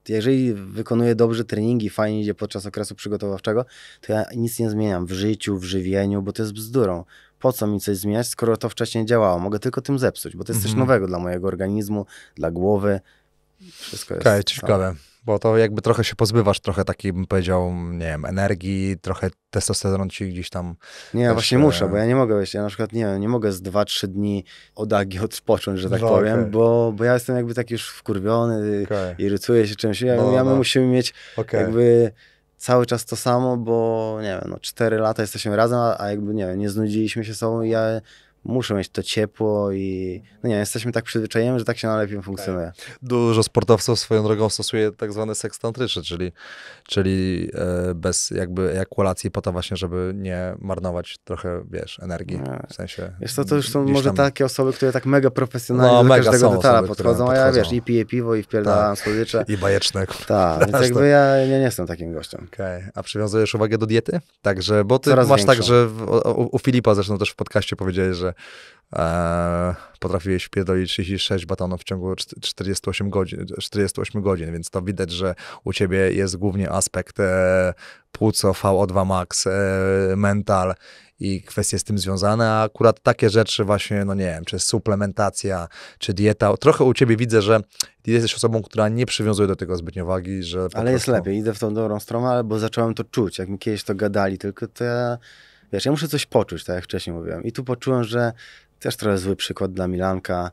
Jeżeli wykonuję dobrze treningi, fajnie idzie podczas okresu przygotowawczego, to ja nic nie zmieniam w życiu, w żywieniu, bo to jest bzdurą. Po co mi coś zmieniać, skoro to wcześniej działało? Mogę tylko tym zepsuć, bo to jest coś nowego dla mojego organizmu, dla głowy. Wszystko jest... ciekawe. Bo to jakby trochę się pozbywasz, trochę takiej, bym powiedział, nie wiem, energii, trochę testosteron ci gdzieś tam... Nie, ja właśnie muszę, bo ja nie mogę, wiesz, ja na przykład, nie wiem, nie mogę z 2-3 dni od Agi odpocząć, że tak powiem, bo ja jestem jakby taki już wkurwiony, irytuję się czymś, my musimy mieć jakby cały czas to samo, bo nie wiem, no 4 lata jesteśmy razem, a jakby, nie wiem, nie znudziliśmy się sobą i ja... Muszę mieć to ciepło i no nie, jesteśmy tak przyzwyczajeni, że tak się najlepiej funkcjonuje. Dużo sportowców swoją drogą stosuje tak zwane seks tantryczny, czyli bez jakby ejakulacji po to właśnie, żeby nie marnować trochę, wiesz, energii, w sensie... Wiesz co, to już są może tam... takie osoby, które tak mega profesjonalnie do każdego detala podchodzą, a ja wiesz, i piję piwo i wpierdalam słodycze. I bajeczne. Tak, więc jakby ja nie jestem takim gościem. A przywiązujesz uwagę do diety? Także, bo ty masz tak, że u Filipa zresztą też w podcaście powiedziałeś, że potrafiłeś wpierdolić 36 batonów w ciągu 48 godzin, więc to widać, że u ciebie jest głównie aspekt płuco, VO2 max, mental i kwestie z tym związane, a akurat takie rzeczy właśnie, no nie wiem, czy suplementacja, czy dieta, trochę u ciebie widzę, że jesteś osobą, która nie przywiązuje do tego zbytnio wagi, że... Ale jest lepiej, idę w tą dobrą stronę, bo zacząłem to czuć, jak mi kiedyś to gadali, tylko to ja... Wiesz, ja muszę coś poczuć, tak jak wcześniej mówiłem. I tu poczułem, że też trochę zły przykład dla Milanka.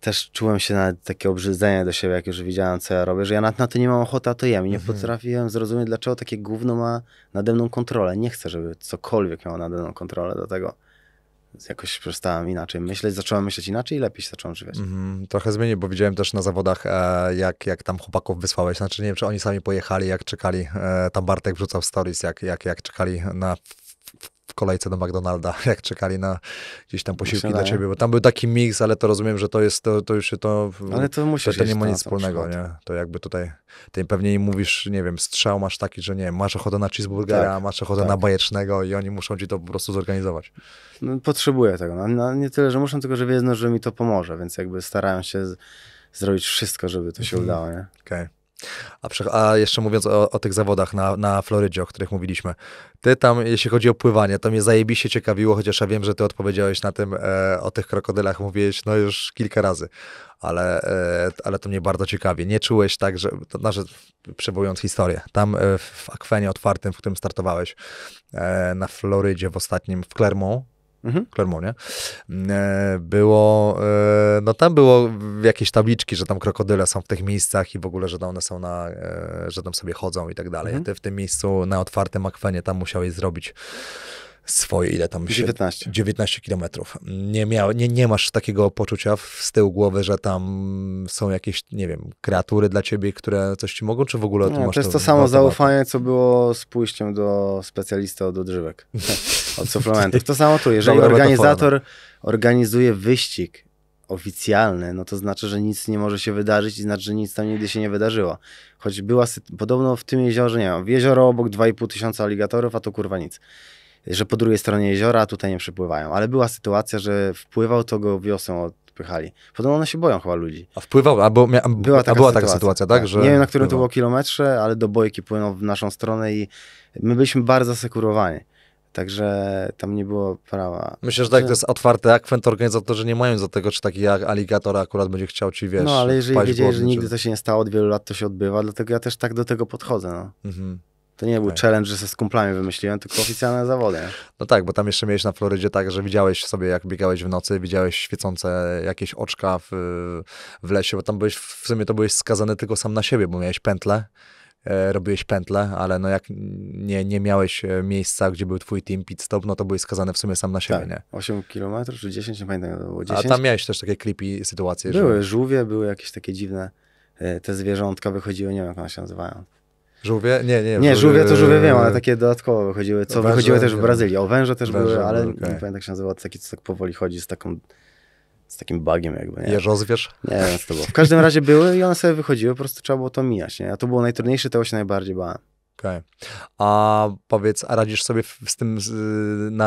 Też czułem się na takie obrzydzenie do siebie, jak już widziałem, co ja robię, że ja na to nie mam ochoty, a to jem. I nie potrafiłem zrozumieć, dlaczego takie gówno ma nade mną kontrolę. Nie chcę, żeby cokolwiek miało nade mną kontrolę, dlatego jakoś przestałem inaczej myśleć, zacząłem myśleć inaczej i lepiej się zacząłem żywiać. Trochę zmienię, bo widziałem też na zawodach, jak tam chłopaków wysłałeś, znaczy nie wiem, czy oni sami pojechali, jak czekali, tam Bartek wrzucał stories, jak czekali na... w kolejce do McDonalda, jak czekali na gdzieś tam posiłki dla ciebie, bo tam był taki miks, ale to rozumiem, że to jest, to już się to... Ale to musisz to nie ma nic wspólnego, nie? To jakby tutaj, ty pewnie im mówisz, nie wiem, strzał masz taki, że nie wiem, masz ochotę na cheeseburgera, masz ochotę na bajecznego i oni muszą ci to po prostu zorganizować. No, potrzebuję tego, no, nie tyle, że muszą, tylko że wiedzą, że mi to pomoże, więc jakby starają się zrobić wszystko, żeby to się udało, nie? A jeszcze mówiąc o tych zawodach na Florydzie, o których mówiliśmy, ty tam, jeśli chodzi o pływanie, to mnie zajebiście ciekawiło, chociaż ja wiem, że ty odpowiedziałeś na tym, o tych krokodylach mówiłeś no już kilka razy, ale to mnie bardzo ciekawi. Nie czułeś tak, że, przywołując historię, tam w akwenie otwartym, w którym startowałeś na Florydzie w ostatnim, w Clermont, nie? Było, no tam było jakieś tabliczki, że tam krokodyle są w tych miejscach i w ogóle, że tam one są na, że tam sobie chodzą i tak dalej. Ty w tym miejscu na otwartym akwenie tam musiałeś zrobić swoje, ile tam? 19 kilometrów. Nie masz takiego poczucia z tyłu głowy, że tam są jakieś, nie wiem, kreatury dla ciebie, które coś ci mogą, czy w ogóle... No, masz to jest to samo zaufanie, co było z pójściem do specjalisty od odżywek, od suplementów. To samo tu, jeżeli organizator organizuje wyścig oficjalny, no to znaczy, że nic nie może się wydarzyć i znaczy, że nic tam nigdy się nie wydarzyło. Choć była, podobno w tym jeziorze, nie wiem, jezioro obok 2500 aligatorów, a to kurwa nic. Że po drugiej stronie jeziora tutaj nie przypływają. Ale była sytuacja, że wpływał, to go wiosą odpychali. Podobno one się boją chyba ludzi. A wpływał? Była taka sytuacja, tak? Że nie wiem, na którym to było kilometrze, ale do bojki płyną w naszą stronę i my byliśmy bardzo zasekurowani. Także tam nie było prawa. Myślę, że tak, to jest otwarty akwen, to organizatorzy nie mają do tego, czy taki aligator akurat będzie chciał ci, wiesz... No, ale jeżeli wiedzieli, że nigdy to się nie stało, od wielu lat to się odbywa, dlatego ja też tak do tego podchodzę, no. To nie był challenge, że ze z kumplami wymyśliłem, tylko oficjalne zawody. No tak, bo tam jeszcze miałeś na Florydzie tak, że widziałeś sobie, jak biegałeś w nocy, widziałeś świecące jakieś oczka w lesie, bo tam byłeś, w sumie to byłeś skazany tylko sam na siebie, bo miałeś pętlę, robiłeś pętlę, ale no jak nie miałeś miejsca, gdzie był twój team pit stop, no to byłeś skazany w sumie sam na siebie, nie? 8 km czy 10, nie pamiętam, to było 10. A tam miałeś też takie creepy sytuacje. Były żółwie, były jakieś takie dziwne, te zwierzątka wychodziły, nie wiem jak one się nazywają. Żółwie? Nie, żółwie to żółwie wiem, ale takie dodatkowo wychodziły, co węże, wychodziły też w Brazylii. O, węże też były, ale nie pamiętam jak się nazywa, taki co tak powoli chodzi z takim bugiem jakby. Jeżozwierz? Nie wiem, co to było. W każdym razie były i one sobie wychodziły, po prostu trzeba było to mijać, nie? A to było najtrudniejsze, tego się najbardziej bałem. Okej. A powiedz, a radzisz sobie z tym,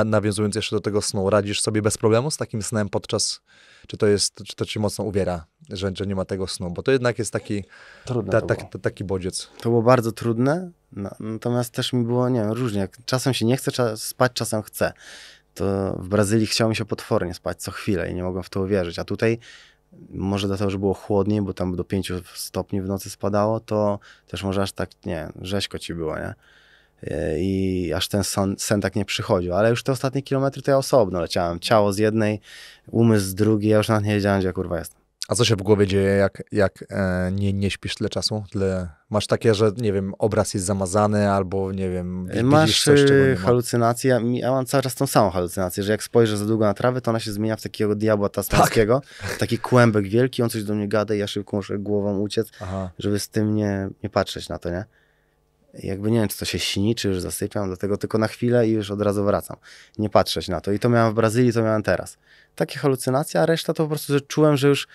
nawiązując jeszcze do tego snu, radzisz sobie bez problemu z takim snem podczas, czy to ci mocno uwiera, że nie ma tego snu? Bo to jednak jest taki, taki bodziec. To było bardzo trudne, no, natomiast też mi było, nie wiem, różnie. Czasem się nie chce spać, czasem chce. To w Brazylii chciało mi się potwornie spać co chwilę i nie mogłem w to uwierzyć, a tutaj może dlatego, że było chłodniej, bo tam do 5 stopni w nocy spadało, to też może aż tak, nie, rzeźko ci było, nie? I aż ten sen tak nie przychodził, ale już te ostatnie kilometry to ja osobno leciałem, ciało z jednej, umysł z drugiej, ja już nawet nie wiedziałem, gdzie ja kurwa jestem. A co się w głowie dzieje, jak nie śpisz tyle czasu? Masz takie, że nie wiem, obraz jest zamazany albo nie wiem... Masz coś, czego nie ma. Halucynacje, ja mam cały czas tą samą halucynację, że jak spojrzę za długo na trawę, to ona się zmienia w takiego diabła tasmańskiego, tak. Taki kłębek wielki, on coś do mnie gada i ja szybko muszę głową uciec, żeby z tym nie patrzeć na to, nie? Jakby nie wiem, czy to się śni, czy już zasypiam, dlatego tylko na chwilę i już od razu wracam. Nie patrzeć na to. I to miałem w Brazylii, to miałem teraz. Takie halucynacje, a reszta to po prostu, że czułem, że już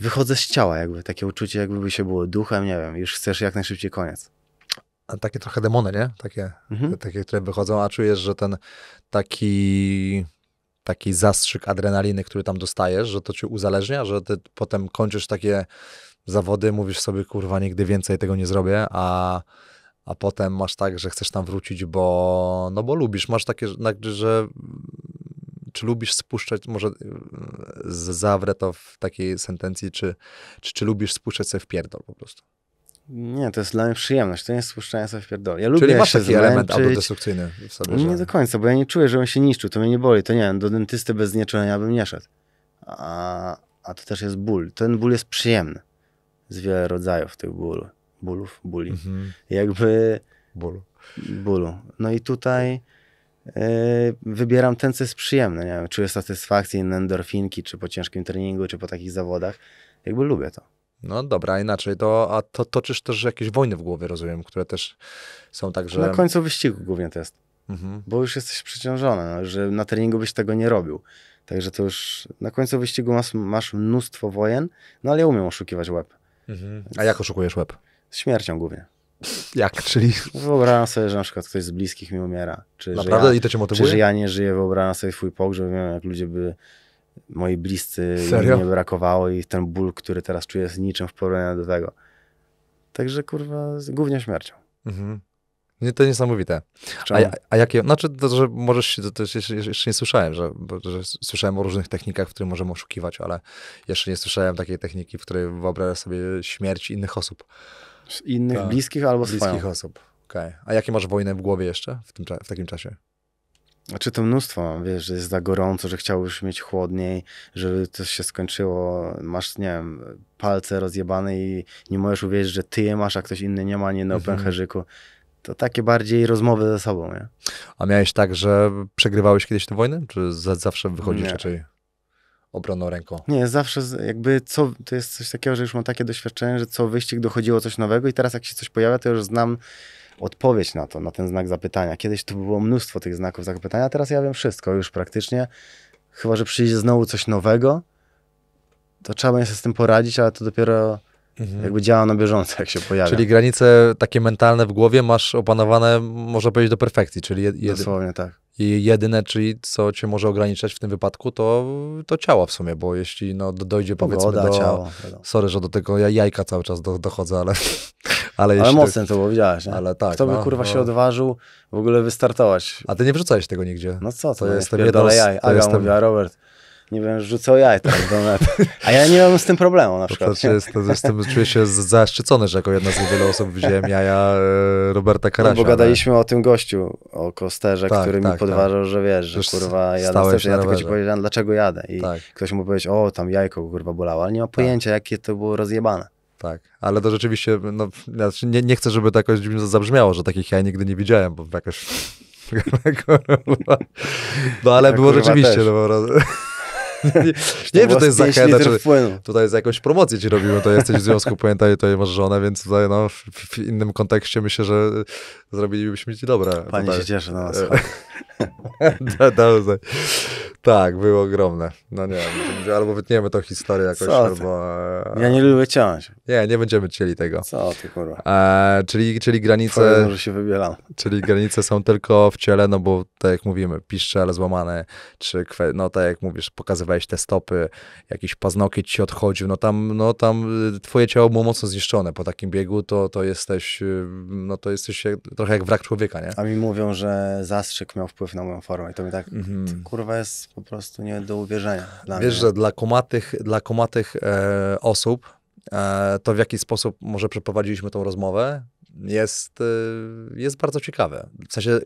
wychodzę z ciała, jakby takie uczucie, jakby się było duchem, nie wiem, już chcesz jak najszybciej koniec. A takie trochę demony, nie? Takie, takie, które wychodzą, a czujesz, że ten taki zastrzyk adrenaliny, który tam dostajesz, że to cię uzależnia, że ty potem kończysz takie zawody, mówisz sobie, kurwa, nigdy więcej tego nie zrobię, a potem masz tak, że chcesz tam wrócić, bo, no bo lubisz. Masz takie, że czy lubisz spuszczać, może zawrę to w takiej sentencji, czy lubisz spuszczać sobie w pierdol po prostu? Nie, to jest dla mnie przyjemność, to nie jest spuszczanie sobie w pierdol. Ja lubię, czyli masz taki element autodestrukcyjny w sobie? Nie do końca, bo ja nie czuję, żebym się niszczył, to mnie nie boli, to nie wiem, do dentysty bez znieczulenia bym nie szedł. A to też jest ból, ten ból jest przyjemny. Z wiele rodzajów tych bólów. Jakby... Bólu. No i tutaj wybieram ten, co jest przyjemne. Nie wiem, czuję satysfakcję, endorfinki, czy po ciężkim treningu, czy po takich zawodach. Jakby lubię to. No dobra, inaczej. A to toczysz też jakieś wojny w głowie, rozumiem, które też są tak, że... Na końcu wyścigu głównie to jest. Bo już jesteś przeciążony, no, że na treningu byś tego nie robił. Także to już na końcu wyścigu masz mnóstwo wojen, no ale ja umiem oszukiwać łeb. A jak oszukujesz łeb? Z śmiercią głównie. Jak? Czyli? Wyobrażam sobie, że na przykład ktoś z bliskich mi umiera. Naprawdę? I to cię motywuje? Czy że ja nie żyję, wyobrażam sobie swój pogrzeb, wiem, jak ludzie by, moi bliscy, nie brakowało i ten ból, który teraz czuję, jest niczym w porównaniu do tego. Także kurwa, głównie śmiercią. To niesamowite. A jakie, znaczy to, że możesz się, to jeszcze nie słyszałem, że słyszałem o różnych technikach, w których możemy oszukiwać, ale jeszcze nie słyszałem takiej techniki, w której wyobrażasz sobie śmierć innych osób. Innych, tak. Bliskich albo bliskich osób. Okay. A jakie masz wojny w głowie jeszcze w takim czasie? Znaczy to mnóstwo, wiesz, że jest za gorąco, że chciałbyś mieć chłodniej, żeby coś się skończyło, masz, nie wiem, palce rozjebane i nie możesz uwierzyć, że ty je masz, a ktoś inny nie ma, nie na pęcherzyku. To takie bardziej rozmowy ze sobą, nie? A miałeś tak, że przegrywałeś kiedyś te wojny? Czy zawsze wychodzisz raczej obronną ręką? Nie, zawsze jakby to jest coś takiego, że już mam takie doświadczenie, że co wyścig dochodziło coś nowego i teraz jak się coś pojawia, to już znam odpowiedź na to, na ten znak zapytania. Kiedyś to było mnóstwo tych znaków zapytania, a teraz ja wiem wszystko już praktycznie. Chyba że przyjdzie znowu coś nowego, to trzeba będzie sobie z tym poradzić, ale to dopiero... Jakby działa na bieżąco, jak się pojawia. Czyli granice takie mentalne w głowie masz opanowane, można powiedzieć, do perfekcji. Czyli dosłownie tak. I jedyne, czyli co cię może ograniczać w tym wypadku, to ciało w sumie, bo jeśli no, dojdzie powiedzmy do ciała. Sorry, że do tego jajka cały czas dochodzę, ale mocno to było, widziałeś, nie? Ale tak. Kto by kurwa się odważył w ogóle wystartować? A ty nie wrzucałeś tego nigdzie. No co, to jest jaj. Aga mówiła, Robert. Nie wiem, rzucał jaj tak do mety. A ja nie mam z tym problemu na przykład. Czuję się zaszczycony, że jako jedna z niewielu osób wziąłem jaja Roberta Karasia. No bo gadaliśmy o tym gościu, o Kosterze, który mi podważał, że wiesz, że kurwa jadę też, ja tylko ci powiedziałem, dlaczego jadę. I ktoś mu powiedział, o tam jajko kurwa bolało, ale nie ma pojęcia, jakie to było rozjebane. Tak, ale to rzeczywiście, no, nie chcę, żeby to jakoś zabrzmiało, że takich jaj nigdy nie widziałem, bo jakoś... No ale było rzeczywiście. Nie wiem, czy to jest zachęta, czy tutaj za jakąś promocję ci robimy, to jesteś w związku, pamiętaj, tutaj masz żonę, więc tutaj no, w innym kontekście myślę, że zrobilibyśmy ci dobre. Pani tutaj się cieszy na nas. Tak, były ogromne. No nie wiem, albo wytniemy tą historię jakoś, albo... Ja nie lubię ciąć. Nie, nie będziemy cieli tego. Co ty, kurwa. Czyli granice... Może się wybieram. Czyli granice są tylko w ciele, no bo tak jak mówimy, piszczel złamane, czy no tak jak mówisz, pokazywałeś te stopy, jakiś paznokieć ci odchodził, no tam twoje ciało było mocno zniszczone po takim biegu, to jesteś trochę jak wrak człowieka, nie? A mi mówią, że zastrzyk miał wpływ na moją formę i to mi tak, kurwa, jest po prostu nie do uwierzenia. Wiesz, że dla komatych osób to, w jaki sposób może przeprowadziliśmy tą rozmowę, jest bardzo ciekawe. W sensie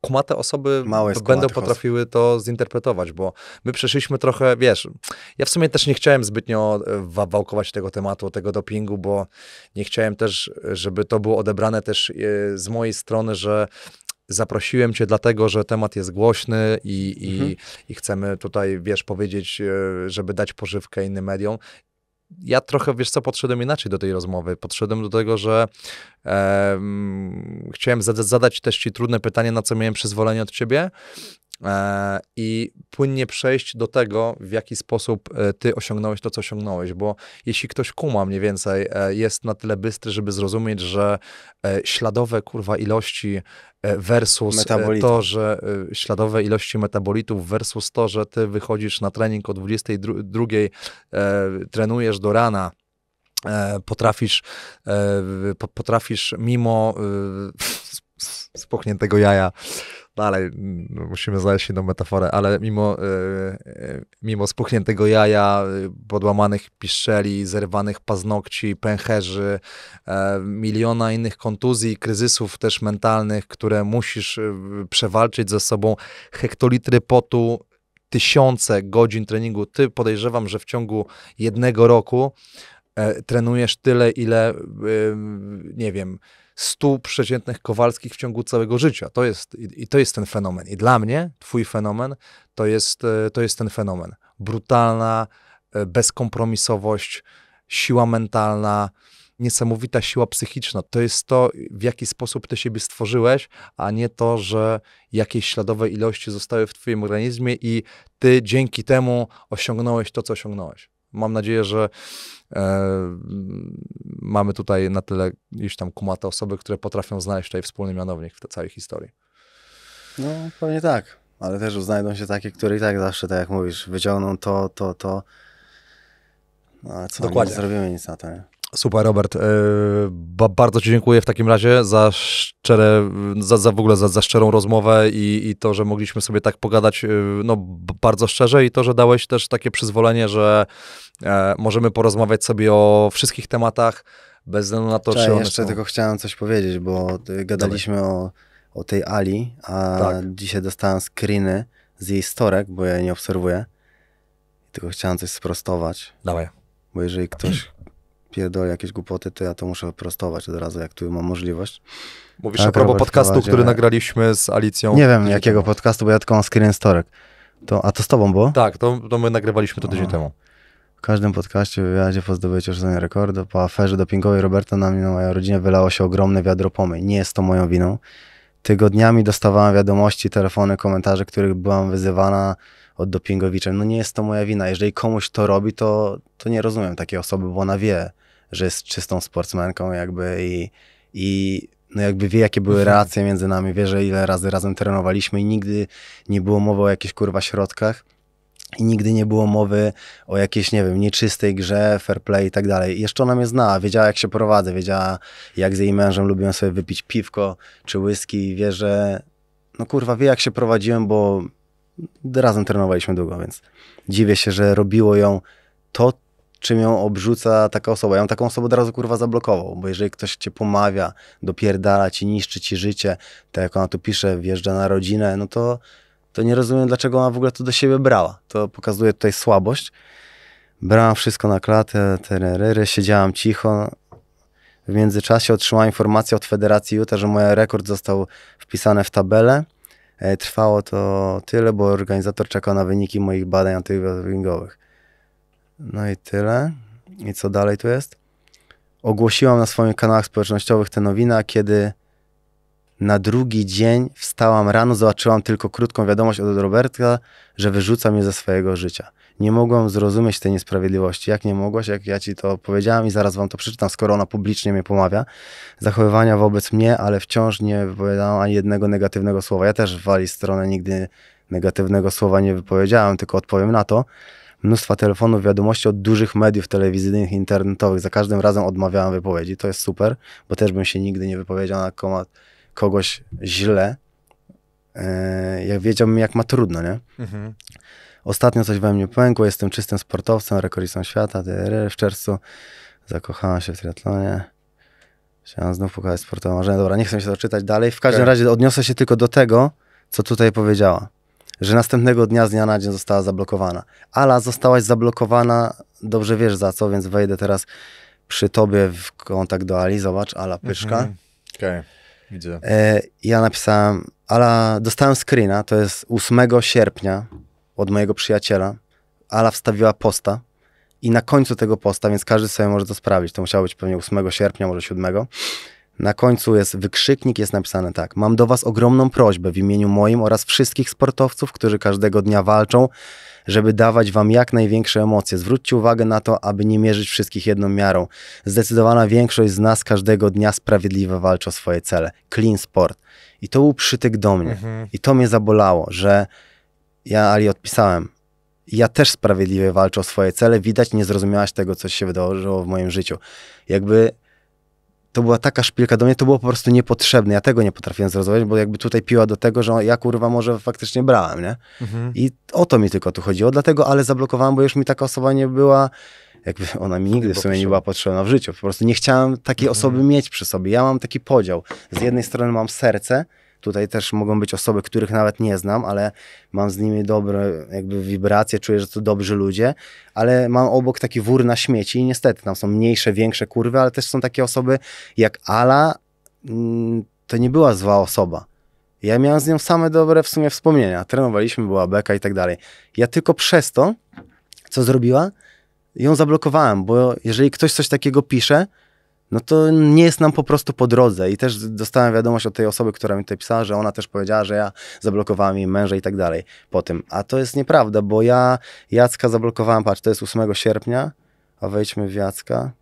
kumate osoby będą potrafiły to zinterpretować, bo my przeszliśmy trochę, wiesz, ja w sumie też nie chciałem zbytnio wałkować tego tematu, tego dopingu, bo nie chciałem też, żeby to było odebrane też z mojej strony, że zaprosiłem cię dlatego, że temat jest głośny i chcemy tutaj, wiesz, powiedzieć, żeby dać pożywkę innym mediom. Ja trochę, wiesz co, podszedłem inaczej do tej rozmowy. Podszedłem do tego, że chciałem zadać też ci trudne pytanie, na co miałem przyzwolenie od ciebie i płynnie przejść do tego, w jaki sposób ty osiągnąłeś to, co osiągnąłeś, bo jeśli ktoś kuma mniej więcej, jest na tyle bystry, żeby zrozumieć, że śladowe, kurwa, ilości versus metabolitów. To, że śladowe ilości metabolitów versus to, że ty wychodzisz na trening o 22, trenujesz do rana, potrafisz mimo spuchniętego jaja, dalej musimy znaleźć inną metaforę, ale mimo spuchniętego jaja, podłamanych piszczeli, zerwanych paznokci, pęcherzy, miliona innych kontuzji, kryzysów też mentalnych, które musisz przewalczyć ze sobą, hektolitry potu, tysiące godzin treningu. Ty, podejrzewam, że w ciągu jednego roku trenujesz tyle, ile, nie wiem, 100 przeciętnych Kowalskich w ciągu całego życia. To jest ten fenomen. I dla mnie twój fenomen to jest ten fenomen. Brutalna bezkompromisowość, siła mentalna, niesamowita siła psychiczna. To jest to, w jaki sposób ty siebie stworzyłeś, a nie to, że jakieś śladowe ilości zostały w twoim organizmie i ty dzięki temu osiągnąłeś to, co osiągnąłeś. Mam nadzieję, że mamy tutaj na tyle gdzieś tam kumate osoby, które potrafią znaleźć tutaj wspólny mianownik w tej całej historii. No, pewnie tak, ale też znajdą się takie, które i tak zawsze, tak jak mówisz, wyciągną to. No, ale co, dokładnie, nie zrobimy nic na to, nie? Super, Robert. Bardzo ci dziękuję w takim razie za szczere, za szczerą rozmowę i to, że mogliśmy sobie tak pogadać no, bardzo szczerze, i to, że dałeś też takie przyzwolenie, że możemy porozmawiać sobie o wszystkich tematach bez względu na to, czy one jeszcze są... Tylko chciałem coś powiedzieć, bo gadaliśmy o tej Ali, a tak, dzisiaj dostałem screeny z jej storek, bo ja jej nie obserwuję. Tylko chciałem coś sprostować. Dawaj. Bo jeżeli ktoś pierdolę jakieś głupoty, to ja to muszę prostować od razu, jak tu mam możliwość. Mówisz a propos podcastu, który nagraliśmy z Alicją. Nie wiem jakiego podcastu, bo ja tylko mam screen storek. A to z tobą było? Tak, to my nagrywaliśmy to tydzień temu. W każdym podcaście, wywiadzie po zdobyciu oszczędzenia rekordu, po aferze dopingowej Roberta na mnie, na moją rodzinę wylało się ogromne wiadro pomyj. Nie jest to moją winą. Tygodniami dostawałem wiadomości, telefony, komentarze, których byłam wyzywana od dopingowicza. No nie jest to moja wina. Jeżeli komuś to robi, to nie rozumiem takiej osoby, bo ona wie, że jest czystą sportsmenką jakby i no jakby wie, jakie były relacje między nami, wie, że ile razy razem trenowaliśmy i nigdy nie było mowy o jakichś kurwa środkach i nigdy nie było mowy o jakiejś, nie wiem, nieczystej grze, fair play i tak dalej. Jeszcze ona mnie znała, wiedziała, jak się prowadzę, wiedziała, jak z jej mężem lubiłem sobie wypić piwko czy whisky i wie, że no kurwa, wie, jak się prowadziłem, bo razem trenowaliśmy długo, więc dziwię się, że robiło ją to, czym ją obrzuca taka osoba. Ja bym taką osobę od razu kurwa zablokował, bo jeżeli ktoś cię pomawia, dopierdala ci, niszczy ci życie, tak jak ona tu pisze, wjeżdża na rodzinę, no to nie rozumiem, dlaczego ona w ogóle to do siebie brała. To pokazuje tutaj słabość. Brałam wszystko na klatę, siedziałam cicho. W międzyczasie otrzymałam informację od Federacji Utah, że mój rekord został wpisany w tabelę. Trwało to tyle, bo organizator czekał na wyniki moich badań antydopingowych. No i tyle. I co dalej tu jest? Ogłosiłam na swoich kanałach społecznościowych te nowiny, a kiedy na drugi dzień wstałam rano, zobaczyłam tylko krótką wiadomość od Roberta, że wyrzuca mnie ze swojego życia. Nie mogłam zrozumieć tej niesprawiedliwości. Jak nie mogłaś, jak ja ci to powiedziałam i zaraz wam to przeczytam, skoro ona publicznie mnie pomawia. Zachowywania wobec mnie, ale wciąż nie wypowiadałam ani jednego negatywnego słowa. Ja też w wali stronę nigdy negatywnego słowa nie wypowiedziałem, tylko odpowiem na to. Mnóstwa telefonów, wiadomości od dużych mediów telewizyjnych, internetowych. Za każdym razem odmawiałam wypowiedzi. To jest super, bo też bym się nigdy nie wypowiedział na kogoś źle, jak wiedziałbym, jak ma trudno, nie? Mhm. Ostatnio coś we mnie pękło, jestem czystym sportowcem, rekordzistą świata, w czerwcu zakochałam się w triathlonie. Chciałam znów pokazać sportowe marzenie. Dobra, nie chcę się to czytać dalej. W każdym razie odniosę się tylko do tego, co tutaj powiedziała. Że następnego dnia z dnia na dzień została zablokowana. Ala, zostałaś zablokowana, dobrze wiesz za co, więc wejdę teraz przy tobie w kontakt do Ali. Zobacz, Ala Pyszka. Mhm. Okay. Widzę. Ja napisałem, Ala, dostałem screena, to jest 8 sierpnia od mojego przyjaciela. Ala wstawiła posta i na końcu tego posta, więc każdy sobie może to sprawdzić, to musiało być pewnie 8 sierpnia, może 7. Na końcu jest wykrzyknik, jest napisane tak. Mam do was ogromną prośbę w imieniu moim oraz wszystkich sportowców, którzy każdego dnia walczą, żeby dawać wam jak największe emocje. Zwróćcie uwagę na to, aby nie mierzyć wszystkich jedną miarą. Zdecydowana większość z nas każdego dnia sprawiedliwie walczy o swoje cele. Clean sport. I to był przytyk do mnie. I to mnie zabolało, że ja Ali odpisałem. Ja też sprawiedliwie walczę o swoje cele. Widać, nie zrozumiałaś tego, co się wydarzyło w moim życiu. Jakby to była taka szpilka do mnie, to było po prostu niepotrzebne. Ja tego nie potrafiłem zrozumieć, bo jakby tutaj piła do tego, że ja kurwa może faktycznie brałem, nie? I o to mi tylko tu chodziło, dlatego ale zablokowałem, bo już mi taka osoba nie była, jakby ona mi nigdy w sumie nie była potrzebna w życiu. Po prostu nie chciałem takiej osoby mieć przy sobie. Ja mam taki podział. Z jednej strony mam serce, tutaj też mogą być osoby, których nawet nie znam, ale mam z nimi dobre jakby wibracje, czuję, że to dobrzy ludzie, ale mam obok taki wór na śmieci i niestety tam są mniejsze, większe kurwy, ale też są takie osoby jak Ala, to nie była zła osoba. Ja miałem z nią same dobre w sumie wspomnienia, trenowaliśmy, była beka i tak dalej. Ja tylko przez to, co zrobiła, ją zablokowałem, bo jeżeli ktoś coś takiego pisze, no to nie jest nam po prostu po drodze. I też dostałem wiadomość od tej osoby, która mi to pisała, że ona też powiedziała, że ja zablokowałem jej męża i tak dalej po tym. A to jest nieprawda, bo ja Jacka zablokowałem, patrz, to jest 8 sierpnia, a wejdźmy w Jacka.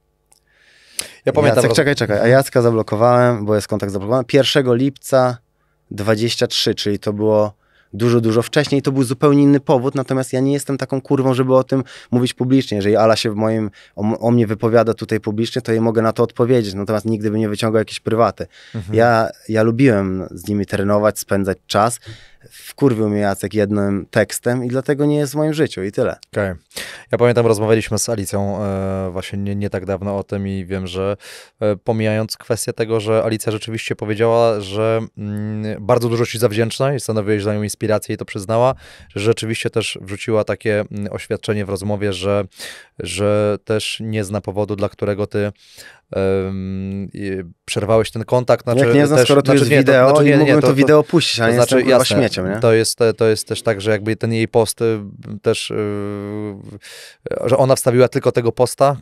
Ja pamiętam. Jacek, czekaj, a Jacka zablokowałem, bo jest kontakt zablokowany 1 lipca 23, czyli to było dużo wcześniej, to był zupełnie inny powód, natomiast ja nie jestem taką kurwą, żeby o tym mówić publicznie. Jeżeli Ala się o mnie wypowiada tutaj publicznie, to jej mogę na to odpowiedzieć, natomiast nigdy bym nie wyciągał jakieś prywaty. Ja lubiłem z nimi trenować, spędzać czas, wkurwił mnie Jacek jednym tekstem i dlatego nie jest w moim życiu i tyle. Okay. Ja pamiętam, rozmawialiśmy z Alicją właśnie nie tak dawno o tym i wiem, że pomijając kwestię tego, że Alicja rzeczywiście powiedziała, że bardzo dużo ci zawdzięcza i stanowiłeś dla niej inspirację i to przyznała, że rzeczywiście też wrzuciła takie oświadczenie w rozmowie, że też nie zna powodu, dla którego ty przerwałeś ten kontakt. Znaczy, jak nie znam, skoro to jest wideo, nie mógłbym to wideo puścić, ale znaczy, jestem jasne, śmieciem. Nie? To jest też tak, że jakby ten jej post też, że ona wstawiła tylko tego posta,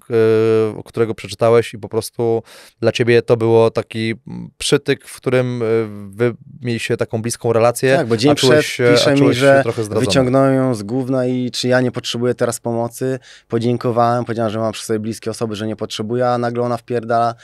którego przeczytałeś i po prostu dla ciebie to było taki przytyk, w którym wy mieliście taką bliską relację. Tak, bo dzień przed pisze mi, że wyciągnąłem ją z gówna i czy ja nie potrzebuję teraz pomocy. Podziękowałem, powiedziałem, że mam przy sobie bliskie osoby, że nie potrzebuję, a nagle ona wpierdala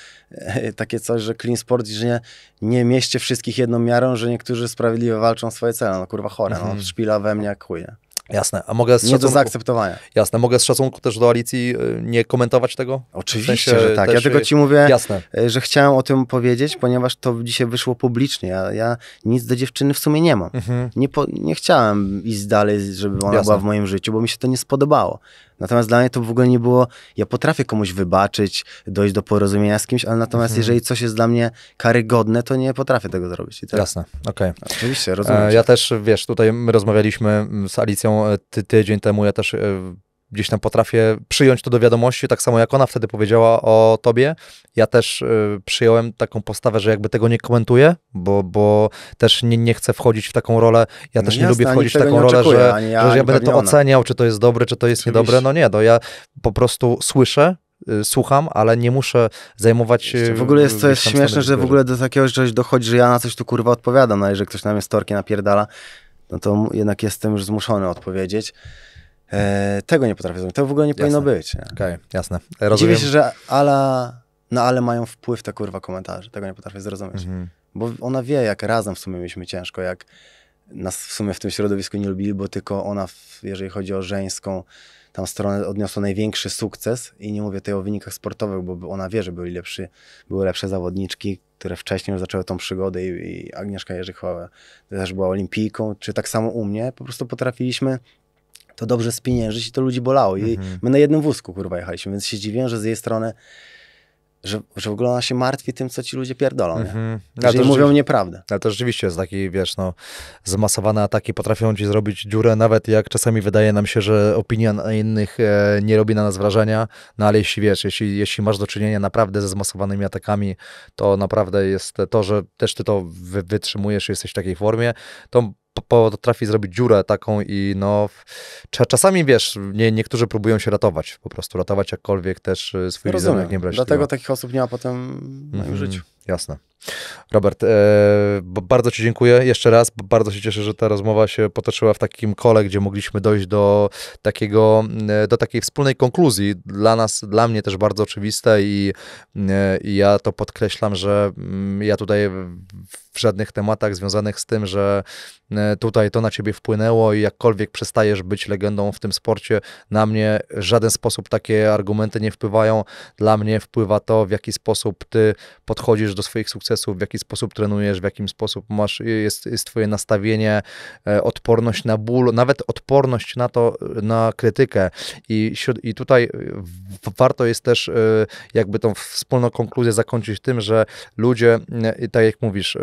takie coś, że clean sport, że nie mieście wszystkich jedną miarą, że niektórzy sprawiedliwie walczą o swoje cele. No kurwa chore, no, szpila we mnie jak chuje. Jasne, a mogę nie do zaakceptowania. Jasne, mogę z szacunku też do Alicji nie komentować tego? Oczywiście, w sensie, że tak. Ja tylko ci mówię, jasne, że chciałem o tym powiedzieć, ponieważ to dzisiaj wyszło publicznie. Ja nic do dziewczyny w sumie nie mam. Nie chciałem iść dalej, żeby ona była w moim życiu, bo mi się to nie spodobało. Natomiast dla mnie to w ogóle nie było, ja potrafię komuś wybaczyć, dojść do porozumienia z kimś, ale natomiast jeżeli coś jest dla mnie karygodne, to nie potrafię tego zrobić. I tak. Jasne, okej. Okay. Oczywiście, rozumiem. Ja też, wiesz, tutaj my rozmawialiśmy z Alicją tydzień temu, ja też gdzieś tam potrafię przyjąć to do wiadomości, tak samo jak ona wtedy powiedziała o tobie. Ja też przyjąłem taką postawę, że jakby tego nie komentuję, bo też nie chcę wchodzić w taką rolę, ja też nie lubię wchodzić w taką rolę, że ja będę to oceniał, czy to jest dobre, czy to jest niedobre. No nie, no ja po prostu słyszę, słucham, ale nie muszę zajmować... W ogóle jest, co jest śmieszne, że w ogóle do takiego czegoś dochodzi, że ja na coś tu kurwa odpowiadam, no jeżeli ktoś na mnie storki napierdala, no to jednak jestem już zmuszony odpowiedzieć. Tego nie potrafię zrobić. To w ogóle nie powinno być. Okej, jasne. Rozumiem. Dziwię się, że ale mają wpływ te kurwa komentarze. Tego nie potrafię zrozumieć. Bo ona wie, jak razem w sumie mieliśmy ciężko, jak nas w sumie w tym środowisku nie lubili, bo tylko ona, jeżeli chodzi o żeńską tam stronę, odniosła największy sukces i nie mówię tutaj o wynikach sportowych, bo ona wie, że były lepsze zawodniczki, które wcześniej już zaczęły tą przygodę i Agnieszka Jędrzejczyk też była olimpijką, czy tak samo u mnie, po prostu potrafiliśmy to dobrze spieniężyć i to ludzi bolało. I my na jednym wózku kurwa jechaliśmy, więc się dziwię, że z jej strony, że w ogóle ona się martwi tym, co ci ludzie pierdolą, nie? Że mówią nieprawdę. Ale to rzeczywiście jest taki, wiesz, no, zmasowane ataki potrafią ci zrobić dziurę, nawet jak czasami wydaje nam się, że opinia na innych nie robi na nas wrażenia, no ale jeśli, wiesz, jeśli masz do czynienia naprawdę ze zmasowanymi atakami, to naprawdę jest to, że też ty to wytrzymujesz, jesteś w takiej formie, to potrafi zrobić dziurę taką i no czasami, wiesz, niektórzy próbują się ratować, po prostu ratować jakkolwiek też swój wizerunek, nie brać. Dlatego takich osób nie ma potem w moim życiu. Jasne. Robert, bardzo ci dziękuję jeszcze raz, bo bardzo się cieszę, że ta rozmowa się potoczyła w takim kole, gdzie mogliśmy dojść do takiej wspólnej konkluzji. Dla nas, dla mnie też bardzo oczywiste i ja to podkreślam, że ja tutaj w żadnych tematach związanych z tym, że tutaj to na ciebie wpłynęło i jakkolwiek przestajesz być legendą w tym sporcie, na mnie w żaden sposób takie argumenty nie wpływają. Dla mnie wpływa to, w jaki sposób ty podchodzisz do swoich sukcesów, w jaki sposób trenujesz, w jaki sposób masz, jest twoje nastawienie, odporność na ból, nawet odporność na to, na krytykę. I tutaj warto jest też jakby tą wspólną konkluzję zakończyć tym, że ludzie, tak jak mówisz,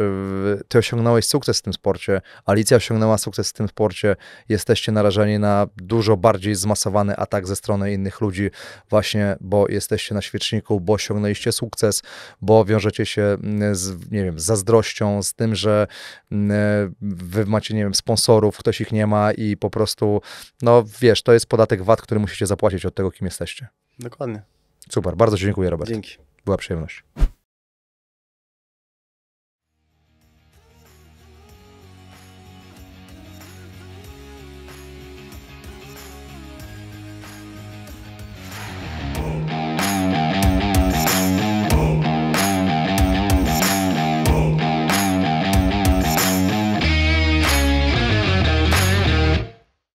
ty osiągnąłeś sukces w tym sporcie, Alicja osiągnęła sukces w tym sporcie, jesteście narażeni na dużo bardziej zmasowany atak ze strony innych ludzi właśnie, bo jesteście na świeczniku, bo osiągnęliście sukces, bo wiążecie się z, nie wiem, zazdrością, z tym, że wy macie, nie wiem, sponsorów, ktoś ich nie ma i po prostu, no wiesz, to jest podatek VAT, który musicie zapłacić od tego, kim jesteście. Dokładnie. Super, bardzo ci dziękuję, Robert. Dzięki. Była przyjemność.